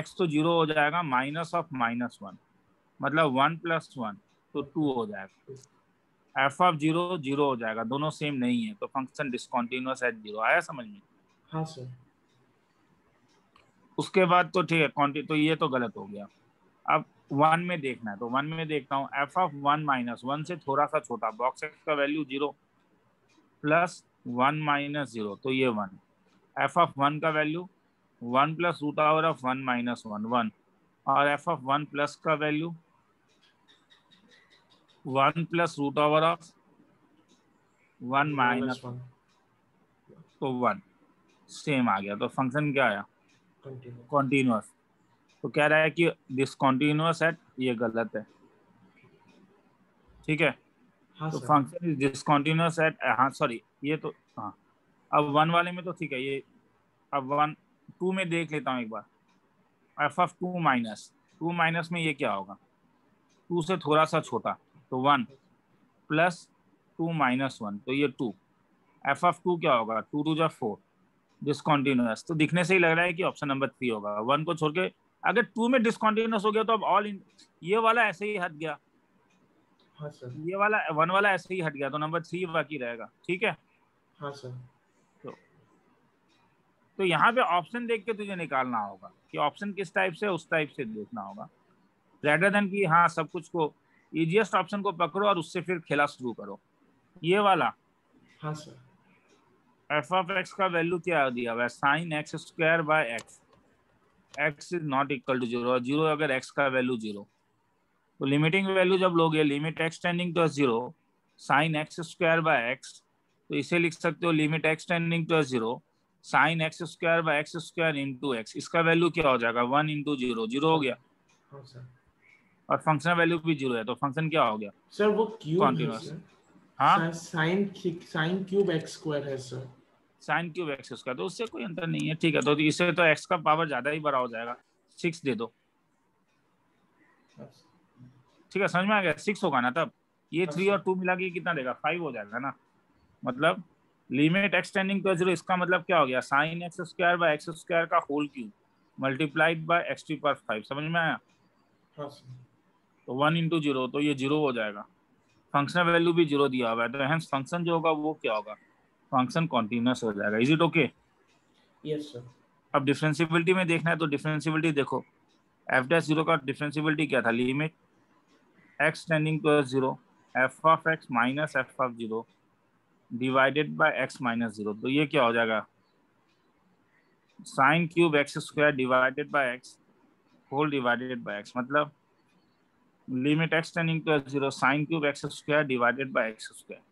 x तो 0 हो जाएगा, -(-1) मतलब 1 + 1 तो 2 हो जाएगा। f(0) 0 हो जाएगा, दोनों सेम नहीं है तो फंक्शन डिस्कॉन्टिन्यूअस है। 0 आया समझ में? हाँ सर। उसके बाद तो ठीक है तो ये तो गलत हो गया। अब 1 में देखना है तो 1 में देखता हूँ। f(1 - 1) से थोड़ा सा छोटा, box x का वैल्यू 0 प्लस 1 - 0 तो ये 1। f(1) का वैल्यू 1 + √(1 - 1) 1 और f(1+) का वैल्यू 1 + √(1 - 1) तो 1 सेम आ गया। तो फंक्शन क्या आया? कॉन्टिन्यूस। तो कह रहा है कि डिसकॉन्टिन्यूस है, ये गलत है। ठीक है। हाँ तो फंक्शन इज डिसकॉन्टिन्यूस है। हाँ सॉरी, ये तो हाँ। अब 1 वाले में तो ठीक है ये। अब 2 में देख लेता हूँ एक बार। f(2 - 2 - में ये क्या होगा? 2 से थोड़ा सा छोटा तो 1 + 2 - 1 तो ये 2। एफ ऑफ टू क्या होगा, 2 2 जा 4 डिसकॉन्टिन्यूस। तो दिखने से ही लग रहा है कि ऑप्शन नंबर 3 होगा। 1 को छोड़ के अगर 2 में डिसकॉन्टिन्यूस हो गया तो अब ऑल ये वाला ऐसे ही हट गया। हाँ सर, ये वाला 1 वाला ऐसे ही हट गया तो नंबर 3 बाकी रहेगा। ठीक है। हाँ सर। तो यहाँ पे ऑप्शन देख के तुझे निकालना होगा कि ऑप्शन किस टाइप से, उस टाइप से देखना होगा रेदर देन कि हाँ सब कुछ को इजीएस्ट ऑप्शन को पकड़ो और उससे फिर खेला शुरू करो। ये वाला हाँ सर, एफ ऑफ एक्स का वैल्यू क्या दिया हुआ है, sine x square by x, x is not equal to 0 और 0 अगर एक्स का वैल्यू 0 तो लिमिटिंग वैल्यू जब लोगे limit x tending to 0 sine x square by x, तो इसे लिख सकते हो limit x tending to 0 sine x square by x square into x. इसका वैल्यू क्या हो जाएगा 1 इंटू 0 हो गया। हाँ सर, और फंक्शन वैल्यू भी 0 है तो फंक्शन क्या हो गया सर, वो क्यूब। हाँ साइन क्यूब एक्स स्क्वायर है sir, sine cube x square, तो उससे कोई अंतर नहीं है। ठीक है, तो इसे तो एक्स का पावर ज्यादा ही बड़ा हो जाएगा, 6 दे दो। ठीक है, समझ में आ गया। 6 होगा ना, तब ये 3 और 2 मिला के कितना देगा, 5 हो जाएगा ना। मतलब लिमिट एक्स टेंडिंग टू 0 इसका मतलब क्या हो गया, sine x square by x square का whole cube multiplied by x to power 5। समझ में आया। तो 1 इंटू 0 तो ये 0 हो जाएगा, फंक्शनल वैल्यू भी 0 दिया हुआ है तो हेंस फंक्शन जो होगा वो क्या होगा, फंक्शन कॉन्टिन्यूस हो जाएगा। Is it okay? Yes sir. अब डिफरेंशिएबिलिटी में देखना है तो डिफरेंशिएबिलिटी देखो, एफ डैश 0 का डिफरेंशिएबिलिटी क्या था, limit x tending to 0 f of x minus f of 0 divided by x minus 0। तो ये क्या हो जाएगा, sine cube x square divided by x whole divided by x, मतलब limit x tending to 0 sine cube x square divided by x square.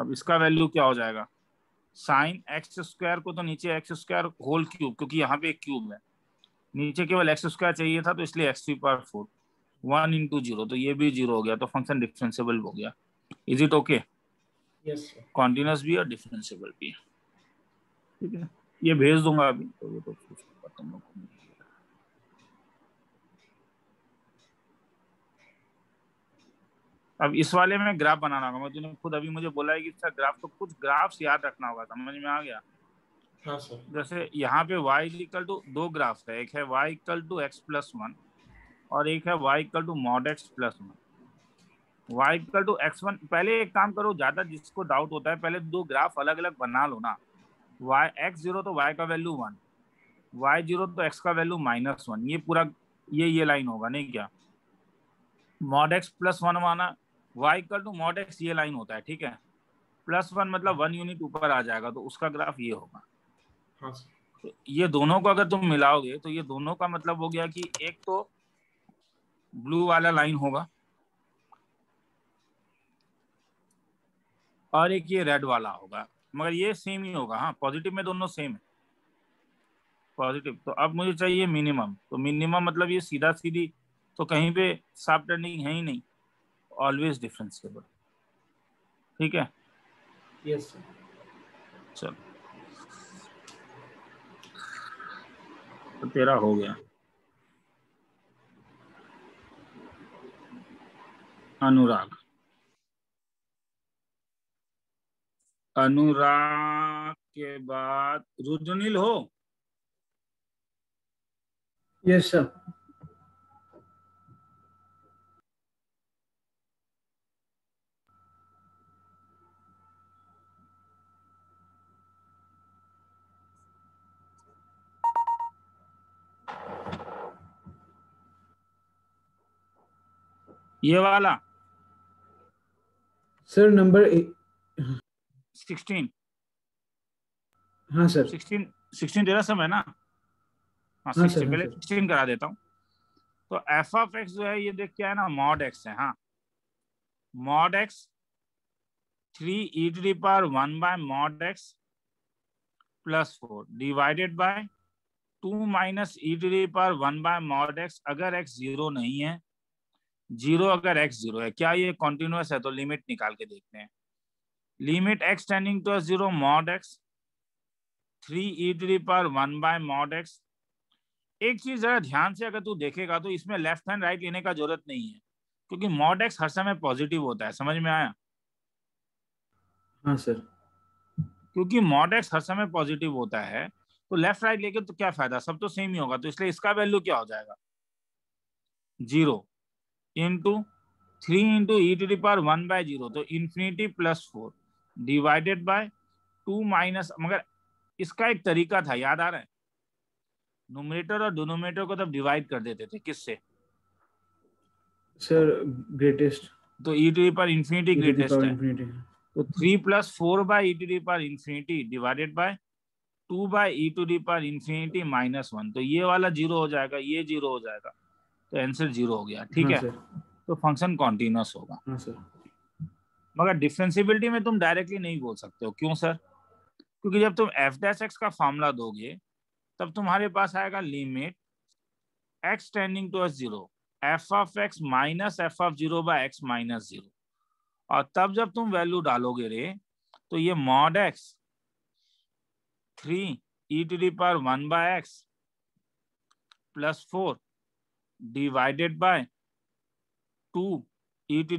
अब इसका value क्या हो जाएगा, साइन एक्स स्क्वायर को तो नीचे एक्स स्क्वायर होल क्यूब, क्योंकि यहाँ पे एक क्यूब है, नीचे केवल एक्स स्क्वायर चाहिए था तो इसलिए एक्स टू पावर 4 1 इंटू 0 तो ये भी 0 हो गया, तो फंक्शन डिफरेंशिएबल हो गया। Is it okay? Yes sir. Continuous भी और डिफरेंशिएबल भी है। ठीक है, ये भेज दूंगा अभी तो ये तो पूछूंगा तुम लोग को। अब इस वाले में ग्राफ बनाना होगा, मैं तुमने खुद अभी मुझे बोला है कि सर ग्राफ, तो कुछ ग्राफ्स याद रखना होगा। समझ में आ गया? हाँ सर। जैसे यहाँ पे y इक्वल टू 2 ग्राफ है, एक है y equal to x plus 1 और एक है y equal to mod x plus 1। y equal to x1 पहले एक काम करो, ज्यादा जिसको डाउट होता है पहले 2 ग्राफ अलग अलग बना लो ना। y x0 तो y का वैल्यू 1, y0 तो x का वैल्यू -1, ये पूरा ये लाइन होगा नहीं क्या, मॉड एक्स प्लस 1 माना y equal to mod x ये लाइन होता है। ठीक है, प्लस 1 मतलब 1 यूनिट ऊपर आ जाएगा तो उसका ग्राफ ये होगा। हाँ तो ये दोनों को अगर तुम मिलाओगे तो ये दोनों का मतलब हो गया कि एक तो ब्लू वाला लाइन होगा और एक ये रेड वाला होगा, मगर ये सेम ही होगा। हाँ पॉजिटिव में दोनों सेम है, पॉजिटिव। तो अब मुझे चाहिए मिनिमम, तो मिनिमम मतलब ये सीधा सीधी तो कहीं पे शार्प टर्निंग है ही नहीं, ऑलवेज डिफरेंशिएबल। ठीक है। Yes sir. चलो तो 13 हो गया। अनुराग, अनुराग के बाद रुद्रनील हो। Yes sir. ये वाला सर नंबर 16। हाँ सर 16 तेरा समय ना। हाँ 16 पहले 16 करा देता हूँ। तो एफ ऑफ एक्स जो है ये देख क्या है ना, मॉड एक्स है। हाँ mod x 3e⁻1 by mod x plus 4 divided by 2 minus e⁻1 by mod x, अगर एक्स 0 नहीं है, 0 अगर एक्स 0 है। क्या ये कॉन्टिन्यूस है? तो लिमिट निकाल के देखते हैं। Limit x tending to 0 mod x 3e⁻1 by mod x. एक चीज जरा ध्यान से अगर तू देखेगा तो इसमें लेफ्ट हैंड राइट लेने का जरूरत नहीं है, क्योंकि मॉड एक्स हर समय पॉजिटिव होता है। समझ में आया? हाँ सर, क्योंकि मॉड एक्स हर समय पॉजिटिव होता है तो लेफ्ट राइट लेके तो क्या फायदा, सब तो सेम ही होगा, तो इसलिए इसका वैल्यू क्या हो जाएगा 0 into 3 into e to the power 1/0 तो इन्फिनिटी +4 डिवाइडेड बाय 2 माइनस, मगर इसका एक तरीका था याद आ रहा है, न्यूमरेटर और डिनोमिनेटर को तब डिवाइड कर देते थे किससे सर, ग्रेटेस्ट, तो e to the power infinity greatest है तो 3 + 4/e⁻⁴ डिवाइडेड बाय 2/e⁻⁹ -1 तो ये वाला 0 हो जाएगा, ये 0 हो जाएगा तो आंसर 0 हो गया। ठीक है सर, तो फंक्शन कॉन्टिन्यूस होगा। हाँ सर, मगर डिफरेंशिएबिलिटी में तुम डायरेक्टली नहीं बोल सकते हो, क्यों सर, क्योंकि जब तुम f' का फॉर्मूला दोगे तब तुम्हारे पास आएगा limit x tending to /0 f(x - f(0/x -0) और तब जब तुम वैल्यू डालोगे रे तो ये mod x 3e⁻⁴ +4 divided by 2e⁻⁴ (2 - e⁻⁴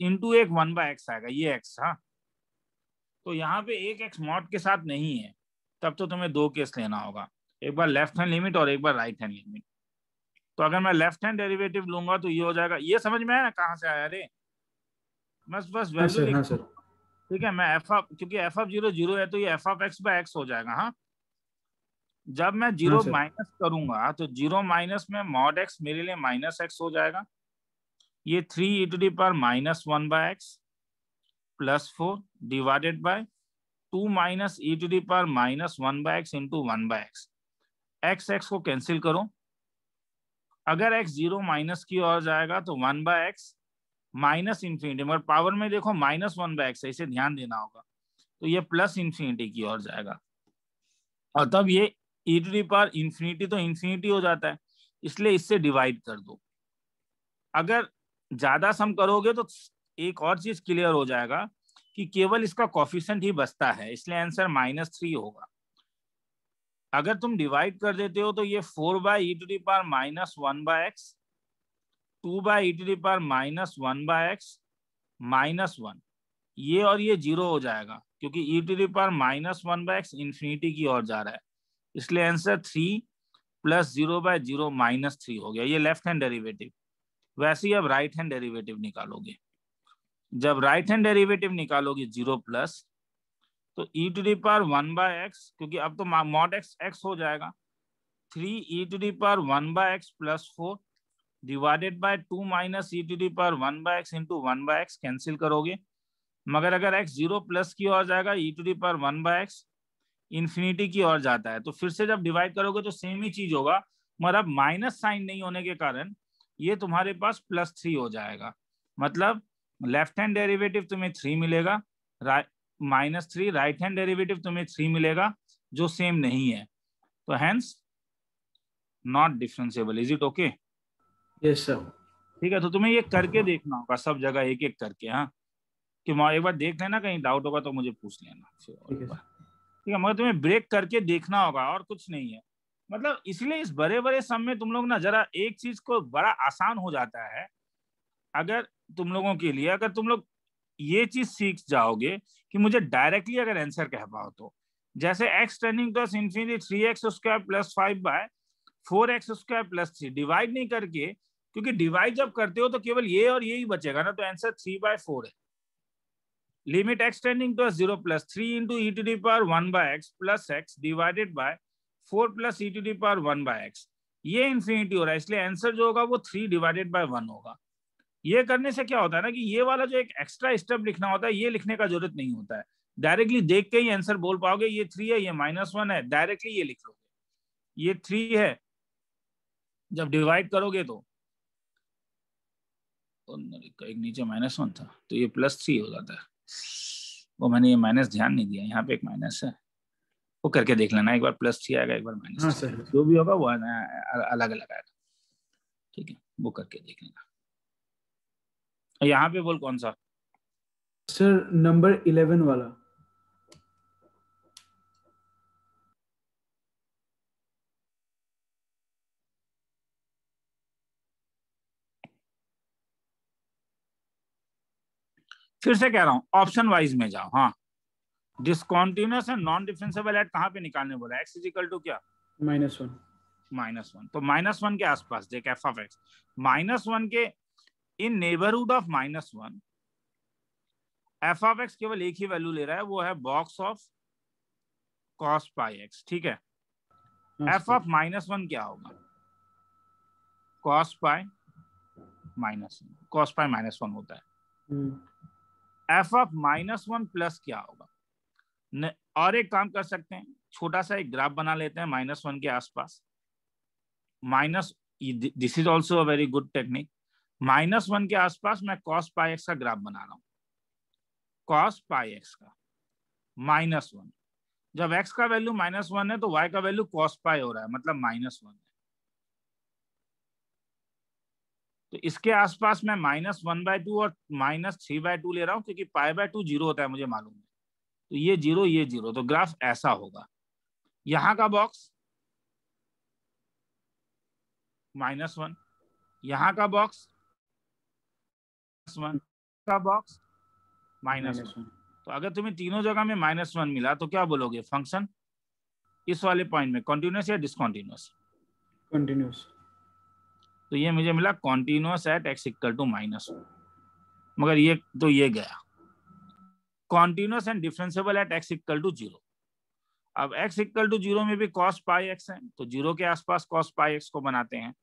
into एक 1/x आएगा, ये x। हाँ तो यहाँ पे एक x मॉड के साथ नहीं है, तब तो तुम्हें दो केस लेना होगा, एक बार लेफ्ट हैंड लिमिट और एक बार राइट हैंड लिमिट। तो अगर मैं लेफ्ट हैंड डेरिवेटिव लूंगा तो ये हो जाएगा, ये समझ में आया ना कहाँ से आया रे, बस वैल्यू। ठीक है, मैं क्योंकि f(0/0 है तो ये f(x/x) हो जाएगा। हाँ, जब मैं 0 माइनस करूंगा तो 0 माइनस में मॉड एक्स मेरे लिए -x हो जाएगा, ये 3e⁻-1/x +4 divided by 2 - e⁻-1/x into 1/x। x को कैंसिल करो, अगर x 0 माइनस की ओर जाएगा तो 1/x माइनस इन्फिनिटी, मगर पावर में देखो -1/x है, इसे ध्यान देना होगा, तो ये प्लस इन्फिनिटी की ओर जाएगा और तब ये e⁻∞ तो इन्फिनिटी हो जाता है, इसलिए इससे डिवाइड कर दो। अगर ज्यादा सम करोगे तो एक और चीज क्लियर हो जाएगा कि केवल इसका कॉफिशेंट ही बचता है, इसलिए आंसर -3 होगा। अगर तुम डिवाइड कर देते हो तो ये 4/e⁻-1/x 2/e⁻-1/x -1, ये और ये 0 हो जाएगा क्योंकि e⁻-1/x इन्फिनिटी की ओर जा रहा है, इसलिए आंसर 3 + 0/0 -3 हो गया। ये लेफ्ट हैंड डेरिवेटिव, वैसे ही अब राइट हैंड डेरिवेटिव निकालोगे, जब राइट हैंड डेरिवेटिव निकालोगे 0+ तो e⁻⁴ क्योंकि अब तो मॉड एक्स एक्स हो जाएगा, 3e⁻⁴ +4 divided by 2 - e⁻⁴ into 1/x cancel करोगे, मगर अगर x 0 प्लस की ओर जाएगा e⁻⁴ इन्फिनिटी की ओर जाता है, तो फिर से जब डिवाइड करोगे तो सेम ही चीज होगा, मगर अब माइनस साइन नहीं होने के कारण ये तुम्हारे पास +3 हो जाएगा। मतलब लेफ्ट हैंड डेरिवेटिव तुम्हें 3 मिलेगा, -3 राइट हैंड डेरिवेटिव तुम्हें 3 मिलेगा जो सेम नहीं है, तो hence not differentiable. Is it okay? Yes sir. ठीक है, तो तुम्हें ये करके देखना होगा सब जगह एक एक करके। हाँ, कि एक बार देख लेना, कहीं डाउट होगा तो मुझे पूछ लेना। ठीक है, मगर तुम्हें ब्रेक करके देखना होगा और कुछ नहीं है। मतलब इसलिए इस बड़े बड़े सम में तुम लोग ना जरा एक चीज को बड़ा आसान हो जाता है अगर तुम लोगों के लिए, अगर तुम लोग ये चीज सीख जाओगे कि मुझे डायरेक्टली अगर आंसर कह पाओ तो, जैसे x tending to infinity 3x2 + 5/4x2 + 3 divide नहीं करके, क्योंकि डिवाइड जब करते हो तो केवल ये और ये ही बचेगा ना, तो आंसर 3/4 है। Limit x tending to 0 plus 3e⁻⁴ plus x divided by 4 + e⁻⁴ ये इन्फिनिटी हो रहा है, इसलिए आंसर जो होगा वो 3/1 होगा। ये करने से क्या होता है ना कि ये वाला जो एक एक्स्ट्रा स्टेप लिखना होता है ये लिखने का जरूरत नहीं होता है, डायरेक्टली देख के ही आंसर बोल पाओगे। ये 3 है, ये -1 है, डायरेक्टली ये लिख लोगे, ये 3 है, जब डिवाइड करोगे तो एक नीचे -1 था तो ये +3 हो जाता है। वो मैंने ये माइनस ध्यान नहीं दिया, यहाँ पे एक माइनस है, वो करके देख लेना, एक बार +3 आएगा एक बार -3, जो भी होगा वो अलग अलग आएगा। ठीक है, वो करके देख लेना। यहाँ पे बोल कौन सा सर, नंबर 11 वाला। फिर से कह रहा हूँ ऑप्शन वाइज में जाओ। हाँ, discontinuous and non differentiable at कहाँ पे निकालने बोला? एक्स इक्वल टू क्या? -1। तो -1 के आसपास देख एफ ऑफ एक्स, -1 के in neighbourhood of -1 f of x केवल एक ही वैल्यू ले रहा है, वो है box of cos pi x. ठीक है, एफ ऑफ -1 क्या होगा? कॉस पाई -1। कॉस पाई -1 होता है। एफ ऑफ -1 प्लस क्या होगा? और एक काम कर सकते हैं, छोटा सा एक ग्राफ बना लेते हैं -1 के आसपास। This is also a very good technique. -1 के आसपास मैं कॉस पाई एक्स का ग्राफ बना रहा हूँ। कॉस पाई एक्स का -1, जब x का वैल्यू -1 है तो y का वैल्यू cos पाई हो रहा है, मतलब -1 है। तो इसके आसपास मैं -1/2 और -3/2 ले रहा हूँ, क्योंकि π/2 जीरो होता है, मुझे मालूम है। तो ये जीरो, ये जीरो, तो ग्राफ ऐसा होगा। यहाँ का बॉक्स -1, यहाँ का बॉक्स -1 तो अगर तुम्हें तीनों जगह में -1 मिला तो क्या बोलोगे फंक्शन इस वाले पॉइंट में? कंटिन्यूअस या डिसकंटिन्यूअस? कंटिन्यूअस। तो ये मुझे मिला continuous at x equal to -1, मगर ये तो ये गया continuous and differentiable at x equal to 0। अब एक्स इक्वल टू 0 में भी कॉस पाई एक्स है, तो 0 के आसपास कॉस पाई एक्स को बनाते हैं।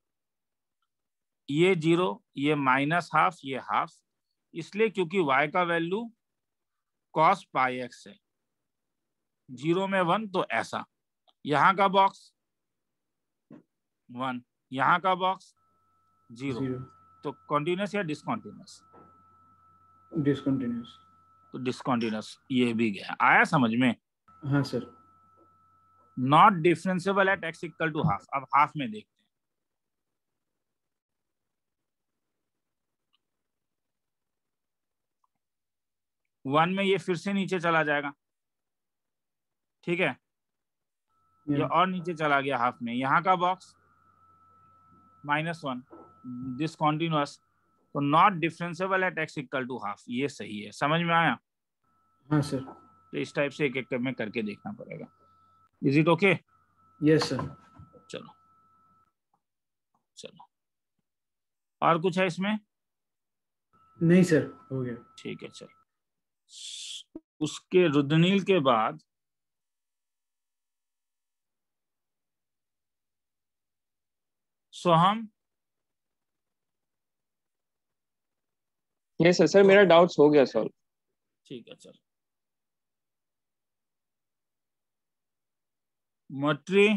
ये 0, ये -1/2, ये 1/2, इसलिए क्योंकि y का वैल्यू कॉस पाई एक्स है, 0 में 1, तो ऐसा। यहाँ का बॉक्स 1, यहाँ का बॉक्स 0, तो कंटिन्यूअस या डिसकंटिन्यूअस? डिसकंटिन्यूअस। तो डिसकंटिन्यूअस ये भी गया। आया समझ में? हाँ sir. Not differentiable at x equal to 1/2। अब 1/2 में देखते हैं। वन में ये फिर से नीचे चला जाएगा, ठीक है, ये और नीचे चला गया 1/2 में। यहाँ का बॉक्स -1, डिसकॉन्टिन्यूअस, तो not differentiable at x equal to 1/2, ये सही है। समझ में आया? हाँ सर। तो इस टाइप से एक एक में करके देखना पड़ेगा। Is it okay? Yes sir. चलो चलो, और कुछ है इसमें? नहीं सर, हो गया। ठीक है सर। उसके रुद्रनील के बाद सोहम। यस सर, मेरा डाउट्स हो गया सर। ठीक है सर। मटरी,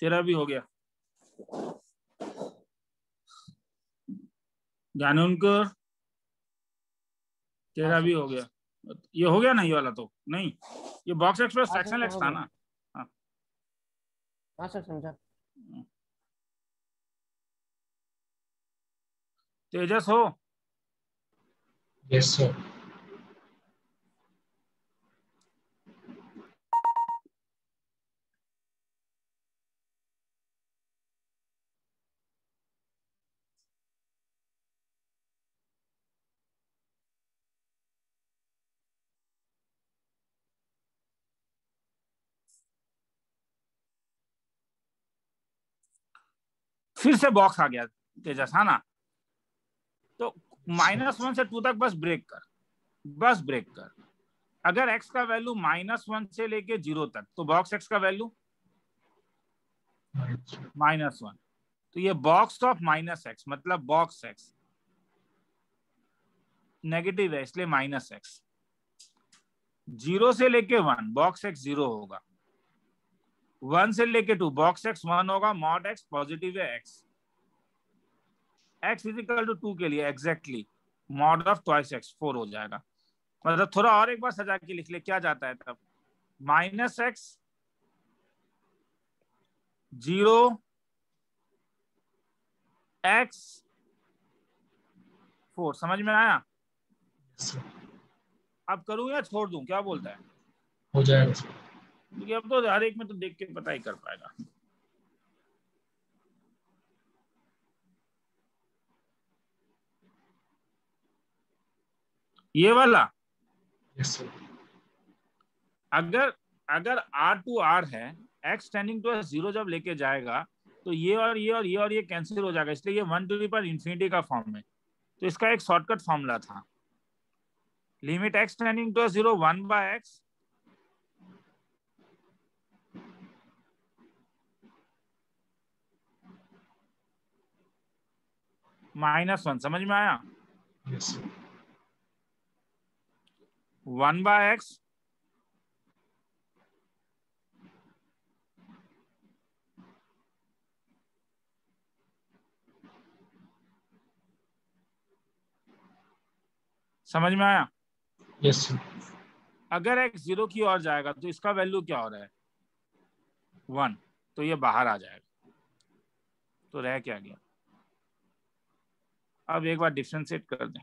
तेरा भी हो गया? जानकर तेरा भी हो गया? ये हो गया ना, ये वाला तो नहीं, ये बॉक्स एक्सप्रेस सेक्शन एक्स था ना। हाँ सर, समझा। तेजस हो? Yes sir. फिर से बॉक्स आ गया तेजस, है ना? तो -1 से 2 तक बस ब्रेक कर, बस ब्रेक कर। अगर x का वैल्यू -1 से लेके 0 तक, तो बॉक्स x का वैल्यू -1, तो ये बॉक्स ऑफ -x, मतलब बॉक्स x नेगेटिव है इसलिए -x। 0 से लेके 1 बॉक्स x 0 होगा, 1 से लेके 2 बॉक्स एक्स 1 होगा, मॉड एक्स पॉजिटिव है। एक्स इक्वल टू 2 के लिए exactly mod of twice x 4 हो जाएगा। मतलब थोड़ा और एक बार सजा के लिख ले क्या जाता है तब। -x 0 x 4। समझ में आया? अब करूं या छोड़ दूं, क्या बोलता है? हो जाएगा, क्योंकि अब तो हर एक में तो देख के पता ही कर पाएगा। ये वाला yes, sir. अगर आर टू आर है, एक्स टेंडिंग टू जीरो जब लेके जाएगा तो ये और ये और ये और ये कैंसिल हो जाएगा, इसलिए ये 1 / इन्फिनिटी का फॉर्म है। तो इसका एक शॉर्टकट फॉर्मूला था, limit x tending to zero 1/x -1। समझ में आया? yes, sir. 1/x समझ में आया? yes, sir. अगर x 0 की ओर जाएगा तो इसका वैल्यू क्या हो रहा है 1, तो ये बाहर आ जाएगा। तो रह क्या गया? अब एक बार डिफ्रेंशिएट कर दें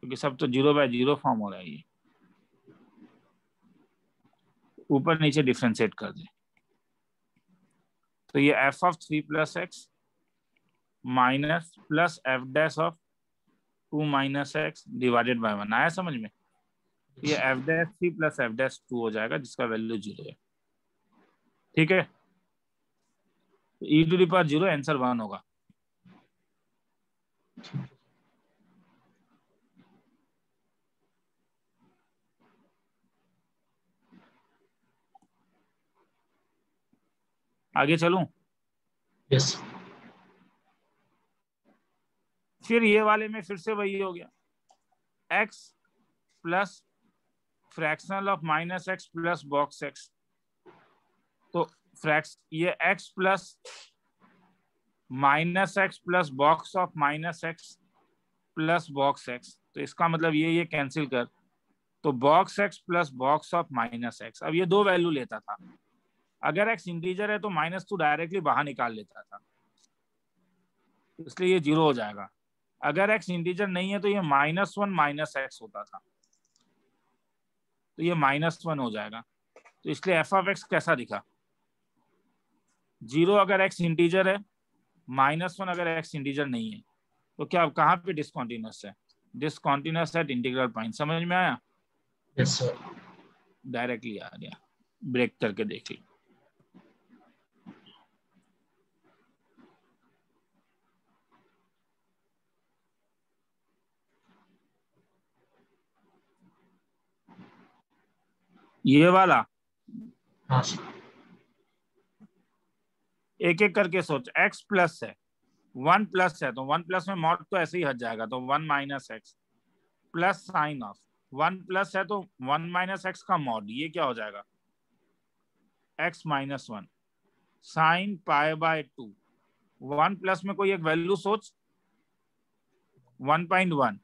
क्योंकि सब तो 0/0 फॉर्म हो रहा है, ये ऊपर नीचे डिफ्रेंशिएट कर दें। तो ये f(3 + x) minus plus f(2 - x) / 1 आया समझ में? ये f(3 + f(2) हो जाएगा जिसका वैल्यू 0 है। ठीक है, e⁻0 आंसर 1 होगा। आगे चलूं? यस। फिर ये वाले में फिर से वही हो गया, x plus fractional of -x plus box x। तो ये x plus -x plus box of -x plus box x, तो इसका मतलब ये कैंसिल कर, तो box x plus box of -x। अब ये दो वैल्यू लेता था, अगर x इंटीजर है तो -2 डायरेक्टली बाहर निकाल लेता था, इसलिए ये 0 हो जाएगा। अगर x इंटीजर नहीं है तो ये -1 - x होता था, तो ये -1 हो जाएगा। तो इसलिए f(x) कैसा दिखा 0 अगर x इंटीजर है, -1 अगर x इंटीजर नहीं है। तो क्या अब कहाँ पे डिस्कॉन्टिन्यूस है? Discontinuous at integral point. समझ में आया? यस सर, डायरेक्टली आ गया, ब्रेक करके देखिए। ये वाला एक एक करके सोच। x प्लस है, 1 प्लस है, तो 1 प्लस में मॉड तो ऐसे ही हट जाएगा, तो 1 - x plus sine of 1 plus है, तो 1 - x का मॉड ये क्या हो जाएगा x - 1 साइन π/2। 1 प्लस में कोई एक वैल्यू सोच, 1.1,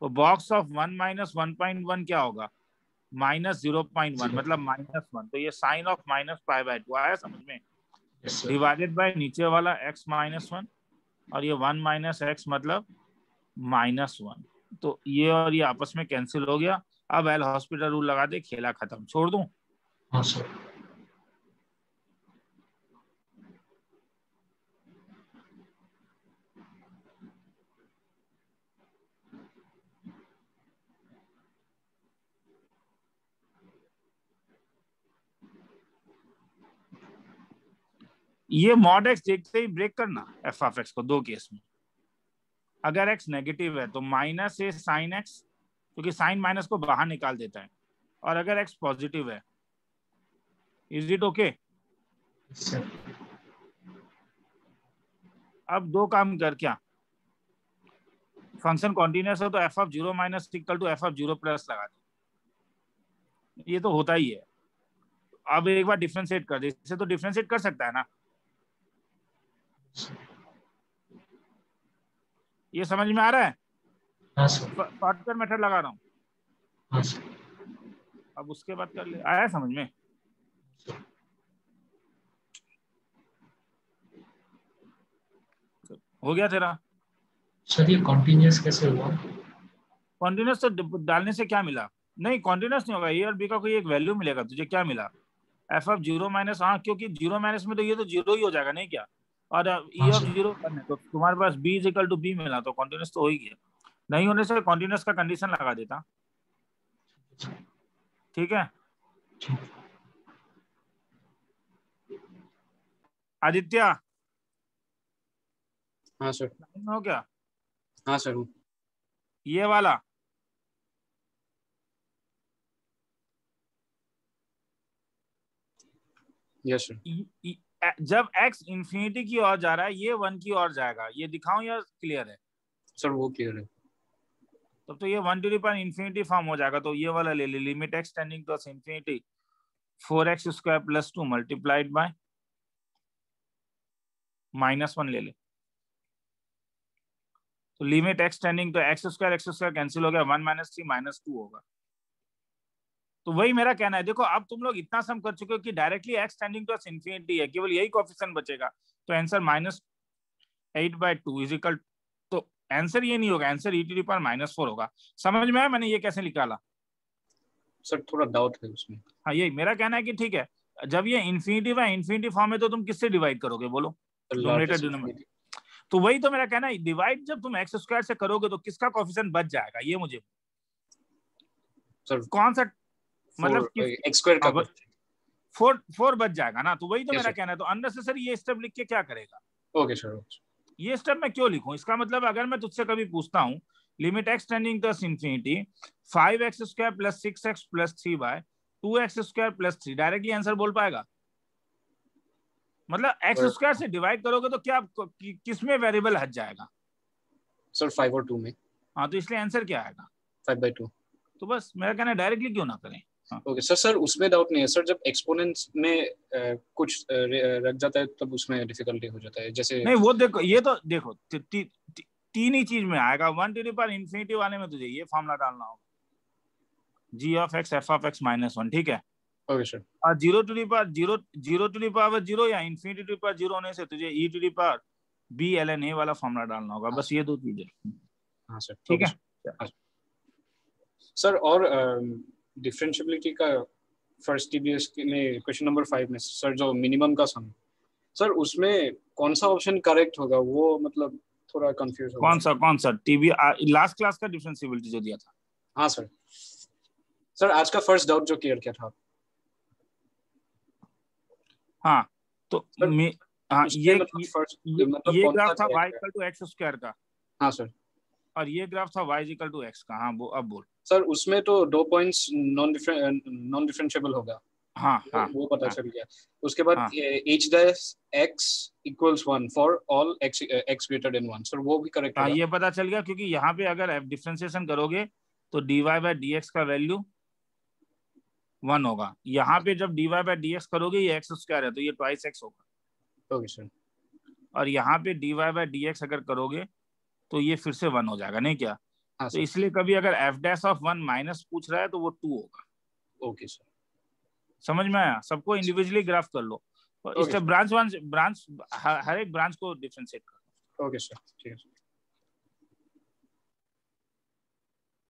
तो बॉक्स ऑफ 1 - 1.1 क्या होगा -0.1 मतलब -1, तो ये साइन ऑफ -π/2 आया समझ में? डिवाइडेड बाय नीचे वाला x - 1 और ये 1 - x मतलब -1। तो ये और ये आपस में कैंसिल हो गया। अब एल हॉस्पिटल रूल लगा दे, खेला खत्म। छोड़ दूं? हाँ सर। ये मॉड एक्स देखते ही ब्रेक करना f(x) को दो केस में। अगर x नेगेटिव है तो -a sin x, क्योंकि साइन माइनस को बाहर निकाल देता है। और अगर x पॉजिटिव है, इज इट ओके? अब दो काम कर, क्या फंक्शन कॉन्टिन्यूस हो तो f(0 - f(0+) लगा दे, ये तो होता ही है। अब एक बार डिफरेंशिएट कर दे, इससे तो डिफरेंशिएट कर सकता है ना। ये समझ में आ रहा है? शॉर्टकट मेथड लगा रहा हूं। अब उसके बाद कर ले, आया समझ में? हो गया तेरा? सर ये कॉन्टिन्यूस कैसे हुआ? कॉन्टिन्यूस तो डालने से क्या मिला? नहीं, कॉन्टिन्यूस नहीं होगा, ए और बी का कोई एक वैल्यू मिलेगा। तुझे क्या मिला? f(0 - हाँ, क्योंकि 0 - में तो ये तो 0 ही हो जाएगा, नहीं क्या? और e ऑफ 0 करने तो तुम्हारे पास b = b मिला, तो कॉन्टिन्यूस तो हो ही गया। नहीं होने से कंटिन्यूअस का कंडीशन लगा देता। ठीक है आदित्य? हाँ सर। हो क्या? हाँ सर। ये वाला यस सर। जब x इंफिनिटी की ओर जा रहा है ये वन की ओर जाएगा, ये दिखाऊं या क्लियर है सर? वो क्लियर है। तब तो ये 1 इंफिनिटी फॉर्म हो जाएगा। तो ये वाला ले ली, limit x tending to infinity 4x² + 2 multiplied by -1 ले ले। तो limit x tending to x² cancel हो गया, 1 - 3 - 2 होगा। तो वही मेरा कहना है, देखो अब तुम लोग इतना सम कर चुके हो कि directly x tending to infinity है, केवल यही कोएफिशिएंट बचेगा। तो आंसर -8/2 इक्वल, तो आंसर ये नहीं होगा, आंसर e⁻⁴ होगा। समझ में आया मैंने ये कैसे निकाला? सर थोड़ा डाउट है उसमें। हाँ यही मेरा कहना है कि ठीक है, जब ये इंफिनिटी बाय इंफिनिटी फॉर्म है तो तुम किससे डिवाइड करोगे बोलो? तो वही तो मेरा कहना है, डिवाइड जब तुम x² से करोगे तो किसका कोएफिशिएंट बच जाएगा? ये मुझे सर कौन सा मतलब x² का 4 बच जाएगा ना। तो वही तो मेरा कहना है, तो अननेसेसरी ये स्टेप लिख के क्या करेगा? Okay sir. ये स्टेप मैं क्यों लिखूं? इसका मतलब अगर मैं तुझसे कभी पूछता हूं limit x tending to infinity 5x² + 6x + 3/2x² + 3, directly answer बोल पाएगा? मतलब x² से डिवाइड करोगे तो क्या किस में वेरिएबल हट जाएगा सर? 5 और 2 में। हाँ तो इसलिए आंसर क्या आएगा? 5/2। तो बस मेरा कहना डायरेक्टली क्यों ना करें। ओके सर उसमें डाउट नहीं है सर। जब एक्सपोनेंट्स में कुछ रख जाता है तब उसमें डिफिकल्टी हो जाता है, जैसे नहीं वो देखो, ये तो देखो तीन ही चीज में आएगा। 1 वाले में तुझे ये फॉर्मूला डालना होगा g(f(x)-1। ठीक है ओके सर। और 0 या ∞ होने से तुझे e⁻ b ln a वाला फॉर्मूला डालना होगा। बस ये दो चीजें। हाँ सर ठीक है सर। और डिफरेंशिएबिलिटी का फर्स्ट टीबीएस में क्वेश्चन नंबर 5 में सर जो मिनिमम का सम, सर उसमें कौन सा ऑप्शन करेक्ट होगा? वो मतलब थोड़ा कंफ्यूज हो गया कौन सा टीबी लास्ट क्लास का डिफरेंशिएबिलिटी जो दिया था। हाँ सर। सर आज का फर्स्ट डाउट जो क्लियर किया था। हाँ तो हाँ ये ग्राफ था y = x² का। हाँ सर। और ये ग्राफ था y = x का। हाँ अब बोल सर। उसमें तो 2 पॉइंट्स नॉन डिफरेंशिएबल होगा। हाँ हाँ वो पता चल गया। उसके बाद h'(x = 1 for all x greater than 1 sir वो भी करेक्ट होगा। ये पता चल गया क्योंकि यहाँ पे अगर आप डिफरेंशिएशन करोगे तो dy/dx का वैल्यू 1 होगा। यहाँ पे जब dy/dx करोगे ये x² है तो ये twice x होगा। Okay sir. और यहाँ पे dy/dx अगर करोगे तो ये फिर से 1 हो जाएगा नहीं क्या? हाँ तो इसलिए कभी अगर f'(1 - पूछ रहा है तो वो 2 होगा। ओके सर समझ में आया? सबको इंडिविजुअली ग्राफ कर लो। इससे ब्रांच हर एक ब्रांच को डिफरेंशिएट कर। ओके सर ठीक है।